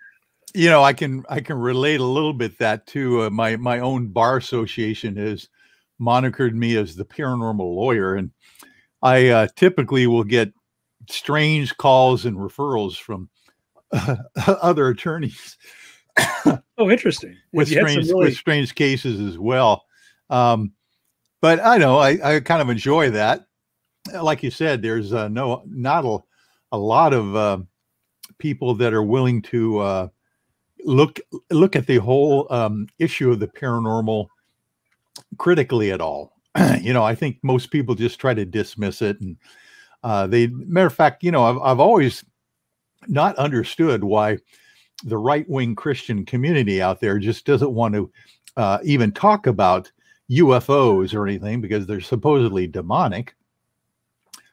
you know, I can I can relate a little bit that to uh, my my own bar association has monikered me as the paranormal lawyer, and I uh, typically will get strange calls and referrals from uh, other attorneys. Oh, interesting! with strange really... with strange cases as well, um, but I know I, I kind of enjoy that. Like you said, there's uh, no not a, a lot of uh, people that are willing to. Uh, look look at the whole um issue of the paranormal critically at all. You know, I think most people just try to dismiss it, and uh they matter of fact, you know, I've, I've always not understood why the right-wing Christian community out there just doesn't want to uh even talk about U F Os or anything, because they're supposedly demonic,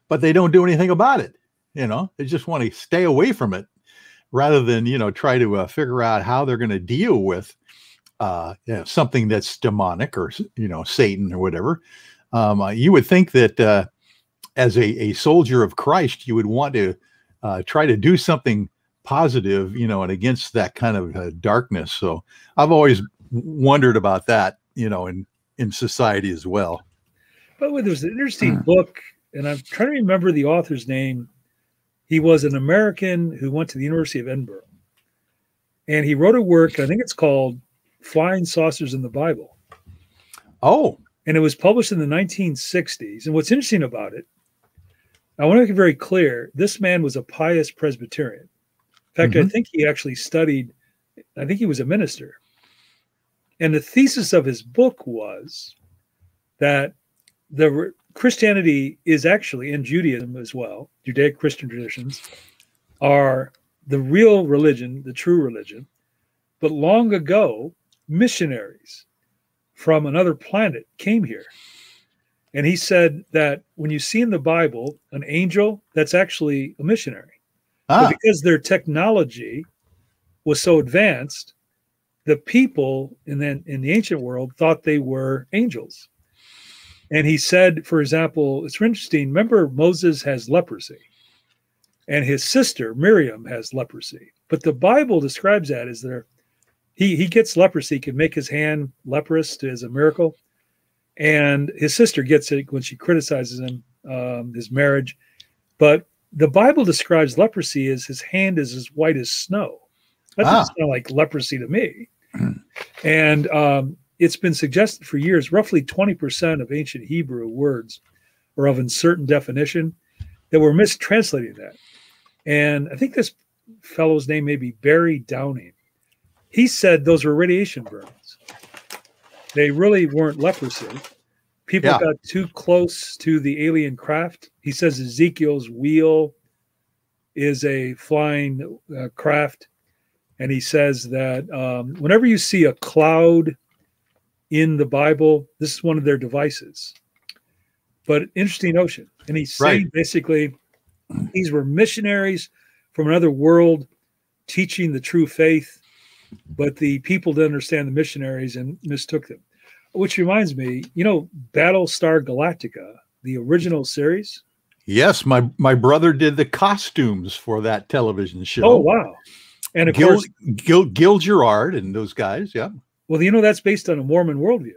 but they don't do anything about it. You know, they just want to stay away from it, rather than, you know, try to uh, figure out how they're going to deal with uh, you know, something that's demonic or, you know, Satan or whatever. Um, uh, you would think that uh, as a, a soldier of Christ, you would want to uh, try to do something positive, you know, and against that kind of uh, darkness. So I've always wondered about that, you know, in, in society as well. By the way, there's an interesting book, and I'm trying to remember the author's name. He was an American who went to the University of Edinburgh. And he wrote a work, I think it's called Flying Saucers in the Bible. Oh. And it was published in the nineteen sixties. And what's interesting about it, I want to make it very clear, this man was a pious Presbyterian. In fact, mm-hmm. I think he actually studied, I think he was a minister. And the thesis of his book was that the Christianity is actually, and Judaism as well, Judaic Christian traditions are the real religion, the true religion. But long ago, missionaries from another planet came here. And he said that when you see in the Bible an angel, that's actually a missionary. Ah. But because their technology was so advanced, the people in the, in the ancient world thought they were angels. And he said, for example, it's interesting, remember Moses has leprosy and his sister Miriam has leprosy. But the Bible describes that as there, he, he gets leprosy, can make his hand leprous as a miracle. And his sister gets it when she criticizes him, um, his marriage. But the Bible describes leprosy as his hand is as white as snow. That doesn't ah. sound like leprosy to me. And um, It's been suggested for years roughly twenty percent of ancient Hebrew words are of uncertain definition that were mistranslating that. And I think this fellow's name may be Barry Downing. He said those were radiation burns. They really weren't leprosy. People yeah. got too close to the alien craft. He says Ezekiel's wheel is a flying uh, craft. And he says that um, whenever you see a cloud in the Bible, this is one of their devices. But interesting notion. And he's saying right. basically these were missionaries from another world teaching the true faith, but the people didn't understand the missionaries and mistook them. Which reminds me, you know, Battlestar Galactica, the original series. Yes, my, my brother did the costumes for that television show. Oh, wow. And of Gil, course, Gil, Gil Gerard and those guys. Yeah. Well, you know, that's based on a Mormon worldview.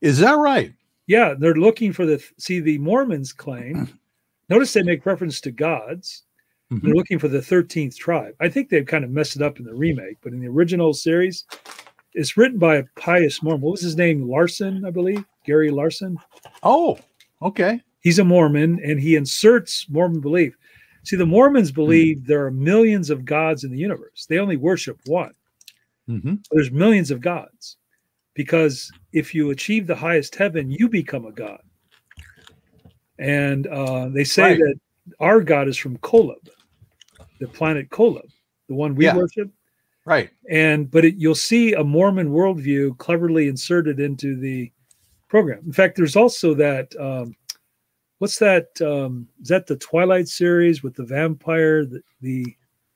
Is that right? Yeah. They're looking for the, see, the Mormons claim, notice they make reference to gods. Mm-hmm. They're looking for the thirteenth tribe. I think they've kind of messed it up in the remake, but in the original series, it's written by a pious Mormon. What was his name? Larson, I believe. Gary Larson. Oh, okay. He's a Mormon, and he inserts Mormon belief. See, the Mormons believe mm-hmm. there are millions of gods in the universe. They only worship one. Mm-hmm. There's millions of gods. Because if you achieve the highest heaven, you become a god. And uh, they say right. that our god is from Kolob, the planet Kolob, the one we yeah. worship. Right. And but it, you'll see a Mormon worldview cleverly inserted into the program. In fact, there's also that um, what's that? Um, is that the Twilight series with the vampire? The the,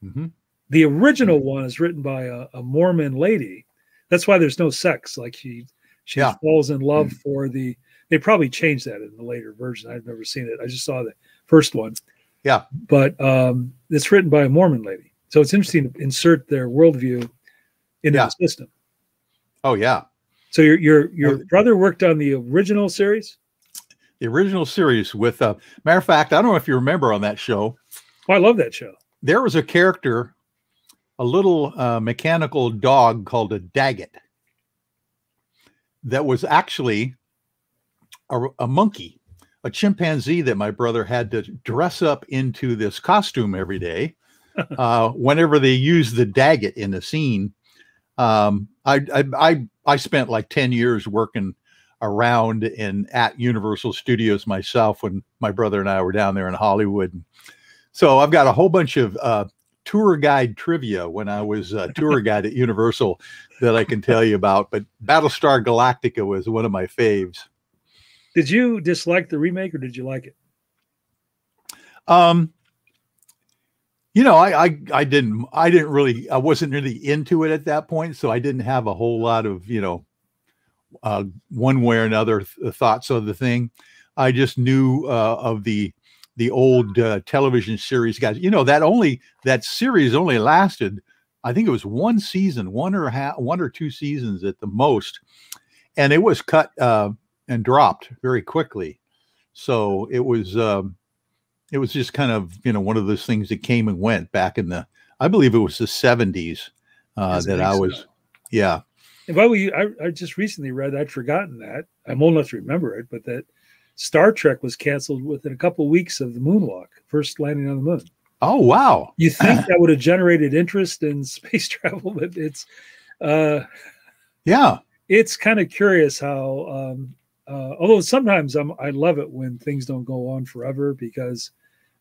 mm-hmm. the original mm-hmm. one is written by a, a Mormon lady. That's why there's no sex. Like she she yeah. falls in love mm-hmm. for the. They probably changed that in the later version. I've never seen it. I just saw the first one. Yeah, but um, it's written by a Mormon lady. So it's interesting to insert their worldview into yeah. the system. Oh yeah. So your your your brother worked on the original series? The original series with uh matter of fact, I don't know if you remember on that show. Oh, I love that show. There was a character, a little uh, mechanical dog called a Daggett that was actually a, a monkey, a chimpanzee that my brother had to dress up into this costume every day. Uh, whenever they used the Daggett in the scene, um, I, I, I, I spent like ten years working around and at Universal Studios myself when my brother and I were down there in Hollywood. So I've got a whole bunch of uh, tour guide trivia when I was a tour guide at Universal that I can tell you about. But Battlestar Galactica was one of my faves. Did you dislike the remake or did you like it? Um. You know, I, I I didn't I didn't really I wasn't really into it at that point, so I didn't have a whole lot of you know uh, one way or another th thoughts of the thing. I just knew uh, of the the old uh, television series guys. You know that only that series only lasted, I think it was one season, one or half, one or two seasons at the most, and it was cut uh, and dropped very quickly. So it was. Uh, It was just kind of, you know, one of those things that came and went back in the, I believe it was the seventies uh, that I was, so. yeah. And by the way, I, I just recently read, I'd forgotten that. I'm old enough to remember it, but that Star Trek was canceled within a couple of weeks of the moonwalk, first landing on the moon. Oh, wow. You think that would have generated interest in space travel, but it's, uh, yeah. It's kind of curious how, um, Uh, although sometimes I'm, I love it when things don't go on forever because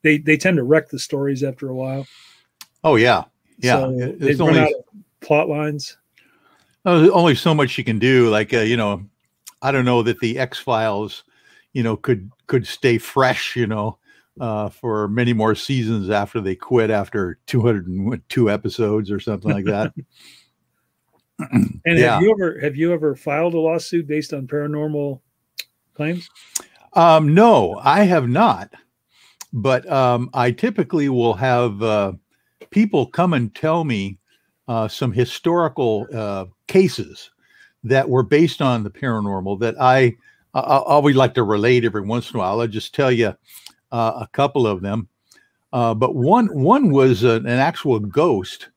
they they tend to wreck the stories after a while. Oh yeah, yeah. So it, it's only run out of plot lines. There's only so much you can do. Like uh, you know, I don't know that the X-Files, you know, could could stay fresh, you know, uh, for many more seasons after they quit after two hundred and two episodes or something like that. And yeah. have you ever have you ever filed a lawsuit based on paranormal claims? Um, no, I have not. But um, I typically will have uh, people come and tell me uh, some historical uh, cases that were based on the paranormal that I, I, I always like to relate every once in a while. I'll just tell you uh, a couple of them. Uh, but one, one was an, an actual ghost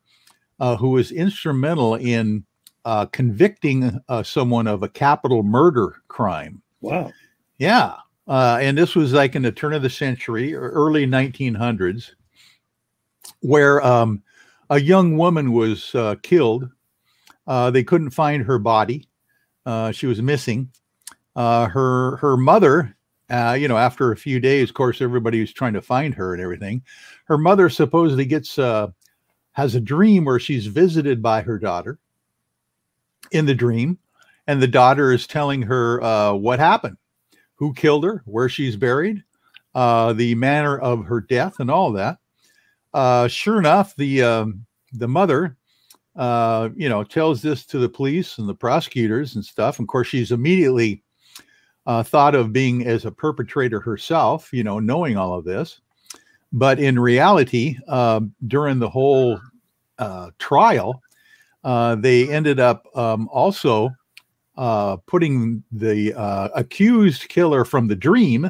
uh, who was instrumental in uh, convicting uh, someone of a capital murder crime. Wow. Yeah. Uh, and this was like in the turn of the century or early nineteen hundreds, where um, a young woman was uh, killed. Uh, they couldn't find her body. Uh, she was missing. Uh, her, her mother, uh, you know, after a few days, of course, everybody was trying to find her and everything. Her mother supposedly gets, uh, has a dream where she's visited by her daughter in the dream. And the daughter is telling her uh, what happened, who killed her, where she's buried, uh, the manner of her death, and all that. Uh, sure enough, the um, the mother, uh, you know, tells this to the police and the prosecutors and stuff. And of course, she's immediately uh, thought of being as a perpetrator herself, you know, knowing all of this. But in reality, uh, during the whole uh, trial, uh, they ended up um, also Uh, putting the uh, accused killer from the dream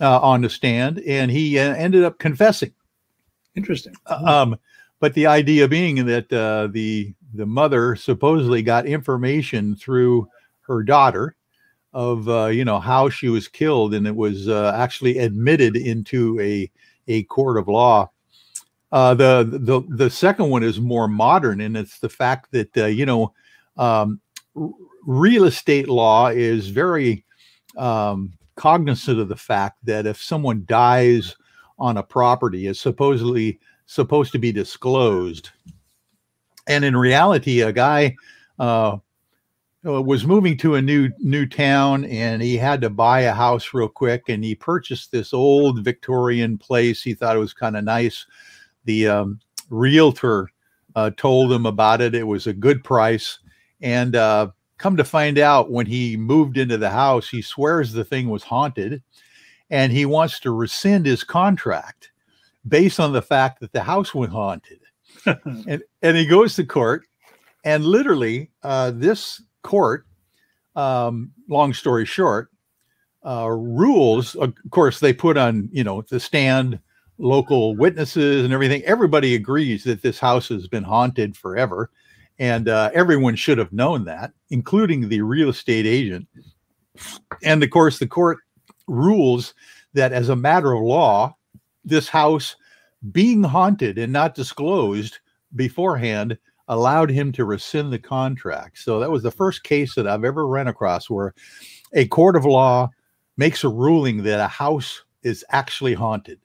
uh, on the stand, and he uh, ended up confessing. Interesting. Um, but the idea being that uh, the the mother supposedly got information through her daughter of uh, you know, how she was killed, and it was uh, actually admitted into a a court of law. Uh, the the the second one is more modern, and it's the fact that uh, you know. Um, Real estate law is very um, cognizant of the fact that if someone dies on a property, it's supposedly supposed to be disclosed. And in reality, a guy uh, was moving to a new new town, and he had to buy a house real quick. And he purchased this old Victorian place. He thought it was kind of nice. The um, realtor uh, told him about it. It was a good price, and uh, come to find out, when he moved into the house, he swears the thing was haunted, and he wants to rescind his contract based on the fact that the house was haunted. and, and he goes to court, and literally uh, this court, um, long story short, uh, rules, of course, they put on, you know, the stand local witnesses and everything. Everybody agrees that this house has been haunted forever. And uh, everyone should have known that, including the real estate agent. And of course, the court rules that as a matter of law, this house being haunted and not disclosed beforehand allowed him to rescind the contract. So that was the first case that I've ever run across where a court of law makes a ruling that a house is actually haunted.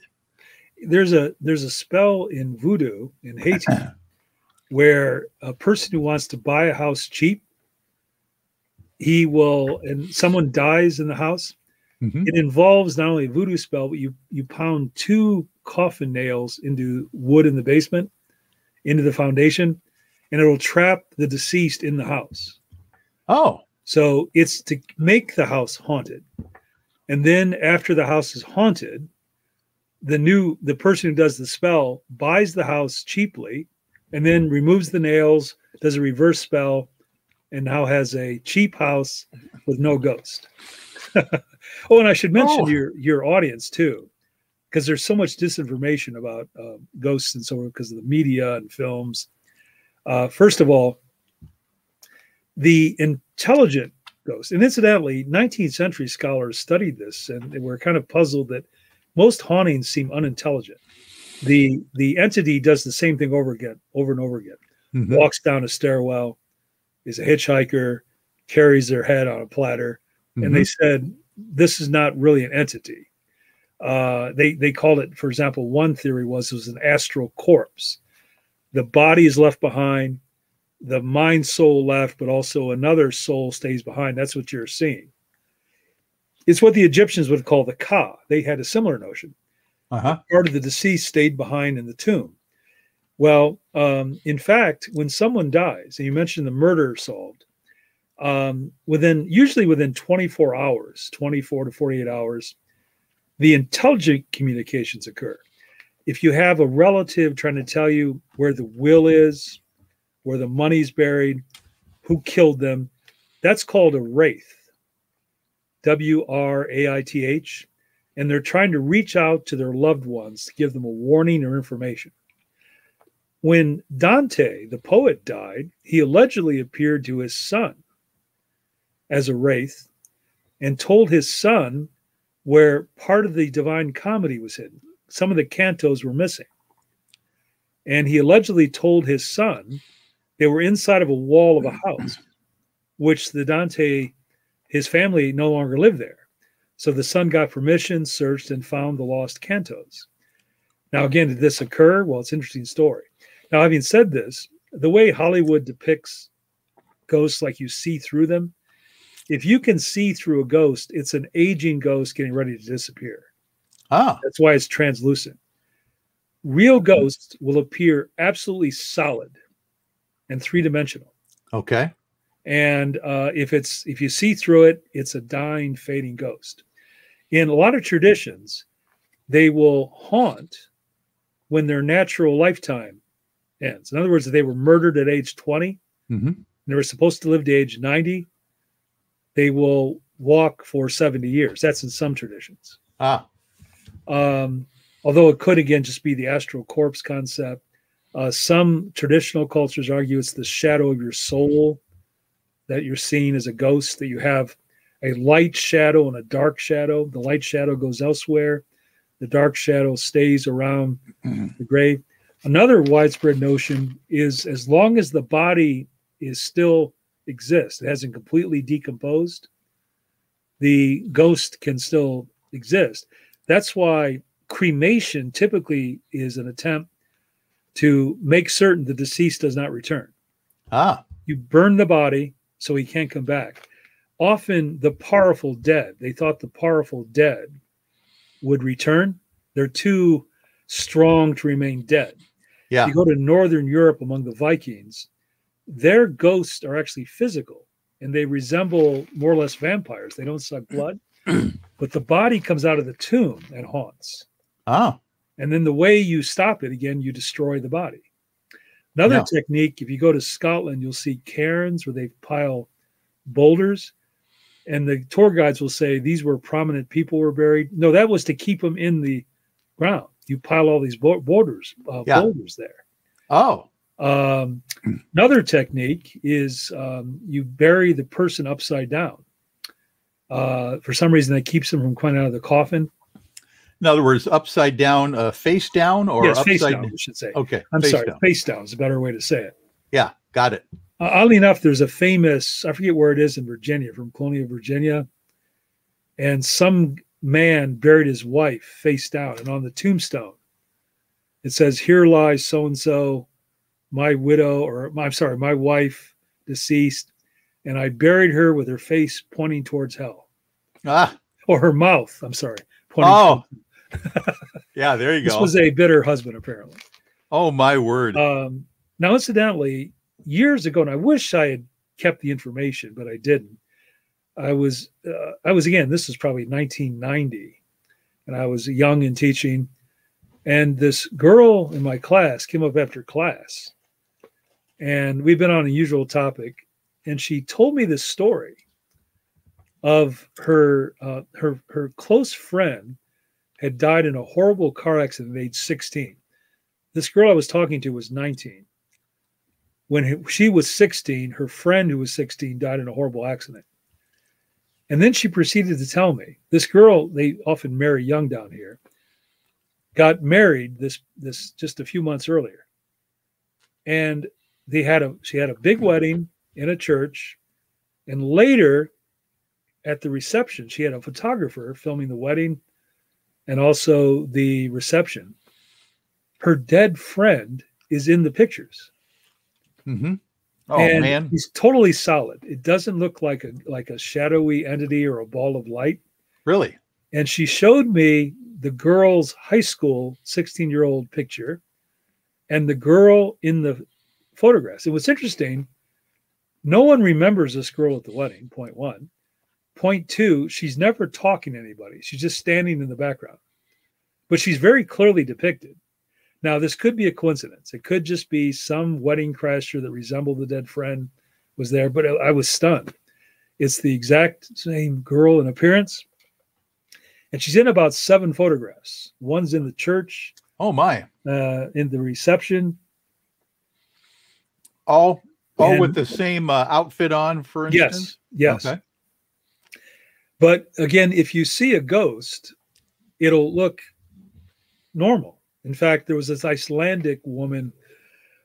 There's a, there's a spell in voodoo in Haiti where a person who wants to buy a house cheap, he will, and someone dies in the house. Mm-hmm. It involves not only a voodoo spell, but you, you pound two coffin nails into wood in the basement, into the foundation, and it'll trap the deceased in the house. Oh. So it's to make the house haunted. And then after the house is haunted, the new, the person who does the spell buys the house cheaply, and then removes the nails, does a reverse spell, and now has a cheap house with no ghost. Oh, and I should mention oh. your your audience too, because there's so much disinformation about uh, ghosts and so on because of the media and films. Uh, first of all, the intelligent ghost, and incidentally, nineteenth century scholars studied this, and they were kind of puzzled that most hauntings seem unintelligent. The the entity does the same thing over again, over and over again. Mm-hmm. Walks down a stairwell, is a hitchhiker, carries their head on a platter, mm-hmm. and they said this is not really an entity. Uh, they they called it, for example, one theory was it was an astral corpse. The body is left behind, the mind soul left, but also another soul stays behind. That's what you're seeing. It's what the Egyptians would call the ka. They had a similar notion. Uh-huh. Part of the deceased stayed behind in the tomb. Well, um, in fact, when someone dies, and you mentioned the murder solved, um, within usually within twenty-four hours, twenty-four to forty-eight hours, the intelligent communications occur. If you have a relative trying to tell you where the will is, where the money's buried, who killed them, that's called a wraith, W R A I T H. And they're trying to reach out to their loved ones to give them a warning or information. When Dante, the poet, died, he allegedly appeared to his son as a wraith and told his son where part of the Divine Comedy was hidden. Some of the cantos were missing. And he allegedly told his son they were inside of a wall of a house, which the Dante, his family no longer lived there. So the son got permission, searched, and found the lost cantos. Now, again, did this occur? Well, it's an interesting story. Now, having said this, the way Hollywood depicts ghosts, like you see through them, if you can see through a ghost, it's an aging ghost getting ready to disappear. Ah. That's why it's translucent. Real ghosts will appear absolutely solid and three-dimensional. Okay. And uh, if it's if you see through it, it's a dying, fading ghost. In a lot of traditions, they will haunt when their natural lifetime ends. In other words, they were murdered at age twenty. Mm-hmm. And they were supposed to live to age ninety. They will walk for seventy years. That's in some traditions. Ah. Um, although it could, again, just be the astral corpse concept. Uh, some traditional cultures argue it's the shadow of your soul that you're seeing as a ghost, that you have a light shadow and a dark shadow. The light shadow goes elsewhere. The dark shadow stays around mm-hmm. the grave. Another widespread notion is as long as the body is still exists, it hasn't completely decomposed, the ghost can still exist. That's why cremation typically is an attempt to make certain the deceased does not return. Ah. You burn the body so he can't come back. Often the powerful dead, they thought the powerful dead would return. They're too strong to remain dead. Yeah. If you go to Northern Europe among the Vikings, their ghosts are actually physical, and they resemble more or less vampires. They don't suck blood, but the body comes out of the tomb and haunts. Ah. And then the way you stop it, again, you destroy the body. Another no. technique, if you go to Scotland, you'll see cairns where they pile boulders, and the tour guides will say these were prominent people were buried. No, that was to keep them in the ground. You pile all these bo- borders, uh, yeah. boulders there. Oh. Um, another technique is um, you bury the person upside down. Uh, for some reason, that keeps them from coming out of the coffin. In other words, upside down, uh, face down, or yes, upside face down, down. I should say. Okay, I'm face sorry, down. face down is a better way to say it. Yeah, got it. Uh, oddly enough, there's a famous—I forget where it is—in Virginia, from Colonial Virginia, and some man buried his wife face down, and on the tombstone, it says, "Here lies so and so, my widow, or my, I'm sorry, my wife, deceased, and I buried her with her face pointing towards hell, ah, or her mouth. I'm sorry, pointing oh." Yeah, there you go. This was a bitter husband, apparently. Oh, my word. Um, now, incidentally, years ago, and I wish I had kept the information, but I didn't. I was, uh, I was again, this was probably nineteen ninety, and I was young and teaching. And this girl in my class came up after class, and we've been on a usual topic, and she told me this story of her, uh, her, her close friend had died in a horrible car accident at age sixteen. This girl I was talking to was nineteen. When she was sixteen, her friend who was sixteen died in a horrible accident. And then she proceeded to tell me, this girl, they often marry young down here, got married this this just a few months earlier. And they had a she had a big wedding in a church, and later at the reception, she had a photographer filming the wedding and also the reception. Her dead friend is in the pictures. Mm-hmm. Oh, and man, he's totally solid. It doesn't look like a like a shadowy entity or a ball of light. Really? And she showed me the girl's high school sixteen-year-old picture and the girl in the photographs. And what's interesting, no one remembers this girl at the wedding, point one. Point two, she's never talking to anybody. She's just standing in the background. But she's very clearly depicted. Now, this could be a coincidence. It could just be some wedding crasher that resembled the dead friend was there, but I was stunned. It's the exact same girl in appearance. And she's in about seven photographs. One's in the church. Oh, my. Uh, in the reception. All, all and, with the same uh, outfit on, for instance? Yes, yes. Okay. But again, if you see a ghost, it'll look normal. In fact, there was this Icelandic woman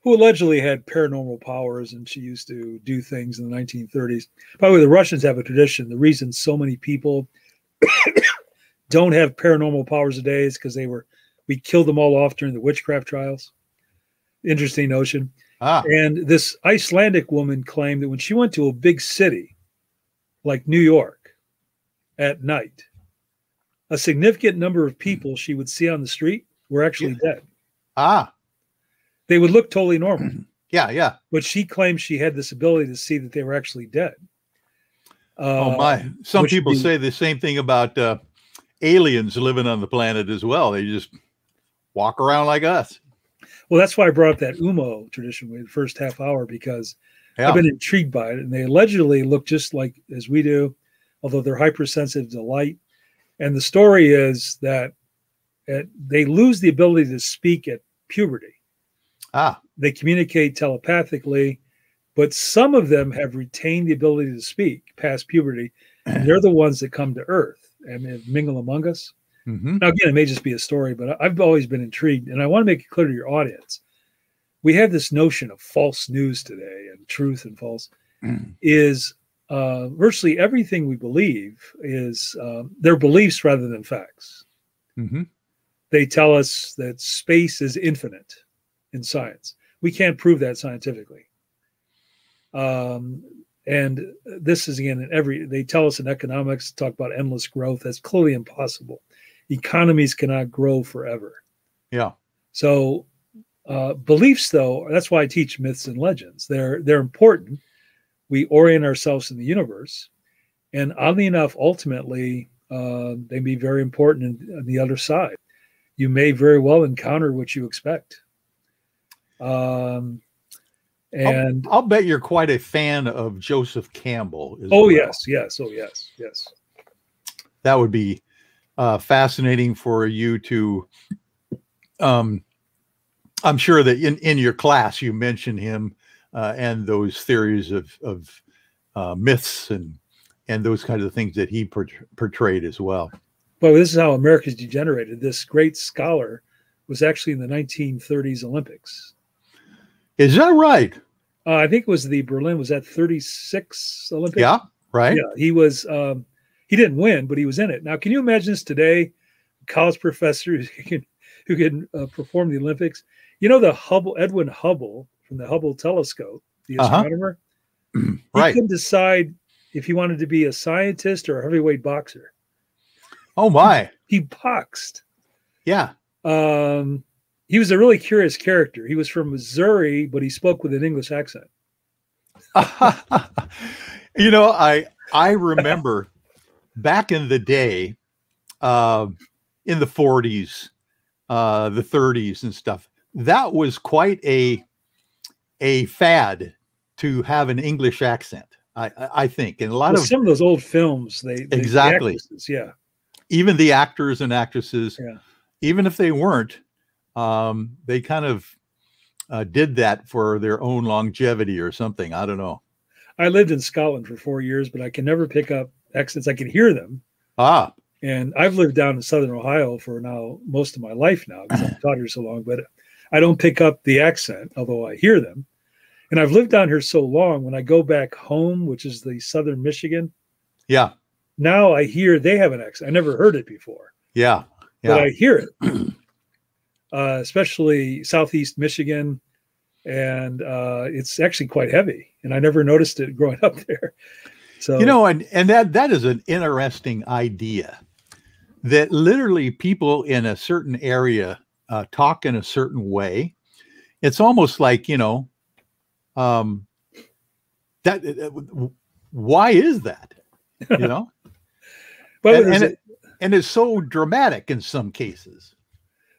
who allegedly had paranormal powers, and she used to do things in the nineteen thirties. By the way, the Russians have a tradition. The reason so many people don't have paranormal powers today is because they were, we killed them all off during the witchcraft trials. Interesting notion. Ah. And this Icelandic woman claimed that when she went to a big city like New York at night, a significant number of people she would see on the street were actually yeah. dead. Ah. They would look totally normal. Yeah, yeah. But she claimed she had this ability to see that they were actually dead. Uh, oh, my. Some people be, say the same thing about uh, aliens living on the planet as well. They just walk around like us. Well, that's why I brought up that U M O tradition in the first half hour, because yeah. I've been intrigued by it. And they allegedly look just like as we do, although they're hypersensitive to light. And the story is that at, they lose the ability to speak at puberty. Ah. They communicate telepathically, but some of them have retained the ability to speak past puberty. And they're the ones that come to Earth and mingle among us. Mm-hmm. Now, again, it may just be a story, but I've always been intrigued. And I want to make it clear to your audience. We have this notion of false news today, and truth and false mm. is uh, virtually everything we believe is um, their beliefs rather than facts. Mm-hmm. They tell us that space is infinite. In science, we can't prove that scientifically, um, and this is again in every. They tell us in economics, talk about endless growth. That's clearly impossible. Economies cannot grow forever. Yeah. So uh, beliefs, though, that's why I teach myths and legends. They're they're important. We orient ourselves in the universe, and oddly enough, ultimately, uh, they be very important in, on the other side. You may very well encounter what you expect. Um, and I'll, I'll bet you're quite a fan of Joseph Campbell. Oh, well. yes, yes, oh, yes, yes. That would be uh, fascinating for you to. Um, I'm sure that in, in your class you mentioned him uh, and those theories of, of uh, myths and, and those kinds of things that he per portrayed as well. Well, this is how America's degenerated. This great scholar was actually in the nineteen thirties Olympics. Is that right? Uh, I think it was the Berlin, was that thirty-six Olympics? Yeah, right. Yeah, he was, um, he didn't win, but he was in it. Now, can you imagine this today? College professors who can, who can uh, perform the Olympics. You know, the Hubble, Edwin Hubble from the Hubble telescope, the astronomer, uh-huh. right. He could decide if he wanted to be a scientist or a heavyweight boxer. Oh my. He, he boxed. Yeah. Um, he was a really curious character. He was from Missouri, but he spoke with an English accent. You know, I, I remember back in the day, uh, in the forties, uh, the thirties and stuff, that was quite a, a fad to have an English accent. I, I think, and a lot well, of some of those old films, they, they exactly. The actresses, yeah. Even the actors and actresses, yeah. Even if they weren't, um, they kind of uh, did that for their own longevity or something. I don't know. I lived in Scotland for four years, but I can never pick up accents. I can hear them. Ah. And I've lived down in Southern Ohio for now most of my life now because I've taught here so long, but I don't pick up the accent, although I hear them. And I've lived down here so long, when I go back home, which is the Southern Michigan. Yeah. Now I hear they have an accent. I never heard it before. Yeah. Yeah. But I hear it, uh, especially Southeast Michigan, and uh, it's actually quite heavy. And I never noticed it growing up there. So you know, and and that that is an interesting idea that literally people in a certain area uh, talk in a certain way. It's almost like you know, um, that uh, why is that? You know, but and, and it. And it's so dramatic in some cases.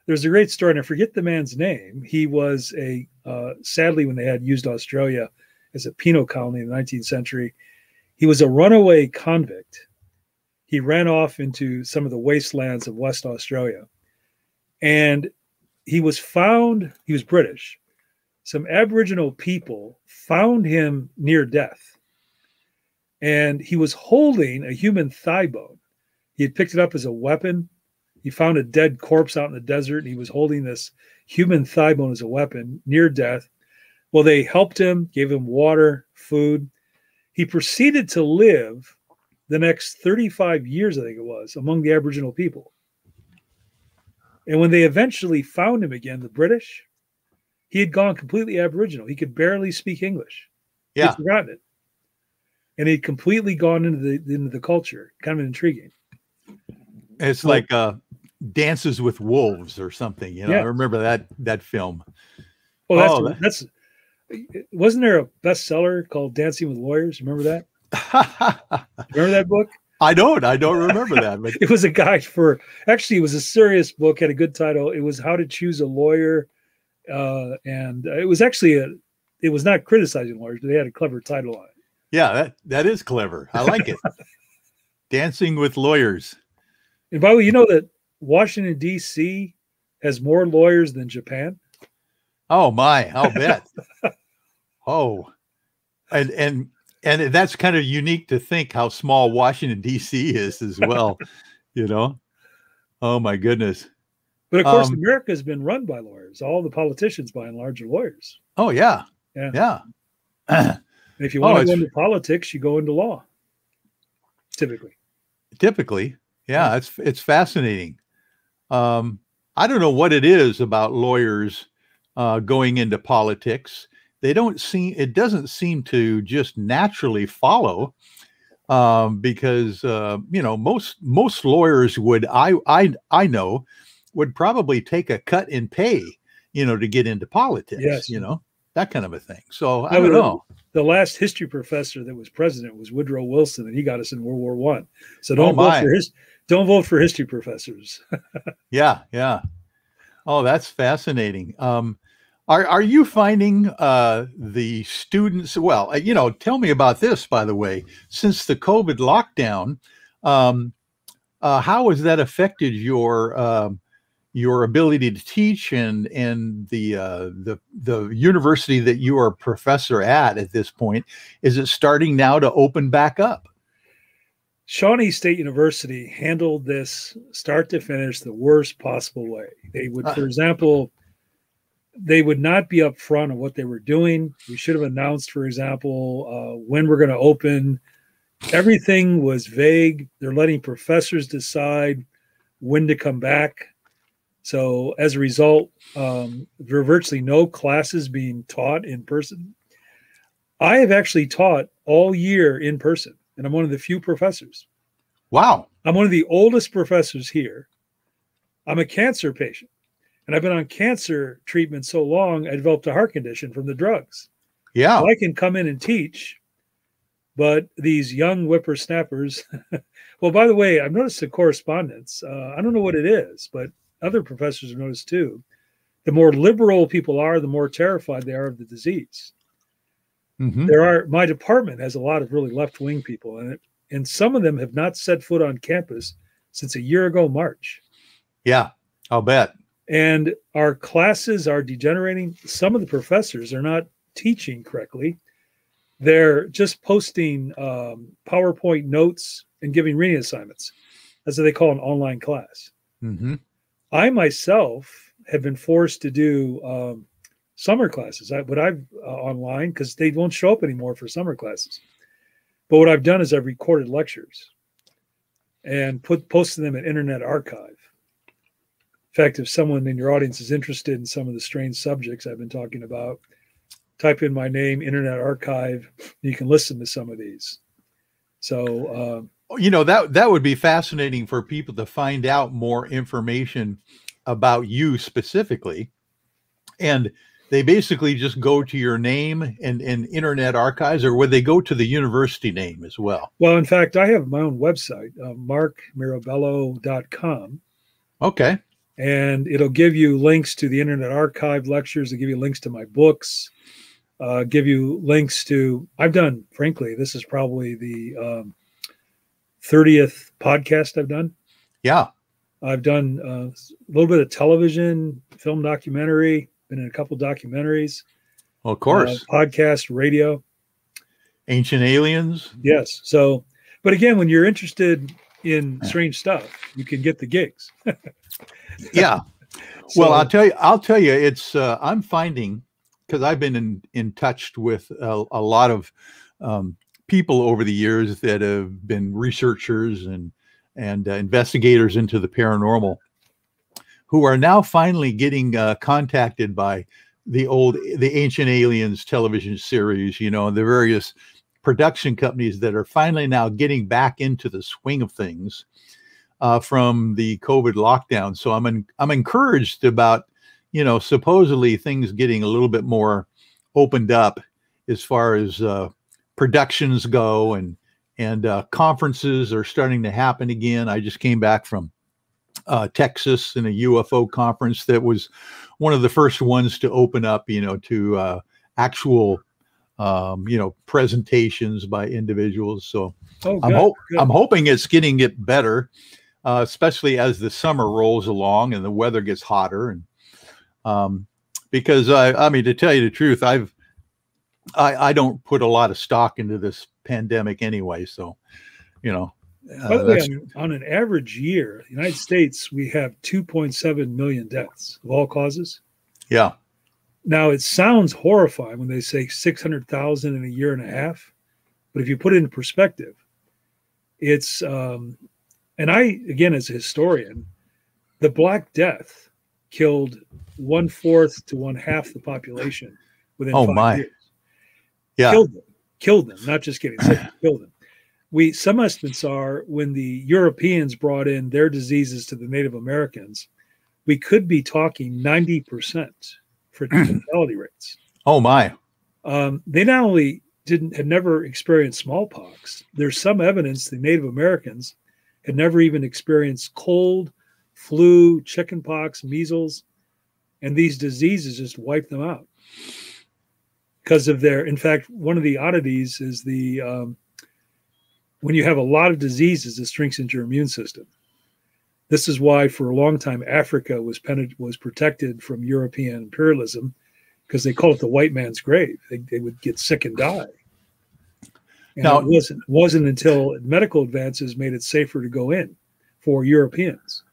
There's a great story, and I forget the man's name. He was a, uh, sadly, when they had used Australia as a penal colony in the nineteenth century, he was a runaway convict. He ran off into some of the wastelands of West Australia. And he was found, he was British, some Aboriginal people found him near death, and he was holding a human thigh bone. He had picked it up as a weapon. He found a dead corpse out in the desert, and he was holding this human thigh bone as a weapon near death. Well, they helped him, gave him water, food. He proceeded to live the next thirty-five years, I think it was, among the Aboriginal people. And when they eventually found him again, the British, he had gone completely Aboriginal. He could barely speak English. Yeah. He'd forgotten it. And he'd completely gone into the, into the culture. Kind of intriguing. It's so, like uh, Dances with Wolves or something. You know, yeah. I remember that, that film. Well, that's, oh, that's, wasn't there a bestseller called Dancing with Lawyers? Remember that? Remember that book? I don't. I don't remember that. But it was a guide for, actually, it was a serious book, had a good title. It was How to Choose a Lawyer. Uh, and it was actually, a, it was not criticizing lawyers, but they had a clever title on it. Yeah, that, that is clever. I like it. Dancing with Lawyers. And by the way, you know that Washington, D C has more lawyers than Japan? Oh, my. I'll bet. Oh, and, and, and that's kind of unique to think how small Washington, D C is as well, you know? Oh, my goodness. But, of course, um, America has been run by lawyers. All the politicians, by and large, are lawyers. Oh, yeah. Yeah. Yeah. If you want oh, to go into politics, you go into law, typically. Typically. Yeah, yeah. It's, it's fascinating. Um, I don't know what it is about lawyers uh, going into politics. They don't seem, it doesn't seem to just naturally follow, um, because, uh, you know, most, most lawyers would, I, I, I know would probably take a cut in pay, you know, to get into politics, yes. you know, that kind of a thing. So I, I don't know. The last history professor that was president was Woodrow Wilson, and he got us in World War One. So don't oh vote for his, don't vote for history professors. Yeah. Yeah. Oh, that's fascinating. Um, Are, are you finding uh, the students, well, you know, tell me about this, by the way, since the COVID lockdown, um, uh, how has that affected your uh, your ability to teach and and the, uh, the, the university that you are a professor at at this point? Is it starting now to open back up? Shawnee State University handled this start to finish the worst possible way. They would, for uh, example... they would not be upfront on what they were doing. We should have announced, for example, uh, when we're going to open. Everything was vague. They're letting professors decide when to come back. So as a result, um, there were virtually no classes being taught in person. I have actually taught all year in person, and I'm one of the few professors. Wow. I'm one of the oldest professors here. I'm a cancer patient. And I've been on cancer treatment so long, I developed a heart condition from the drugs. Yeah. So I can come in and teach, but these young whippersnappers. Well, by the way, I've noticed the correspondence. Uh, I don't know what it is, but other professors have noticed too. The more liberal people are, the more terrified they are of the disease. Mm-hmm. There are, my department has a lot of really left-wing people in it, and some of them have not set foot on campus since a year ago, March. Yeah, I'll bet. And our classes are degenerating. Some of the professors are not teaching correctly. They're just posting um, PowerPoint notes and giving reading assignments. That's what they call an online class. Mm-hmm. I myself have been forced to do um, summer classes, I, but I've uh, online because they won't show up anymore for summer classes. But what I've done is I've recorded lectures and put posted them at Internet Archive. In fact, if someone in your audience is interested in some of the strange subjects I've been talking about, type in my name, Internet Archive, and you can listen to some of these. So, um, you know, that, that would be fascinating for people to find out more information about you specifically. And they basically just go to your name and, and Internet Archives, or would they go to the university name as well? Well, in fact, I have my own website, uh, mark mirabello dot com. Okay. And it'll give you links to the Internet Archive lectures. It'll give you links to my books, uh, give you links to, I've done, frankly, this is probably the um, thirtieth podcast I've done. Yeah. I've done uh, a little bit of television, film documentary, been in a couple documentaries. Well, of course. Uh, podcast, radio. Ancient aliens. Yes. So, but again, when you're interested in strange stuff, you can get the gigs. Yeah. So, well, I'll tell you, I'll tell you, it's, uh, I'm finding, because I've been in, in touch with a, a lot of um, people over the years that have been researchers and, and uh, investigators into the paranormal, who are now finally getting uh, contacted by the old, the Ancient Aliens television series, you know, and the various production companies that are finally now getting back into the swing of things uh, from the COVID lockdown. So I'm, en I'm encouraged about, you know, supposedly things getting a little bit more opened up as far as uh, productions go, and, and uh, conferences are starting to happen again. I just came back from Uh, Texas in a U F O conference that was one of the first ones to open up, you know, to uh, actual, um, you know, presentations by individuals. So oh, I'm, ho good. I'm hoping it's getting it better, uh, especially as the summer rolls along and the weather gets hotter. And um, because I, I mean, to tell you the truth, I've I, I don't put a lot of stock into this pandemic anyway. So, you know. Uh, By the way, on an average year, the United States, we have two point seven million deaths of all causes. Yeah. Now, it sounds horrifying when they say six hundred thousand in a year and a half. But if you put it in perspective, it's, um, and I, again, as a historian, the Black Death killed one-fourth to one-half the population within oh, five my. years. Yeah. Killed them. Killed them. Not just getting sick. Killed them. We, some estimates are, when the Europeans brought in their diseases to the Native Americans, we could be talking ninety percent for mortality rates. Oh, my. Um, they not only didn't, had never experienced smallpox, there's some evidence the Native Americans had never even experienced cold, flu, chickenpox, measles, and these diseases just wiped them out because of their, in fact, one of the oddities is the, um, when you have a lot of diseases, it strengthens your immune system. This is why for a long time, Africa was was protected from European imperialism, because they called it the white man's grave. They, they would get sick and die. And now, it wasn't, it wasn't until medical advances made it safer to go in for Europeans.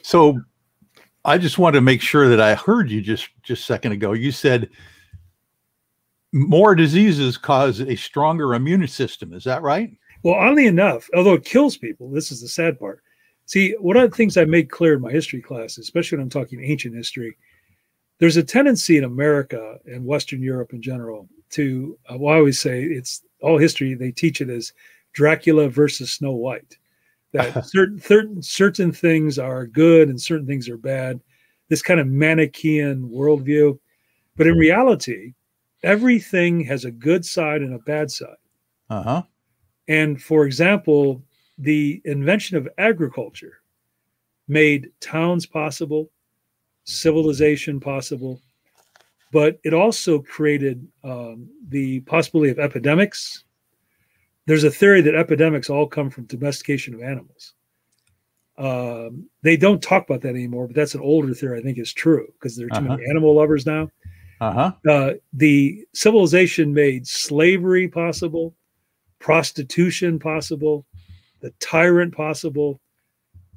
So I just want to make sure that I heard you just, just a second ago. You said more diseases cause a stronger immune system. Is that right? Well, oddly enough, although it kills people, this is the sad part. See, one of the things I made clear in my history class, especially when I'm talking ancient history, there's a tendency in America and Western Europe in general to, uh, well, I always say it's all history, they teach it as Dracula versus Snow White, that certain, certain, certain things are good and certain things are bad, this kind of Manichaean worldview. But in reality, everything has a good side and a bad side. Uh-huh. And for example, the invention of agriculture made towns possible, civilization possible, but it also created um, the possibility of epidemics. There's a theory that epidemics all come from domestication of animals. Um, they don't talk about that anymore, but that's an older theory I think is true, because there are too uh-huh. many animal lovers now. Uh-huh. Uh, the civilization made slavery possible, prostitution possible, the tyrant possible,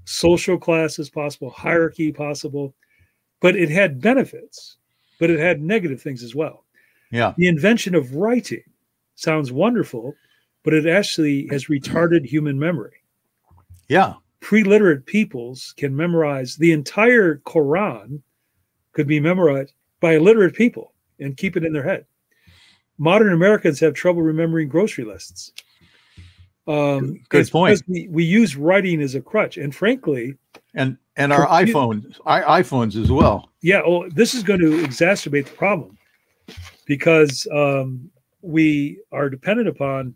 social classes possible, hierarchy possible, but it had benefits, but it had negative things as well. Yeah. The invention of writing sounds wonderful, but it actually has retarded human memory. Yeah. Pre-literate peoples can memorize the entire Quran, could be memorized by illiterate people and keep it in their head. Modern Americans have trouble remembering grocery lists. Um, Good point. We, we use writing as a crutch, and frankly, and and our iPhones, our iPhones as well. Yeah. Well, this is going to exacerbate the problem, because um, we are dependent upon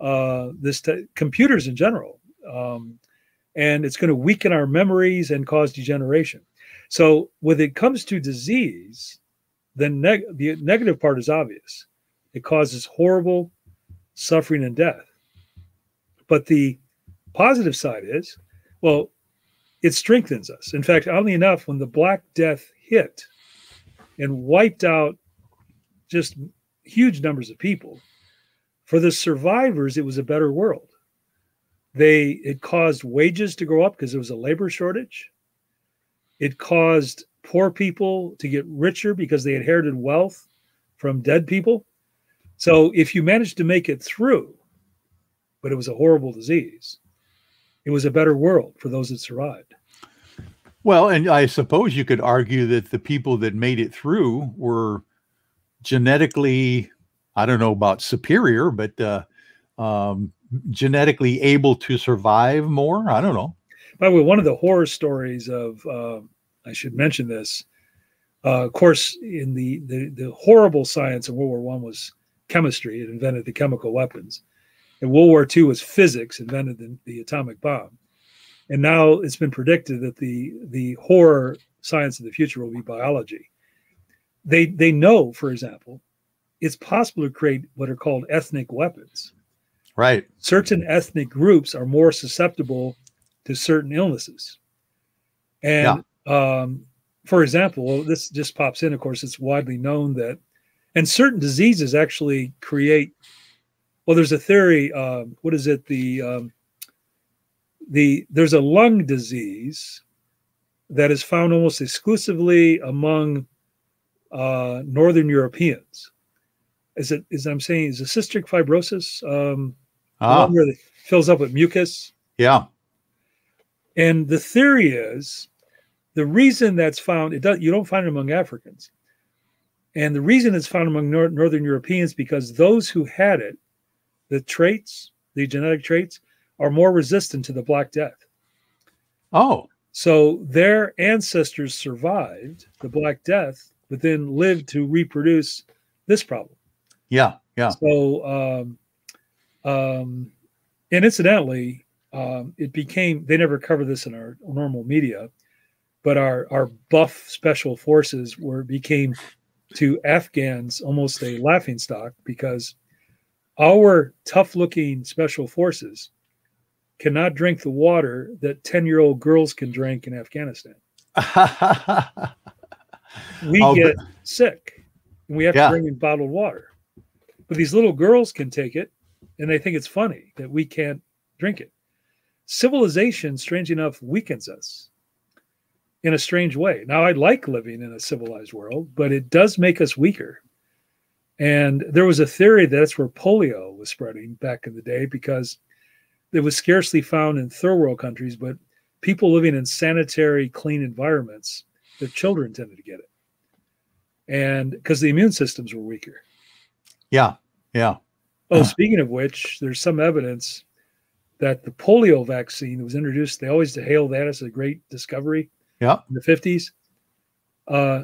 uh, this t computers in general, um, and it's going to weaken our memories and cause degeneration. So when it comes to disease, then neg the negative part is obvious. It causes horrible suffering and death. But the positive side is, well, it strengthens us. In fact, oddly enough, when the Black Death hit and wiped out just huge numbers of people. For the survivors, it was a better world. They, it caused wages to go up because there was a labor shortage. It caused poor people to get richer because they inherited wealth from dead people. So if you managed to make it through, but it was a horrible disease, it was a better world for those that survived. Well, and I suppose you could argue that the people that made it through were genetically, I don't know about superior, but uh, um, genetically able to survive more. I don't know. By the way, one of the horror stories of, uh, I should mention this, uh, of course, in the, the, the horrible science of World War One was chemistry. It invented the chemical weapons. And World War Two was physics, invented the, the atomic bomb. And now it's been predicted that the, the horror science of the future will be biology. They, they know, for example, it's possible to create what are called ethnic weapons. Right. Certain ethnic groups are more susceptible to certain illnesses. And, yeah. um, for example, this just pops in, of course, it's widely known that, and certain diseases actually create, well, there's a theory, um, what is it, the... Um, The, there's a lung disease that is found almost exclusively among uh, Northern Europeans. Is it, as I'm saying, is a cystic fibrosis, um, ah. where it fills up with mucus? Yeah. And the theory is the reason that's found, it does, you don't find it among Africans. And the reason it's found among nor Northern Europeans because those who had it, the traits, the genetic traits, are more resistant to the Black Death. Oh. So their ancestors survived the Black Death, but then lived to reproduce this problem. Yeah, yeah. So, um, um, and incidentally, um, it became, they never cover this in our normal media, but our, our buff special forces were, became to Afghans almost a laughingstock because our tough-looking special forces cannot drink the water that ten-year-old girls can drink in Afghanistan. we I'll get be... sick, and we have yeah. to bring in bottled water. But these little girls can take it, and they think it's funny that we can't drink it. Civilization, strange enough, weakens us in a strange way. Now, I like living in a civilized world, but it does make us weaker. And there was a theory that that's where polio was spreading back in the day because it was scarcely found in third world countries, but people living in sanitary, clean environments, their children tended to get it. And because the immune systems were weaker. Yeah, yeah. Oh, speaking of which, there's some evidence that the polio vaccine that was introduced, they always hail that as a great discovery yeah. in the fifties, uh,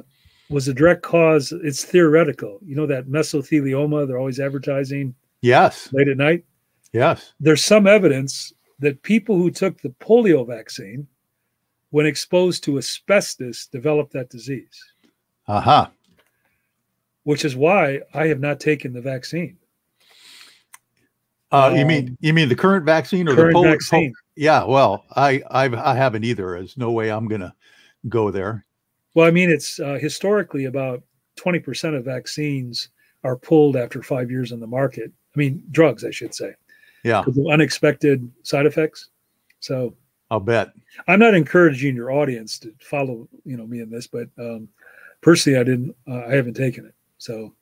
was a direct cause. It's theoretical. You know that mesothelioma they're always advertising yes. late at night? Yes. There's some evidence that people who took the polio vaccine, when exposed to asbestos, developed that disease. Aha. Uh-huh. Which is why I have not taken the vaccine. Uh, um, you mean you mean the current vaccine or current the polio vaccine? Pol yeah. Well, I I've, I haven't either. There's no way I'm gonna go there. Well, I mean, it's uh, historically about twenty percent of vaccines are pulled after five years on the market. I mean, drugs, I should say. Yeah. Unexpected side effects. So I'll bet. I'm not encouraging your audience to follow, you know, me in this, but um, personally, I didn't, uh, I haven't taken it. So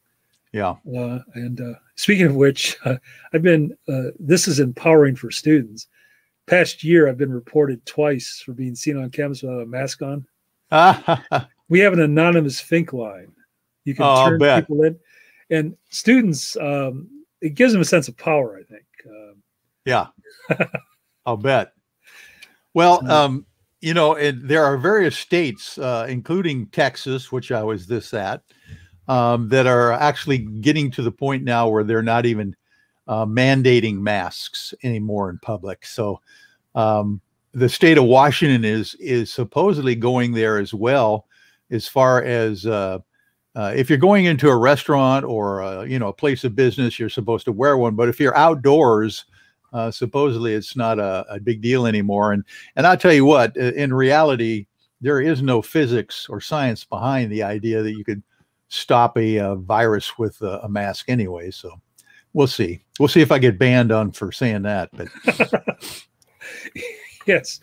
yeah. Uh, and uh, speaking of which, uh, I've been, uh, this is empowering for students. Past year, I've been reported twice for being seen on campus without a mask on. We have an anonymous Fink line. You can oh, turn people in. And students, um, it gives them a sense of power, I think. Um, yeah, I'll bet. Well, um, you know, it, there are various states, uh, including Texas, which I was this at, um, that are actually getting to the point now where they're not even uh, mandating masks anymore in public. So um, the state of Washington is is supposedly going there as well, as far as uh, Uh, if you're going into a restaurant or a, you know, a place of business, you're supposed to wear one. But if you're outdoors, uh, supposedly it's not a, a big deal anymore. And and I'll tell you what, in reality, there is no physics or science behind the idea that you could stop a uh, virus with uh, a mask anyway. So we'll see. We'll see if I get banned on for saying that. But yes.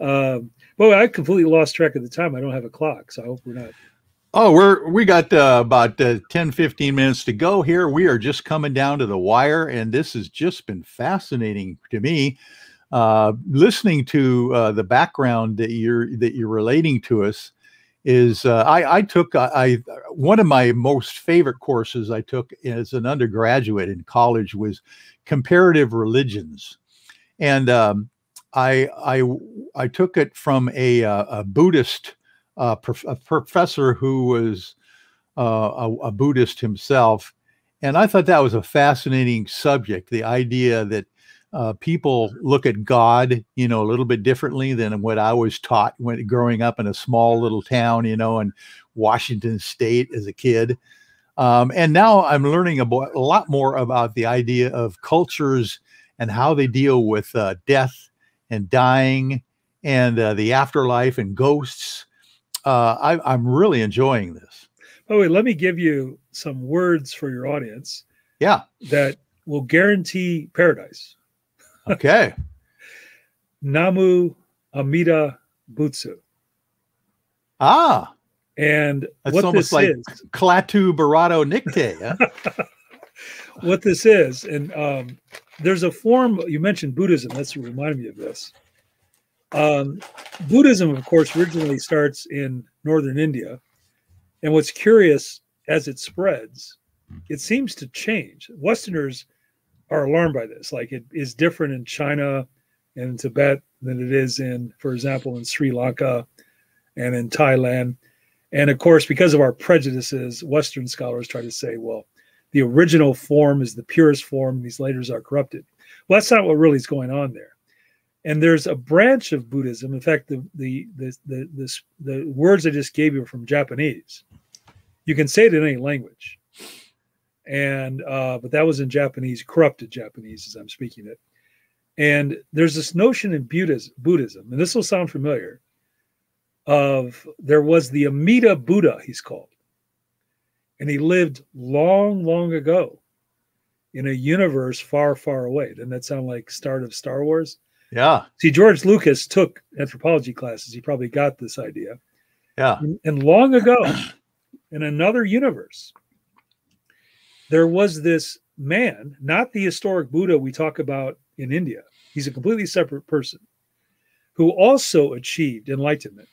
Um, well, I completely lost track of the time. I don't have a clock, so I hope we're not. Oh, we're, we got uh, about uh, ten, fifteen minutes to go here. We are just coming down to the wire, and this has just been fascinating to me. Uh, listening to uh, the background that you're that you're relating to us is uh, I, I took I, I one of my most favorite courses I took as an undergraduate in college was comparative religions, and um, I I I took it from a, a Buddhist. Uh, prof a professor who was uh, a, a Buddhist himself. And I thought that was a fascinating subject, the idea that uh, people look at God, you know, a little bit differently than what I was taught when growing up in a small little town, you know, in Washington State as a kid. Um, and now I'm learning about, a lot more about the idea of cultures and how they deal with uh, death and dying and uh, the afterlife and ghosts. Uh, I, I'm really enjoying this. By the way, let me give you some words for your audience. Yeah. That will guarantee paradise. Okay. Namu Amida Butsu. Ah. And that's what almost this like is. Klaatu Barato Nikte. Huh? What this is, and um, there's a form, you mentioned Buddhism. That's what reminded me of this. Um, Buddhism, of course, originally starts in northern India. And what's curious, as it spreads, it seems to change. Westerners are alarmed by this. Like, it is different in China and Tibet than it is in, for example, in Sri Lanka and in Thailand. And of course, because of our prejudices, Western scholars try to say, well, the original form is the purest form. These later are corrupted. Well, that's not what really is going on there. And there's a branch of Buddhism. In fact, the the the the, the, the words I just gave you are from Japanese. You can say it in any language, and uh, but that was in Japanese, corrupted Japanese, as I'm speaking it. And there's this notion in Buddhism, Buddhism, and this will sound familiar. Of there was the Amida Buddha, he's called, and he lived long, long ago, in a universe far, far away. Doesn't that sound like start of Star Wars? Yeah. See, George Lucas took anthropology classes. He probably got this idea. Yeah. And, and long ago, in another universe, there was this man, not the historic Buddha we talk about in India. He's a completely separate person who also achieved enlightenment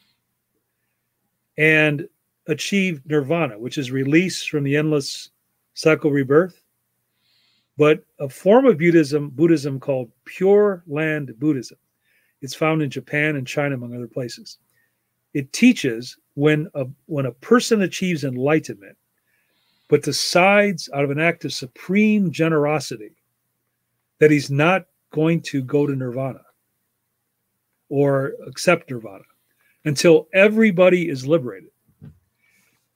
and achieved nirvana, which is release from the endless cycle rebirth. But a form of Buddhism, Buddhism called Pure Land Buddhism. It's found in Japan and China, among other places. It teaches when a, when a person achieves enlightenment, but decides out of an act of supreme generosity that he's not going to go to nirvana or accept nirvana until everybody is liberated.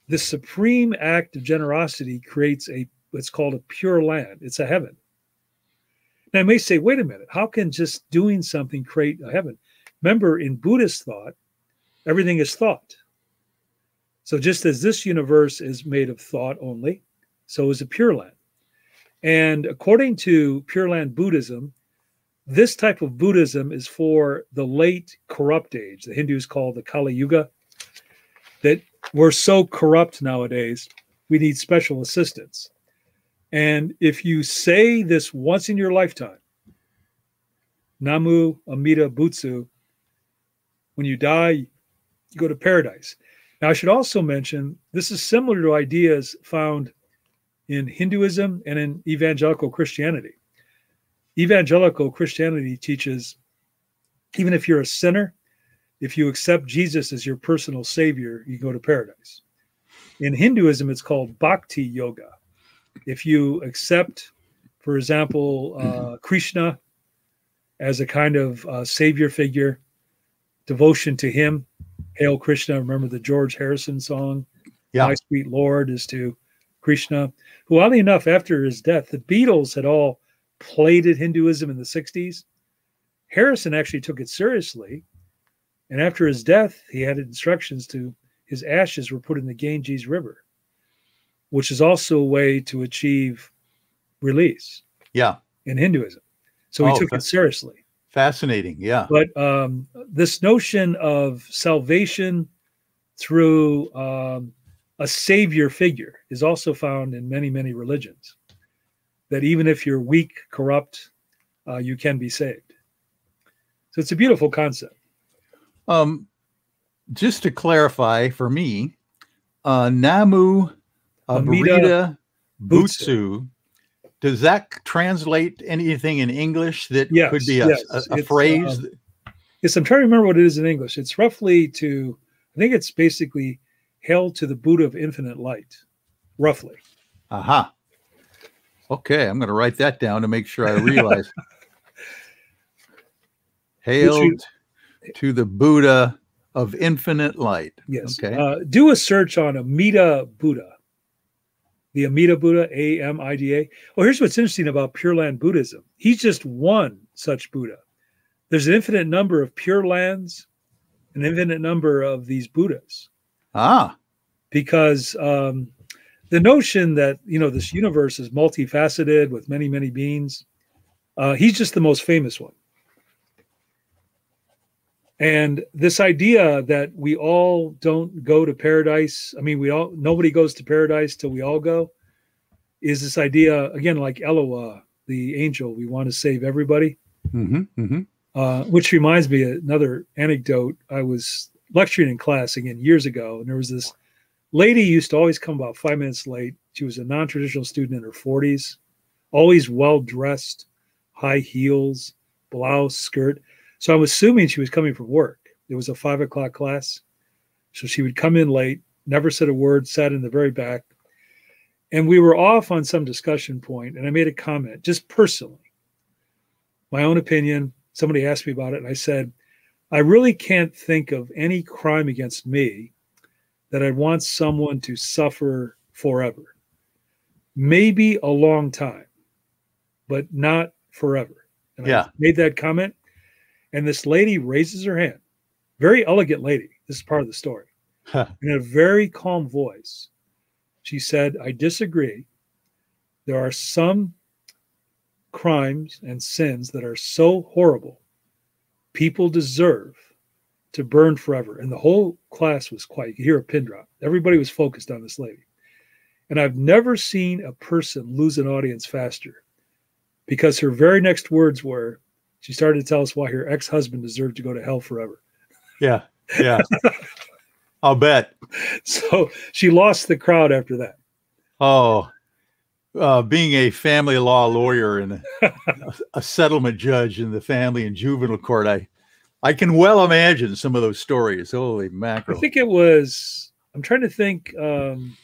This supreme act of generosity creates a It's called a pure land. It's a heaven. Now, I may say, wait a minute, how can just doing something create a heaven? Remember, in Buddhist thought, everything is thought. So just as this universe is made of thought only, so is a pure land. And according to Pure Land Buddhism, this type of Buddhism is for the late corrupt age. The Hindus call the Kali Yuga, that we're so corrupt nowadays, we need special assistance. And if you say this once in your lifetime, Namu Amida Butsu, when you die, you go to paradise. Now, I should also mention, this is similar to ideas found in Hinduism and in evangelical Christianity. Evangelical Christianity teaches, even if you're a sinner, if you accept Jesus as your personal savior, you go to paradise. In Hinduism, it's called bhakti yoga. If you accept, for example, uh, Krishna as a kind of uh, savior figure, devotion to him, Hail Krishna, remember the George Harrison song, yeah. My Sweet Lord is to Krishna, who, oddly enough, after his death, the Beatles had all played at Hinduism in the sixties. Harrison actually took it seriously, and after his death, he had instructions to, his ashes were put in the Ganges River. which is also a way to achieve release. Yeah. In Hinduism. So he oh, took it seriously. Fascinating. Yeah. But um, this notion of salvation through um, a savior figure is also found in many, many religions, that even if you're weak, corrupt, uh, you can be saved. So it's a beautiful concept. Um, just to clarify for me, uh, Namu Amida Butsu, does that translate anything in English that yes, could be a, yes. a, a it's, phrase? Um, yes, I'm trying to remember what it is in English. It's roughly to, I think it's basically hail to the Buddha of infinite light, roughly. Aha. Okay, I'm going to write that down to make sure I realize. Hail you, to the Buddha of infinite light. Yes. Okay. Uh, do a search on Amida Buddha. The Amida Buddha, A M I D A. Well, here's what's interesting about Pure Land Buddhism. He's just one such Buddha. There's an infinite number of Pure Lands, an infinite number of these Buddhas. Ah. Because um, the notion that, you know, this universe is multifaceted with many, many beings, uh, he's just the most famous one. And this idea that we all don't go to paradise, I mean, we all, nobody goes to paradise till we all go, is this idea, again, like Eloah, the angel, we want to save everybody. Mm-hmm, mm-hmm. Uh, which reminds me of another anecdote. I was lecturing in class again years ago, and there was this lady who used to always come about five minutes late. She was a non-traditional student in her forties, always well-dressed, high heels, blouse, skirt. So I'm assuming she was coming from work. It was a five o'clock class. So she would come in late, never said a word, sat in the very back. And we were off on some discussion point, and I made a comment, just personally, my own opinion. Somebody asked me about it, and I said, I really can't think of any crime against me that I'd want someone to suffer forever. Maybe a long time, but not forever. And yeah. I made that comment. And this lady raises her hand, very elegant lady. This is part of the story. Huh. In a very calm voice, she said, I disagree. There are some crimes and sins that are so horrible, people deserve to burn forever. And the whole class was quiet. You could hear a pin drop. Everybody was focused on this lady. And I've never seen a person lose an audience faster, because her very next words were, she started to tell us why her ex-husband deserved to go to hell forever. Yeah, yeah. I'll bet. So she lost the crowd after that. Oh, uh, being a family law lawyer and a, a settlement judge in the family and juvenile court, I, I can well imagine some of those stories. Holy mackerel. I think it was, I'm trying to think, um,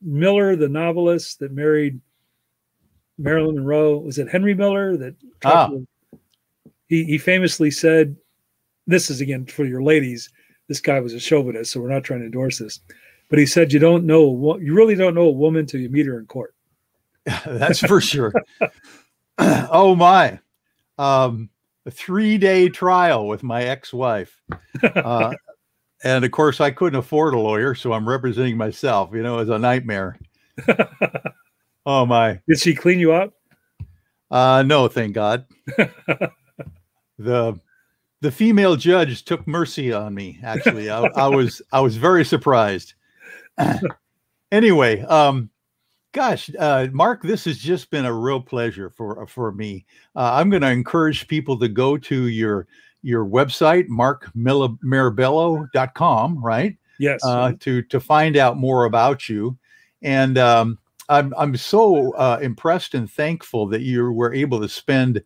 Miller, the novelist that married Marilyn Monroe. Was it Henry Miller that tried to... He, he famously said, this is again for your ladies, this guy was a chauvinist, so we're not trying to endorse this, but he said, you don't know, you really don't know a woman till you meet her in court. That's for sure. Oh my, um, a three day trial with my ex-wife. Uh, and of course I couldn't afford a lawyer, so I'm representing myself, you know, as a nightmare. Oh my. Did she clean you up? Uh, no, thank God. The the female judge took mercy on me. Actually, I, I was I was very surprised. Anyway, um, gosh, uh, Mark, this has just been a real pleasure for for me. Uh, I'm going to encourage people to go to your your website, mark mirabello dot com, right? Yes. Uh, to to find out more about you, and um, I'm I'm so uh, impressed and thankful that you were able to spend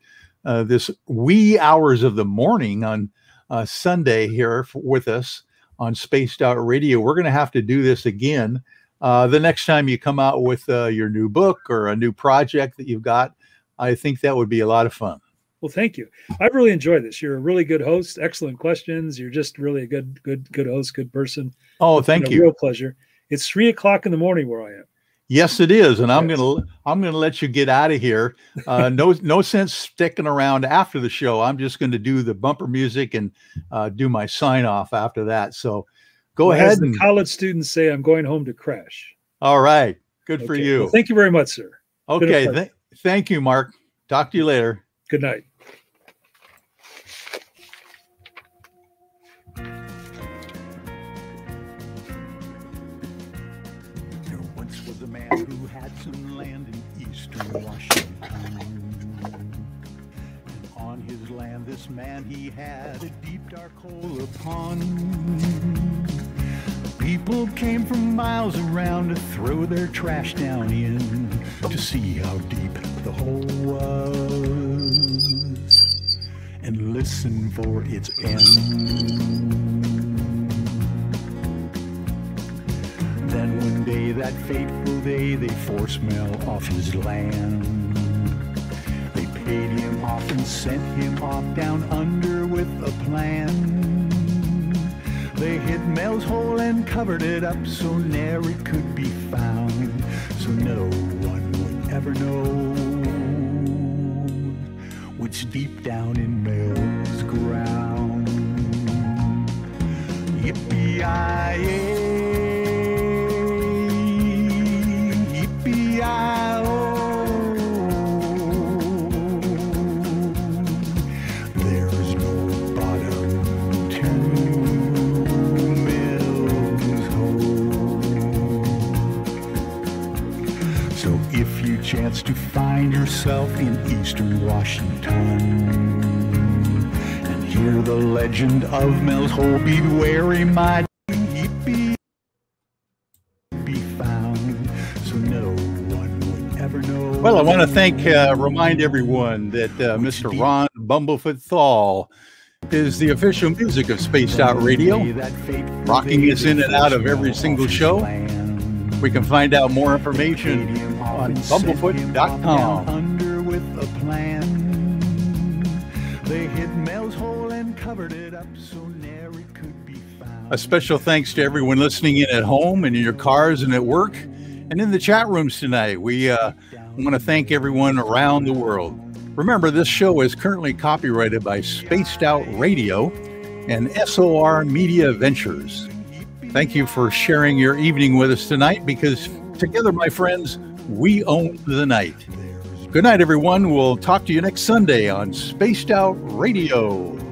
Uh, this wee hours of the morning on uh, Sunday here with us on Spaced Out Radio. We're going to have to do this again uh, the next time you come out with uh, your new book or a new project that you've got. I think that would be a lot of fun. Well, thank you. I really enjoyed this. You're a really good host. Excellent questions. You're just really a good, good, good host, good person. Oh, it's thank you. Real pleasure. It's three o'clock in the morning where I am. Yes, it is, and I'm yes. gonna I'm gonna let you get out of here. Uh, no no sense sticking around after the show. I'm just gonna do the bumper music and uh, do my sign off after that. So go well, ahead. As the and, college students say, I'm going home to crash. All right. Good okay. for you. Well, thank you very much, sir. Okay. Th thank you, Mark. Talk to you later. Good night. There once was a man who had some land in eastern Washington. And on his land, this man, he had a deep, dark hole upon. People came from miles around to throw their trash down in to see how deep the hole was and listen for its end. Then one day, that fateful day, they forced Mel off his land. They paid him off and sent him off down under with a plan. They hid Mel's hole and covered it up so ne'er it could be found, so no one would ever know what's deep down in Mel's ground. Yippee-yi-yay, yippee-yi-oh. There's no bottom to chance to find yourself in eastern Washington and hear the legend of Mel's hole, be wary, my hippie be found, so no one would ever know. Well, I want to thank, uh, remind everyone that uh, Mister Ron Bumblefoot Thal is the official music of Spaced Out Radio, rocking us in and out of every single show. We can find out more information on bumblefoot dot com. Under with a plan. They hid Mel's hole and covered it up so ne'er it could be found. A special thanks to everyone listening in at home and in your cars and at work and in the chat rooms tonight. We uh, want to thank everyone around the world. Remember, this show is currently copyrighted by Spaced Out Radio and S O R Media Ventures. Thank you for sharing your evening with us tonight, because together, my friends, we own the night. Good night, everyone. We'll talk to you next Sunday on Spaced Out Radio.